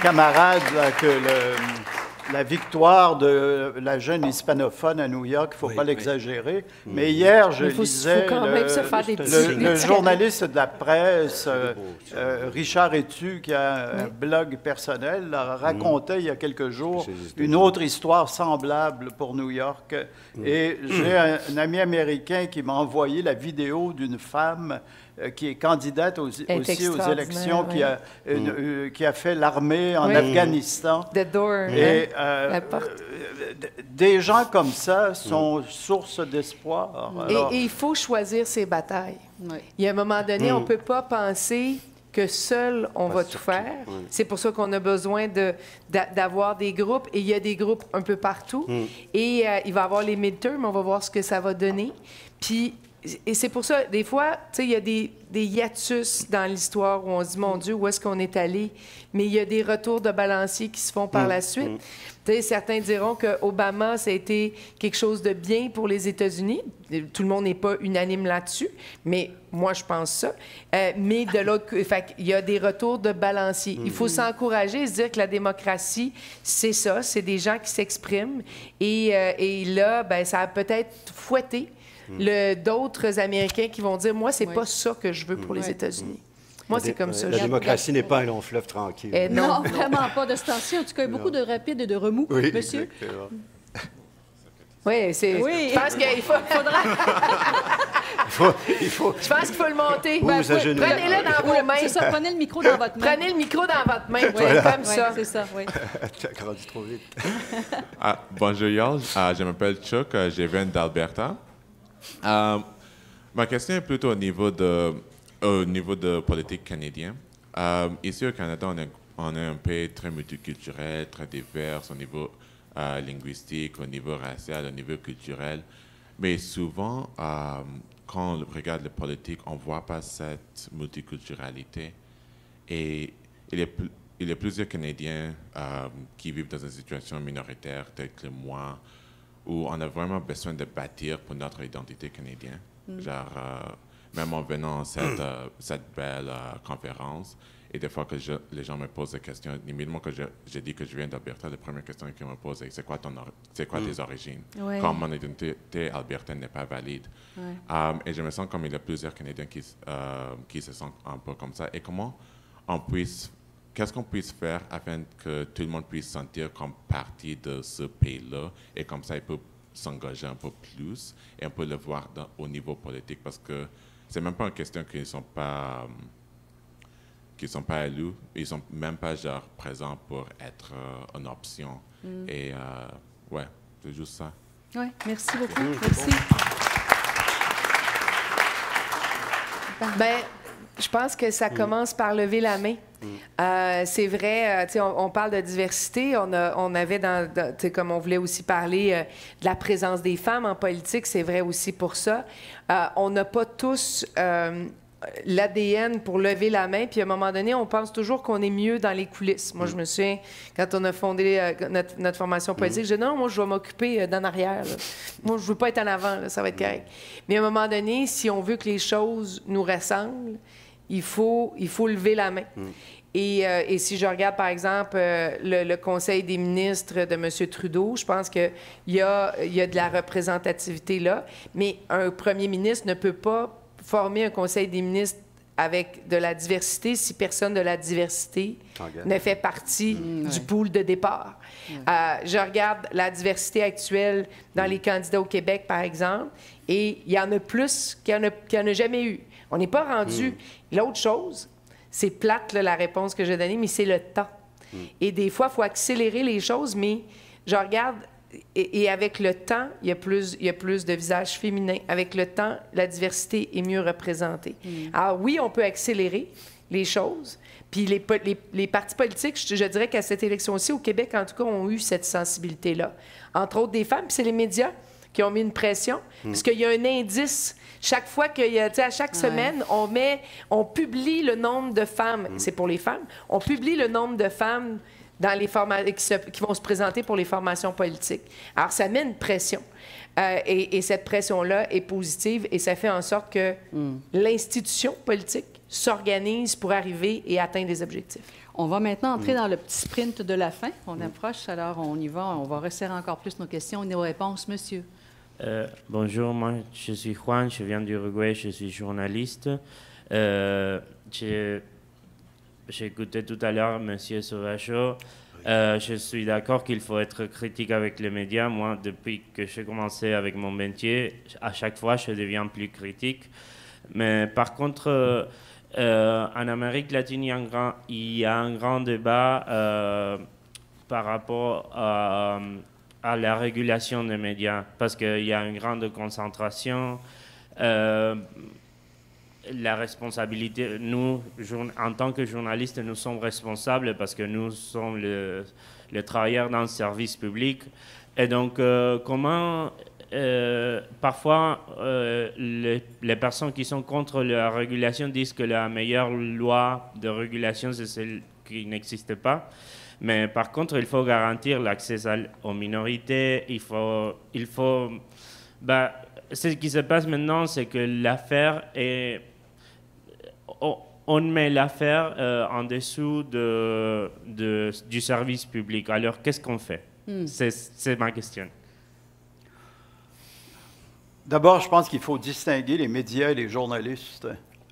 camarade, là, que le, la victoire de la jeune hispanophone à New York, il ne faut oui, pas oui. l'exagérer. Mmh. Mais hier, je faut, lisais faut le, le, le, le journaliste de la presse, euh, euh, Richard Etu, qui a oui. un blog personnel, a raconté mmh. il y a quelques jours une autre histoire semblable pour New York. Mmh. Et j'ai Un, un ami américain qui m'a envoyé la vidéo d'une femme euh, qui est candidate aux, est aussi aux élections, oui. qui, a, une, mm. euh, qui a fait l'armée en oui. Afghanistan. The door, et, hein, euh, la porte. Euh, des gens comme ça sont mm. source d'espoir. Et, et il faut choisir ses batailles. Oui. Il y a un moment donné, mm. on ne peut pas penser que seul on pas va tout faire. Oui. C'est pour ça qu'on a besoin de, d'avoir des groupes. Et il y a des groupes un peu partout. Mm. Et euh, il va y avoir les midterms. On va voir ce que ça va donner. Puis, et c'est pour ça, des fois, tu sais, il y a des, des hiatus dans l'histoire où on se dit, mon Dieu, où est-ce qu'on est allé? Mais il y a des retours de balancier qui se font par mm. la suite. Mm. Tu sais, certains diront que Obama, ça a été quelque chose de bien pour les États-Unis. Tout le monde n'est pas unanime là-dessus, mais moi, je pense ça. Euh, mais de l'autre, il y a des retours de balancier. Mm. Il faut s'encourager et se dire que la démocratie, c'est ça, c'est des gens qui s'expriment. Et, euh, et là, ben, ça a peut-être fouetté d'autres Américains qui vont dire, moi, c'est oui. pas ça que je veux pour oui. les États-Unis. Moi, c'est comme ça. La démocratie n'est pas un long fleuve tranquille. Et non, non, vraiment pas. De ce temps-ci, en tout cas, il y a beaucoup de rapides et de remous, oui, monsieur. Exactement. Oui, c'est. Oui. Je pense qu'il faut... faudra. il faut, il faut... Je pense qu'il faut le monter. Ben, prenez-le dans vos mains. C'est ça, prenez le micro dans votre main. Prenez le micro dans votre main, oui, voilà. Comme ça. Oui, c'est ça, oui. Tu as grandi trop vite. Ah, bonjour, Georges. Ah, je m'appelle Chuck. Je viens d'Alberta. Euh, ma question est plutôt au niveau de, au niveau de politique canadienne. Euh, ici au Canada, on est, on est un pays très multiculturel, très divers au niveau euh, linguistique, au niveau racial, au niveau culturel. Mais souvent, euh, quand on regarde les politiques, on ne voit pas cette multiculturalité. Et il y a, il y a plusieurs Canadiens euh, qui vivent dans une situation minoritaire, telle que moi, où on a vraiment besoin de bâtir pour notre identité canadienne. Mm. Genre, euh, même en venant à cette, euh, cette belle euh, conférence, Et des fois que je, les gens me posent des questions, immédiatement que j'ai dit que je viens d'Alberta, la première question qu'ils me posent est c'est quoi, ton, c'est quoi tes origines? Ouais. Comme mon identité albertaine n'est pas valide. Ouais. Um, et je me sens comme il y a plusieurs Canadiens qui, euh, qui se sentent un peu comme ça. Et comment on puisse, qu'est-ce qu'on puisse faire afin que tout le monde puisse se sentir comme partie de ce pays-là et comme ça il peut s'engager un peu plus et on peut le voir dans, au niveau politique parce que c'est même pas une question qu'ils ne sont pas... Um, qui ne sont pas élus, ils ne sont même pas genre présents pour être euh, une option. Mm. Et euh, ouais, c'est juste ça. Oui, merci beaucoup. Mmh. Merci. Ben, je pense que ça commence mmh. par lever la main. Mmh. Euh, c'est vrai, euh, tu sais, on, on parle de diversité. On, a, on avait, dans, tu sais, comme on voulait aussi parler euh, de la présence des femmes en politique, c'est vrai aussi pour ça. Euh, on n'a pas tous... Euh, l'A D N pour lever la main, puis à un moment donné, on pense toujours qu'on est mieux dans les coulisses. Moi, mm. je me souviens, quand on a fondé euh, notre, notre formation politique, mm. j'ai dit non, moi, je vais m'occuper euh, d'en arrière. Là. Moi, je veux pas être en avant, là, ça va être correct. Mm. Mais à un moment donné, si on veut que les choses nous ressemblent, il faut, il faut lever la main. Mm. Et, euh, et si je regarde, par exemple, euh, le, le Conseil des ministres de M. Trudeau, je pense qu'il y a, y a de la représentativité là, mais un premier ministre ne peut pas former un conseil des ministres avec de la diversité si personne de la diversité ne fait partie mmh, du ouais. pool de départ. Mmh. Euh, je regarde la diversité actuelle dans mmh. les candidats au Québec, par exemple, et il y en a plus qu'il n'y en, qu en a jamais eu. On n'est pas rendu. Mmh. L'autre chose, c'est plate là, la réponse que j'ai donnée, mais c'est le temps. Mmh. Et des fois, il faut accélérer les choses, mais je regarde... Et, et avec le temps, il y a plus, il y a plus de visages féminins. Avec le temps, la diversité est mieux représentée. Mm. Alors oui, on peut accélérer les choses. Puis les, les, les partis politiques, je, je dirais qu'à cette élection-ci, au Québec, en tout cas, ont eu cette sensibilité-là. Entre autres des femmes, puis c'est les médias qui ont mis une pression, mm. parce qu'il y a un indice. Chaque fois qu'il y a, tu sais, à chaque ouais. semaine, on met, on publie le nombre de femmes, mm. c'est pour les femmes, on publie le nombre de femmes dans les qui, se, qui vont se présenter pour les formations politiques. Alors, ça met une pression. Euh, et, et cette pression-là est positive et ça fait en sorte que mm. l'institution politique s'organise pour arriver et atteindre des objectifs. On va maintenant entrer mm. dans le petit sprint de la fin. On mm. approche, alors on y va. On va resserrer encore plus nos questions et nos réponses. Monsieur. Euh, bonjour, moi, je suis Juan, je viens d'Uruguay, je suis journaliste. Euh, je... J'ai écouté tout à l'heure M. Sauvageau. Euh, je suis d'accord qu'il faut être critique avec les médias. Moi, depuis que j'ai commencé avec mon métier, à chaque fois, je deviens plus critique. Mais par contre, euh, en Amérique latine, il y a un grand, il y a un grand débat euh, par rapport à, à la régulation des médias, parce qu'il y a une grande concentration. Euh, La responsabilité, nous, en tant que journalistes, nous sommes responsables parce que nous sommes les le travailleurs dans le service public. Et donc, euh, comment, euh, parfois, euh, les, les personnes qui sont contre la régulation disent que la meilleure loi de régulation, c'est celle qui n'existe pas. Mais par contre, il faut garantir l'accès aux minorités, il faut... Il faut bah, ce qui se passe maintenant, c'est que l'affaire est... On met l'affaire euh, en dessous de, de, du service public. Alors, qu'est-ce qu'on fait? Mm. C'est ma question. D'abord, je pense qu'il faut distinguer les médias et les journalistes.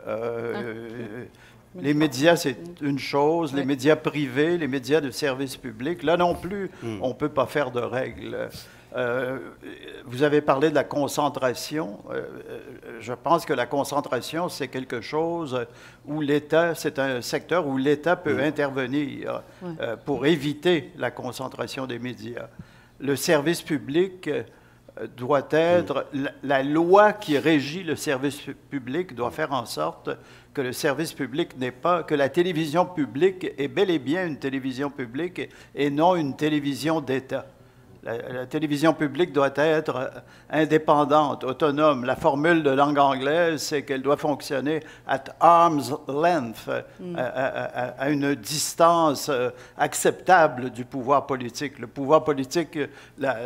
Euh, ah. Les médias, c'est une chose. Oui. Les médias privés, les médias de service public. Là non plus, mm. on ne peut pas faire de règles. Euh, vous avez parlé de la concentration. Euh, je pense que la concentration, c'est quelque chose où l'État, c'est un secteur où l'État peut oui. intervenir oui. Euh, pour éviter la concentration des médias. Le service public doit être... Oui. La, la loi qui régit le service public doit faire en sorte que le service public n'est pas... que la télévision publique est bel et bien une télévision publique et non une télévision d'État. La, la télévision publique doit être indépendante, autonome. La formule de langue anglaise, c'est qu'elle doit fonctionner at arm's length, mm. à, à, à une distance acceptable du pouvoir politique. Le pouvoir politique, la,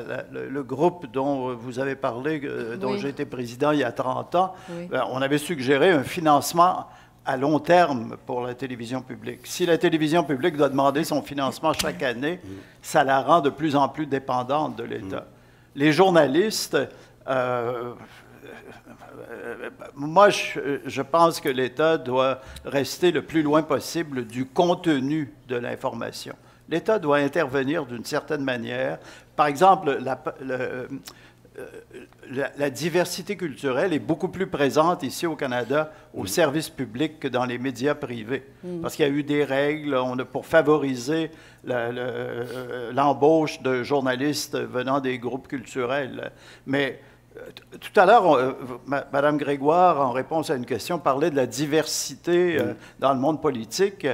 la, le, le groupe dont vous avez parlé, dont oui. j'étais président il y a trente ans, oui. on avait suggéré un financement à long terme pour la télévision publique. Si la télévision publique doit demander son financement chaque année, ça la rend de plus en plus dépendante de l'État. Les journalistes... Euh, moi, je, je pense que l'État doit rester le plus loin possible du contenu de l'information. L'État doit intervenir d'une certaine manière. Par exemple, la... Le, La, la diversité culturelle est beaucoup plus présente ici au Canada au service public que dans les médias privés. Mm. Parce qu'il y a eu des règles on a, pour favoriser l'embauche le, de journalistes venant des groupes culturels. Mais tout à l'heure, Mme Grégoire, en réponse à une question, parlait de la diversité mm. euh, dans le monde politique.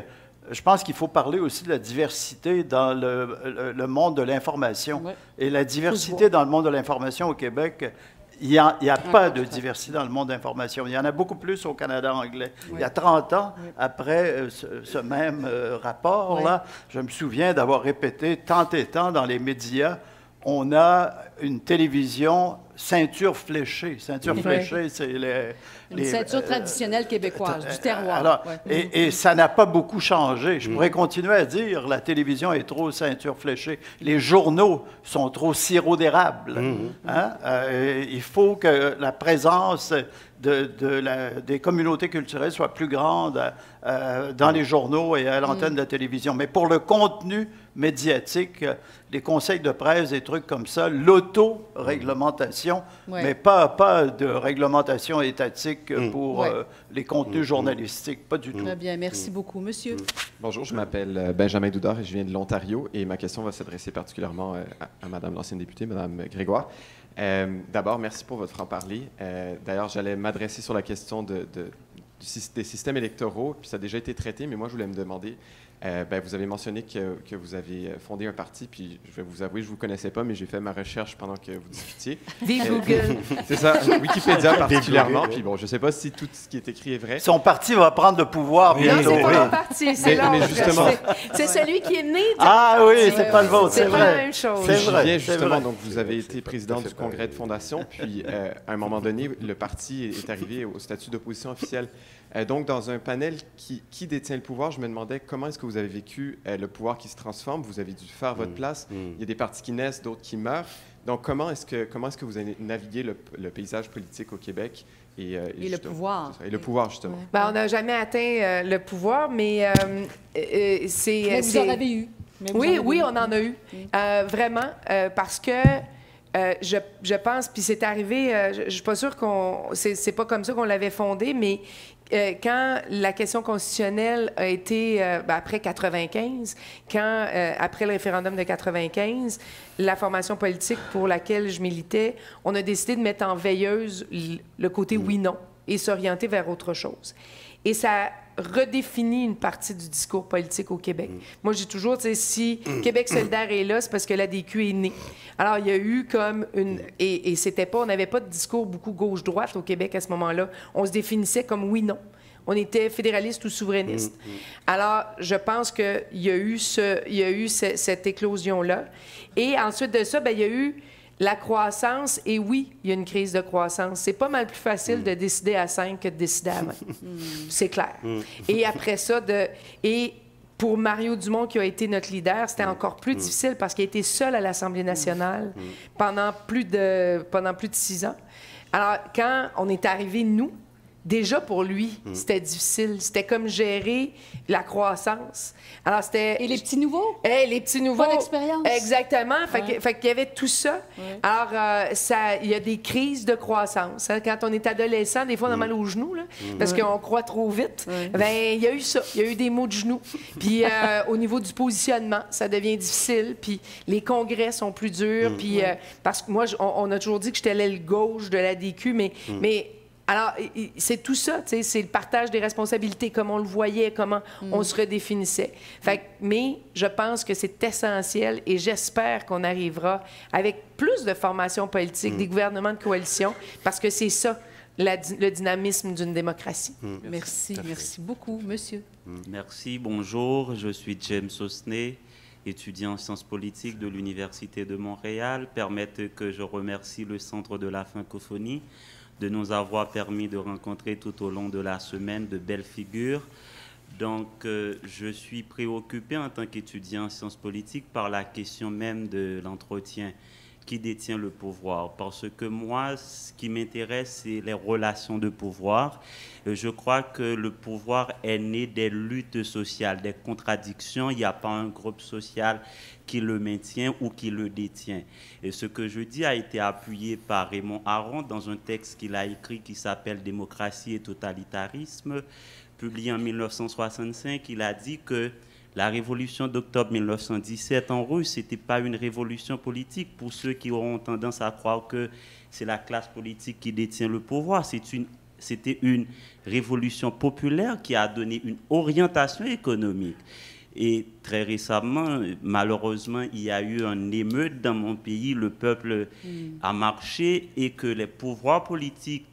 Je pense qu'il faut parler aussi de la diversité dans le, le, le monde de l'information. Oui. Et la diversité dans le monde de l'information au Québec, il n'y a, il y a pas de diversité dans le monde de l'information. Il y en a beaucoup plus au Canada anglais. Oui. Il y a trente ans, oui. après ce, ce même euh, rapport-là, oui. je me souviens d'avoir répété tant et tant dans les médias, on a une télévision... Ceinture fléchée. Ceinture oui. fléchée, c'est les... Une les, ceinture traditionnelle euh, québécoise, du terroir. Alors, ouais. et, et ça n'a pas beaucoup changé. Je mm. pourrais continuer à dire, la télévision est trop ceinture fléchée. Les journaux sont trop sirop d'érable. Mm. Hein? Euh, il faut que la présence de, de la, des communautés culturelles soit plus grande euh, dans mm. les journaux et à l'antenne mm. de la télévision. Mais pour le contenu médiatique, les conseils de presse, des trucs comme ça, l'auto-réglementation, Ouais. mais pas, pas de réglementation étatique mmh. pour ouais. euh, les contenus mmh. journalistiques, pas du mmh. tout. Très bien, merci mmh. beaucoup. Monsieur. Mmh. Bonjour, je m'appelle Benjamin Doudard et je viens de l'Ontario et ma question va s'adresser particulièrement à, à Mme l'ancienne députée, Mme Grégoire. Euh, D'abord, merci pour votre franc-parler. Euh, D'ailleurs, j'allais m'adresser sur la question de, de, des systèmes électoraux, puis ça a déjà été traité, mais moi, je voulais me demander... Euh, ben, vous avez mentionné que, que vous avez fondé un parti, puis je vais vous avouer, je ne vous connaissais pas, mais j'ai fait ma recherche pendant que vous discutiez. Vive euh, Google! C'est ça, Wikipédia particulièrement, puis bon, je ne sais pas si tout ce qui est écrit est vrai. Son parti va prendre le pouvoir bientôt. Non, c'est pas mon parti, c'est l'autre. C'est celui qui est né de... Ah oui, c'est ouais, pas le vôtre, c'est vrai. C'est la même chose. C'est vrai, bien, justement, vrai. Donc vous avez été président du congrès de fondation, puis euh, à un moment donné, le parti est arrivé au statut d'opposition officielle. Euh, donc, dans un panel qui, qui détient le pouvoir, je me demandais comment est-ce que vous avez vécu euh, le pouvoir qui se transforme. Vous avez dû faire votre mmh. place. Mmh. Il y a des partis qui naissent, d'autres qui meurent. Donc, comment est-ce que, comment est-ce que vous avez navigué le, le paysage politique au Québec et, euh, et, et le pouvoir. Et le pouvoir, justement. Ouais. Ben, on n'a jamais atteint euh, le pouvoir, mais euh, euh, c'est… Mais vous en avez eu. Mais oui, avez oui, eu. on en a eu. Okay. Euh, vraiment, euh, parce que… Euh, je, je pense, puis c'est arrivé, euh, je ne suis pas sûre qu'on... C'est pas comme ça qu'on l'avait fondé, mais euh, quand la question constitutionnelle a été, euh, ben après quatre-vingt-quinze, quand, euh, après le référendum de quatre-vingt-quinze, la formation politique pour laquelle je militais, on a décidé de mettre en veilleuse le côté oui-non et s'orienter vers autre chose. Et ça... redéfinit une partie du discours politique au Québec. Mmh. Moi, j'ai toujours, tu sais, si mmh. Québec solidaire est là, c'est parce que l'A D Q est née. Alors, il y a eu comme une... Et, et c'était pas... On n'avait pas de discours beaucoup gauche-droite au Québec à ce moment-là. On se définissait comme oui-non. On était fédéraliste ou souverainiste. Mmh. Alors, je pense qu'il y a eu, ce, il y a eu ce, cette éclosion-là. Et ensuite de ça, bien, il y a eu la croissance. Et oui, il y a une crise de croissance. C'est pas mal plus facile mm. de décider à cinq que de décider à vingt. C'est clair. Mm. Et après ça, de... Et pour Mario Dumont, qui a été notre leader, c'était mm. encore plus mm. difficile parce qu'il a été seul à l'Assemblée nationale mm. pendant plus de... pendant plus de six ans. Alors, quand on est arrivé, nous, déjà pour lui, mm. c'était difficile. C'était comme gérer la croissance. Alors, c'était... Et les petits nouveaux? Eh, les petits nouveaux. Pas d'expérience. Exactement. Fait ouais. qu'il qu y avait tout ça. Ouais. Alors, euh, ça, il y a des crises de croissance. Hein. Quand on est adolescent, des fois, on a mal aux genoux, là, mm. parce ouais. qu'on croît trop vite. Ouais. Bien, il y a eu ça. Il y a eu des maux de genoux. Puis, euh, au niveau du positionnement, ça devient difficile. Puis, les congrès sont plus durs. Mm. Puis, ouais. euh, parce que moi, on, on a toujours dit que j'étais l'aile gauche de l'A D Q, mais... Mm. mais Alors, c'est tout ça, tu sais, c'est le partage des responsabilités, comment on le voyait, comment mm. on se redéfinissait. Fait que, mais je pense que c'est essentiel et j'espère qu'on arrivera avec plus de formations politiques, mm. des gouvernements de coalition, parce que c'est ça, la, le dynamisme d'une démocratie. Mm. Merci, merci, merci beaucoup. Monsieur. Mm. Merci, bonjour, je suis James Sosnay, étudiant en sciences politiques de l'Université de Montréal. Permettez que je remercie le Centre de la francophonie de nous avoir permis de rencontrer tout au long de la semaine de belles figures. Donc, euh, je suis préoccupé en tant qu'étudiant en sciences politiques par la question même de l'entretien. Qui détient le pouvoir? Parce que moi, ce qui m'intéresse, c'est les relations de pouvoir. Je crois que le pouvoir est né des luttes sociales, des contradictions. Il n'y a pas un groupe social qui le maintient ou qui le détient. Et ce que je dis a été appuyé par Raymond Aron dans un texte qu'il a écrit qui s'appelle « Démocratie et totalitarisme », publié en mille neuf cent soixante-cinq. Il a dit que la révolution d'octobre mille neuf cent dix-sept en Russie, ce n'était pas une révolution politique. Pour ceux qui auront tendance à croire que c'est la classe politique qui détient le pouvoir, c'est une, c'était une révolution populaire qui a donné une orientation économique. Et très récemment, malheureusement, il y a eu un émeute dans mon pays. Le peuple mmh. a marché et que les pouvoirs politiques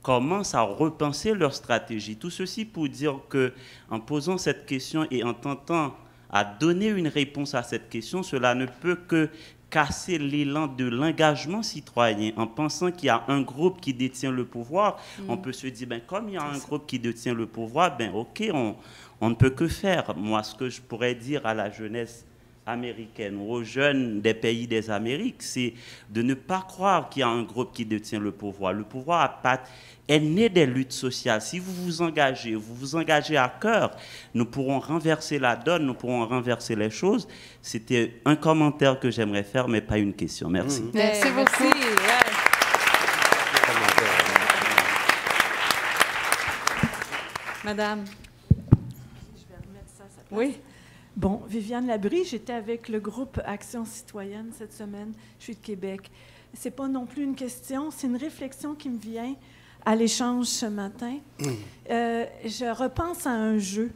commencent à repenser leur stratégie. Tout ceci pour dire qu'en posant cette question et en tentant à donner une réponse à cette question, cela ne peut que casser l'élan de l'engagement citoyen. En pensant qu'il y a un groupe qui détient le pouvoir, mmh. on peut se dire, ben, comme il y a un groupe qui détient le pouvoir, ben, ok, on, on ne peut que faire. Moi, ce que je pourrais dire à la jeunesse américaine, aux jeunes des pays des Amériques, c'est de ne pas croire qu'il y a un groupe qui détient le pouvoir. Le pouvoir à patte est né des luttes sociales. Si vous vous engagez, vous vous engagez à cœur, nous pourrons renverser la donne, nous pourrons renverser les choses. C'était un commentaire que j'aimerais faire, mais pas une question. Merci. Mmh. Merci, merci beaucoup. Merci. Madame. Je vais remettre ça à sa place. Oui. Bon, Viviane Labrie, j'étais avec le groupe Action citoyenne cette semaine. Je suis de Québec. C'est pas non plus une question, c'est une réflexion qui me vient à l'échange ce matin. Euh, je repense à un jeu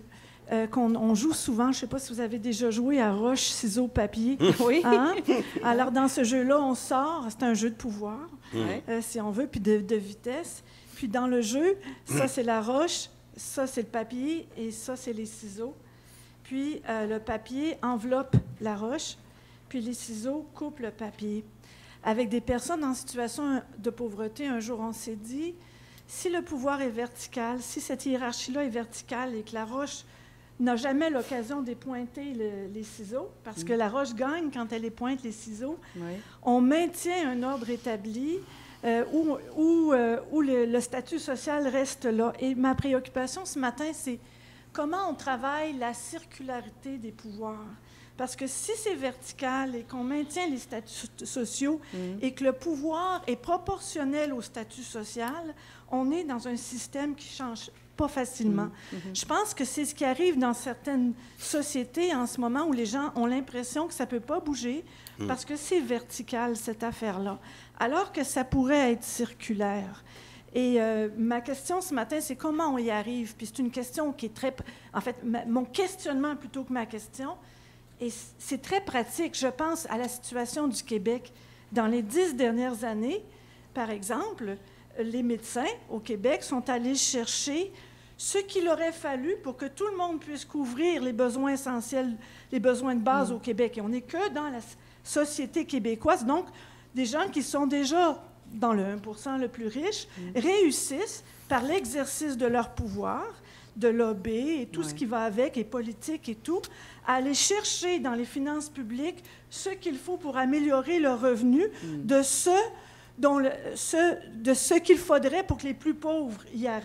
euh, qu'on on joue souvent. Je sais pas si vous avez déjà joué à roche, ciseaux, papier. Oui. Hein? Alors, dans ce jeu-là, on sort. C'est un jeu de pouvoir, ouais. euh, si on veut, puis de, de vitesse. Puis dans le jeu, ça, c'est la roche, ça, c'est le papier et ça, c'est les ciseaux. Puis euh, le papier enveloppe la roche, puis les ciseaux coupent le papier. Avec des personnes en situation de pauvreté, un jour on s'est dit, si le pouvoir est vertical, si cette hiérarchie-là est verticale et que la roche n'a jamais l'occasion d'épointer le, les ciseaux, parce mmh. que la roche gagne quand elle épointe les ciseaux, oui. on maintient un ordre établi euh, où, où, euh, où le, le statut social reste là. Et ma préoccupation ce matin, c'est comment on travaille la circularité des pouvoirs? Parce que si c'est vertical et qu'on maintient les statuts sociaux mmh. et que le pouvoir est proportionnel au statut social, on est dans un système qui ne change pas facilement. Mmh. Mmh. Je pense que c'est ce qui arrive dans certaines sociétés en ce moment où les gens ont l'impression que ça ne peut pas bouger mmh. parce que c'est vertical, cette affaire-là, alors que ça pourrait être circulaire. Et euh, ma question ce matin, c'est comment on y arrive? Puis c'est une question qui est très... En fait, ma, mon questionnement plutôt que ma question, et c'est très pratique. Je pense à la situation du Québec. Dans les dix dernières années, par exemple, les médecins au Québec sont allés chercher ce qu'il aurait fallu pour que tout le monde puisse couvrir les besoins essentiels, les besoins de base mmh. au Québec. Et on n'est que dans la société québécoise. Donc, des gens qui sont déjà... dans le un pour cent le plus riche, mmh. réussissent par l'exercice de leur pouvoir, de lobby et tout ouais. ce qui va avec, et politique et tout, à aller chercher dans les finances publiques ce qu'il faut pour améliorer leurs revenus mmh. de ce, dont le, ce, de ce qu'il faudrait pour que les plus pauvres y, a,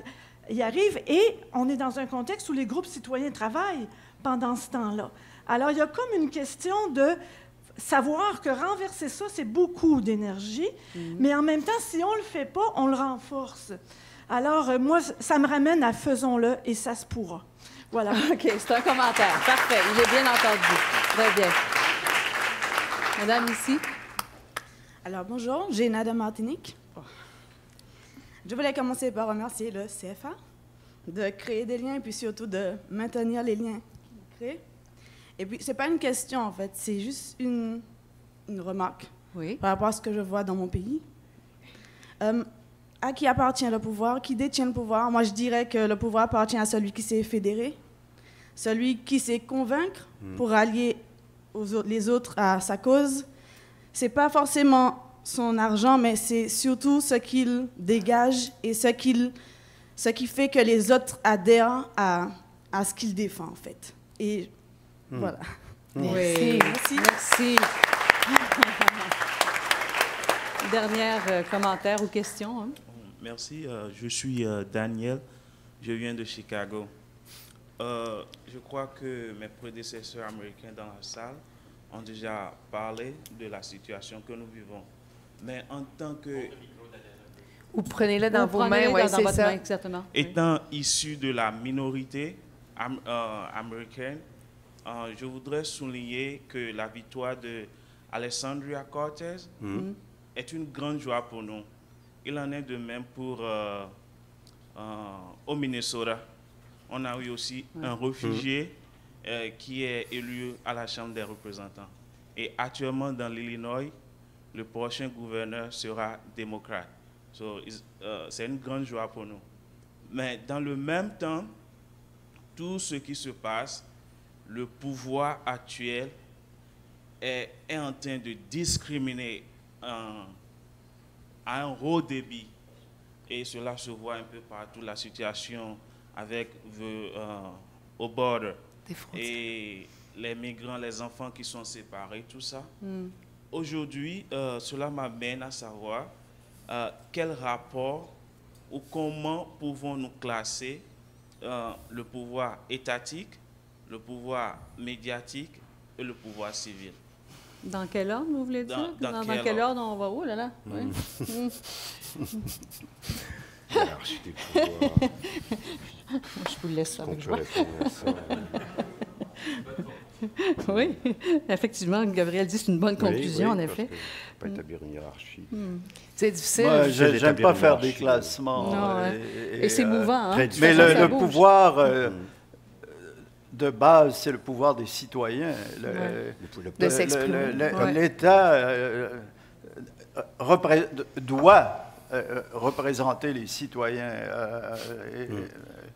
y arrivent. Et on est dans un contexte où les groupes citoyens travaillent pendant ce temps-là. Alors, il y a comme une question de... savoir que renverser ça, c'est beaucoup d'énergie, mmh. mais en même temps, si on ne le fait pas, on le renforce. Alors, euh, moi, ça me ramène à faisons-le et ça se pourra. Voilà. OK, c'est un commentaire. Parfait. Il est bien entendu. Très bien. Madame, ici. Alors, bonjour. J'ai Nada Martinique. Oh. Je voulais commencer par remercier le C F A de créer des liens et puis surtout de maintenir les liens créés. Et puis, ce n'est pas une question, en fait, c'est juste une, une remarque oui. par rapport à ce que je vois dans mon pays. Euh, à qui appartient le pouvoir? Qui détient le pouvoir? Moi, je dirais que le pouvoir appartient à celui qui sait fédérer, celui qui sait convaincre mmh. pour allier aux autres, les autres à sa cause. Ce n'est pas forcément son argent, mais c'est surtout ce qu'il dégage et ce qu'il, ce qui fait que les autres adhèrent à, à ce qu'il défend, en fait. Et mmh. voilà. Mmh. Oui. Merci. Merci. Dernier euh, commentaire ou question. Hein? Merci. Euh, je suis euh, Daniel. Je viens de Chicago. Euh, je crois que mes prédécesseurs américains dans la salle ont déjà parlé de la situation que nous vivons. Mais en tant que... Ou prenez-le dans vos mains, oui, c'est ça. Exactement. Étant issu de la minorité am, euh, américaine, euh, je voudrais souligner que la victoire de Alexandria Cortez mm. est une grande joie pour nous. Il en est de même pour euh, euh, au Minnesota. On a eu aussi mm. un réfugié mm. euh, qui est élu à la Chambre des représentants. Et actuellement, dans l'Illinois, le prochain gouverneur sera démocrate. So, euh, c'est une grande joie pour nous. Mais dans le même temps, tout ce qui se passe, le pouvoir actuel est, est en train de discriminer un, à un haut débit. Et cela se voit un peu partout, la situation avec euh, au border. Et les migrants, les enfants qui sont séparés, tout ça. Mm. Aujourd'hui, euh, cela m'amène à savoir euh, quel rapport ou comment pouvons-nous classer euh, le pouvoir étatique, le pouvoir médiatique et le pouvoir civil. Dans quel ordre, vous voulez dire? Dans, dans, dans quel, quel ordre? ordre on va où, là, là? Mm. Oui. L'hierarchie des pouvoirs. Je vous laisse avec moi. Oui, effectivement, Gabriel dit c'est une bonne conclusion, oui, oui, en effet. On peut établir une hiérarchie. Mm. C'est difficile. Moi, j'aime pas faire des classements. Non, euh, et, et, et c'est euh, mouvant. Hein? Mais le, le pouvoir euh, de base, c'est le pouvoir des citoyens. Le, ouais. le, le, de s'exprimer. L'État euh, doit euh, représenter les citoyens. Euh, et, mm.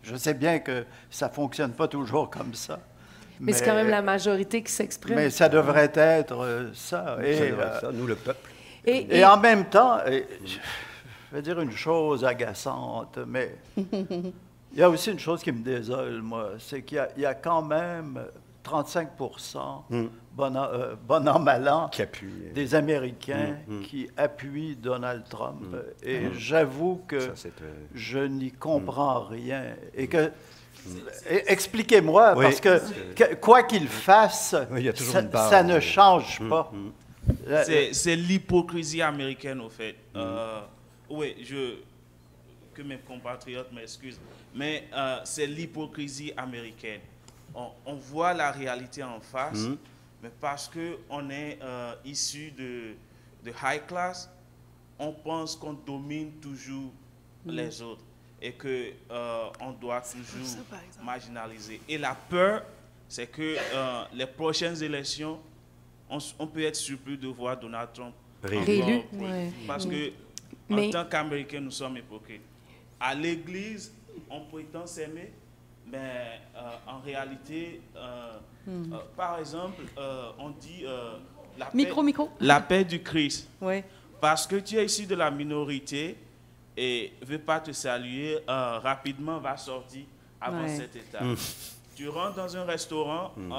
Je sais bien que ça ne fonctionne pas toujours comme ça. Mais, mais c'est quand même la majorité qui s'exprime. Mais ça devrait être ça. Et, ça devrait être ça, nous, le peuple. Et, et, et en même temps, et, je vais dire une chose agaçante, mais il y a aussi une chose qui me désole, moi, c'est qu'il y, y a quand même trente-cinq pour cent, mm. bon, an, euh, bon an, mal an, qui appuie, des Américains mm, mm. qui appuient Donald Trump. Mm. Et mm. j'avoue que ça, c'est, euh, je n'y comprends mm. rien. Et mm. que... Expliquez-moi, oui, parce que, que quoi qu'il fasse, oui, ça, barre, ça ne change oui. pas. C'est l'hypocrisie américaine, au fait. Mm. Euh, oui, je, que mes compatriotes m'excusent, mais euh, c'est l'hypocrisie américaine. On, on voit la réalité en face, mm. mais parce qu'on est euh, issu de, de high class, on pense qu'on domine toujours mm. les autres. Et qu'on euh, doit toujours ça, marginaliser. Et la peur, c'est que euh, les prochaines élections, on, on peut être surpris de voir Donald Trump réélu. Ouais. Parce oui. que, en mais... tant qu'Américains, nous sommes hypocrites. À l'Église, on prétend s'aimer, mais euh, en réalité, euh, mm. euh, par exemple, euh, on dit euh, la, micro, paix, micro. la paix du Christ. Ouais. Parce que tu es issu de la minorité, et ne veut pas te saluer, euh, rapidement va sortir avant ouais. cette étape. Mmh. Tu rentres dans un restaurant, mmh. euh,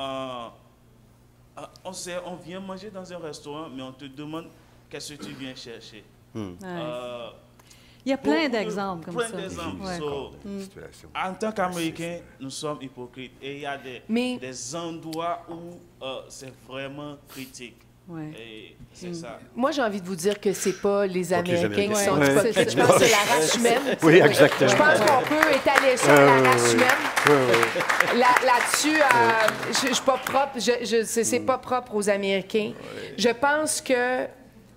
euh, on sait, on vient manger dans un restaurant, mais on te demande qu'est-ce que tu viens chercher. Mmh. Ouais. Euh, Il y a plein d'exemples comme plein ça. Ouais. So, en tant qu'Américains, nous sommes hypocrites. Et il y a des, mais... des endroits où euh, c'est vraiment critique. Ouais. Et ça. Moi, j'ai envie de vous dire que c'est pas les Américains, les Américains qui sont ouais. hypocrites. Je pense que c'est la race humaine. Oui, exactement. Je pense qu'on peut étaler ça euh, à la race humaine. Oui, oui. Là-dessus, là euh, je, je suis pas propre. Je, je, c'est mm. pas propre aux Américains. Oui. Je pense que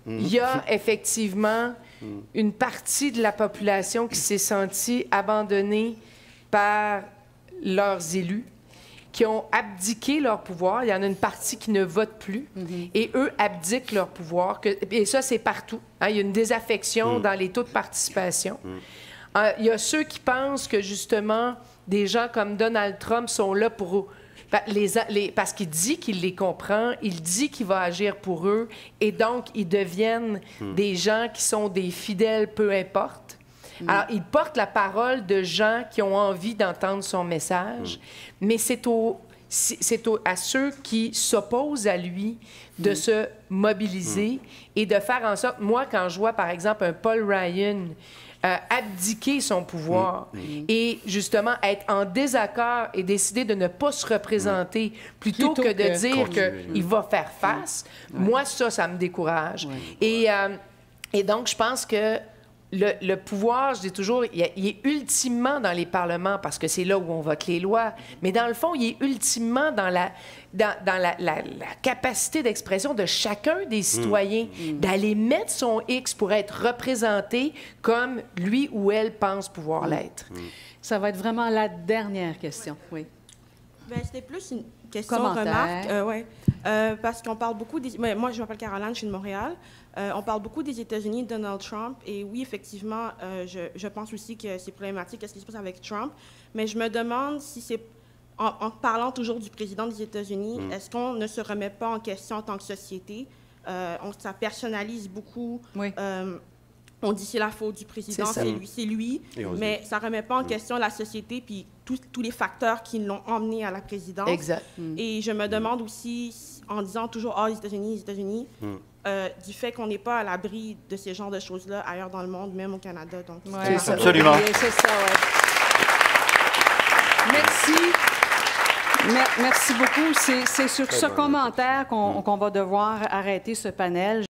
il mm. y a effectivement mm. une partie de la population qui s'est sentie abandonnée par leurs élus, qui ont abdiqué leur pouvoir. Il y en a une partie qui ne vote plus, mm-hmm. et eux abdiquent leur pouvoir. Que, et ça, c'est partout. Hein? Il y a une désaffection mm. dans les taux de participation. Mm. Euh, il y a ceux qui pensent que, justement, des gens comme Donald Trump sont là pour Les, les, parce qu'il dit qu'il les comprend, il dit qu'il va agir pour eux, et donc ils deviennent hmm. des gens qui sont des fidèles, peu importe. Hmm. Alors, il porte la parole de gens qui ont envie d'entendre son message, hmm. mais c'est au... c'est à ceux qui s'opposent à lui de mmh. se mobiliser mmh. et de faire en sorte... Moi, quand je vois, par exemple, un Paul Ryan euh, abdiquer son pouvoir mmh. Mmh. et, justement, être en désaccord et décider de ne pas se représenter mmh. plutôt, plutôt que, que de dire qu'il mmh. va faire face, mmh. moi, ça, ça me décourage. Mmh. Et, euh, et donc, je pense que Le, le pouvoir, je dis toujours, il, a, il est ultimement dans les parlements parce que c'est là où on vote les lois, mais dans le fond, il est ultimement dans la, dans, dans la, la, la capacité d'expression de chacun des citoyens, mmh. d'aller mettre son X pour être représenté comme lui ou elle pense pouvoir mmh. l'être. Mmh. Ça va être vraiment la dernière question. Oui. Bien, c'était plus une question, remarque. Euh, ouais. euh, parce qu'on parle beaucoup... Des... Ouais, moi, je m'appelle Caroline, je suis de Montréal. Euh, on parle beaucoup des États-Unis, Donald Trump, et oui, effectivement, euh, je, je pense aussi que c'est problématique, qu'est-ce qui se passe avec Trump, mais je me demande si c'est, en, en parlant toujours du président des États-Unis, mm. est-ce qu'on ne se remet pas en question en tant que société? Euh, on, ça personnalise beaucoup. Oui. Euh, on dit c'est la faute du président, c'est lui, c'est lui, mais dit. Ça ne remet pas en mm. question la société puis tous les facteurs qui l'ont emmené à la présidence. Exact. Mm. Et je me demande aussi, en disant toujours « Ah, oh, les États-Unis, les États-Unis mm. », Euh, du fait qu'on n'est pas à l'abri de ces genres de choses-là ailleurs dans le monde, même au Canada. Donc, ouais, c'est ça. Absolument. Oui, c'est ça, ouais. Merci. Merci beaucoup. C'est sur ce commentaire qu'on qu'on va devoir arrêter ce panel.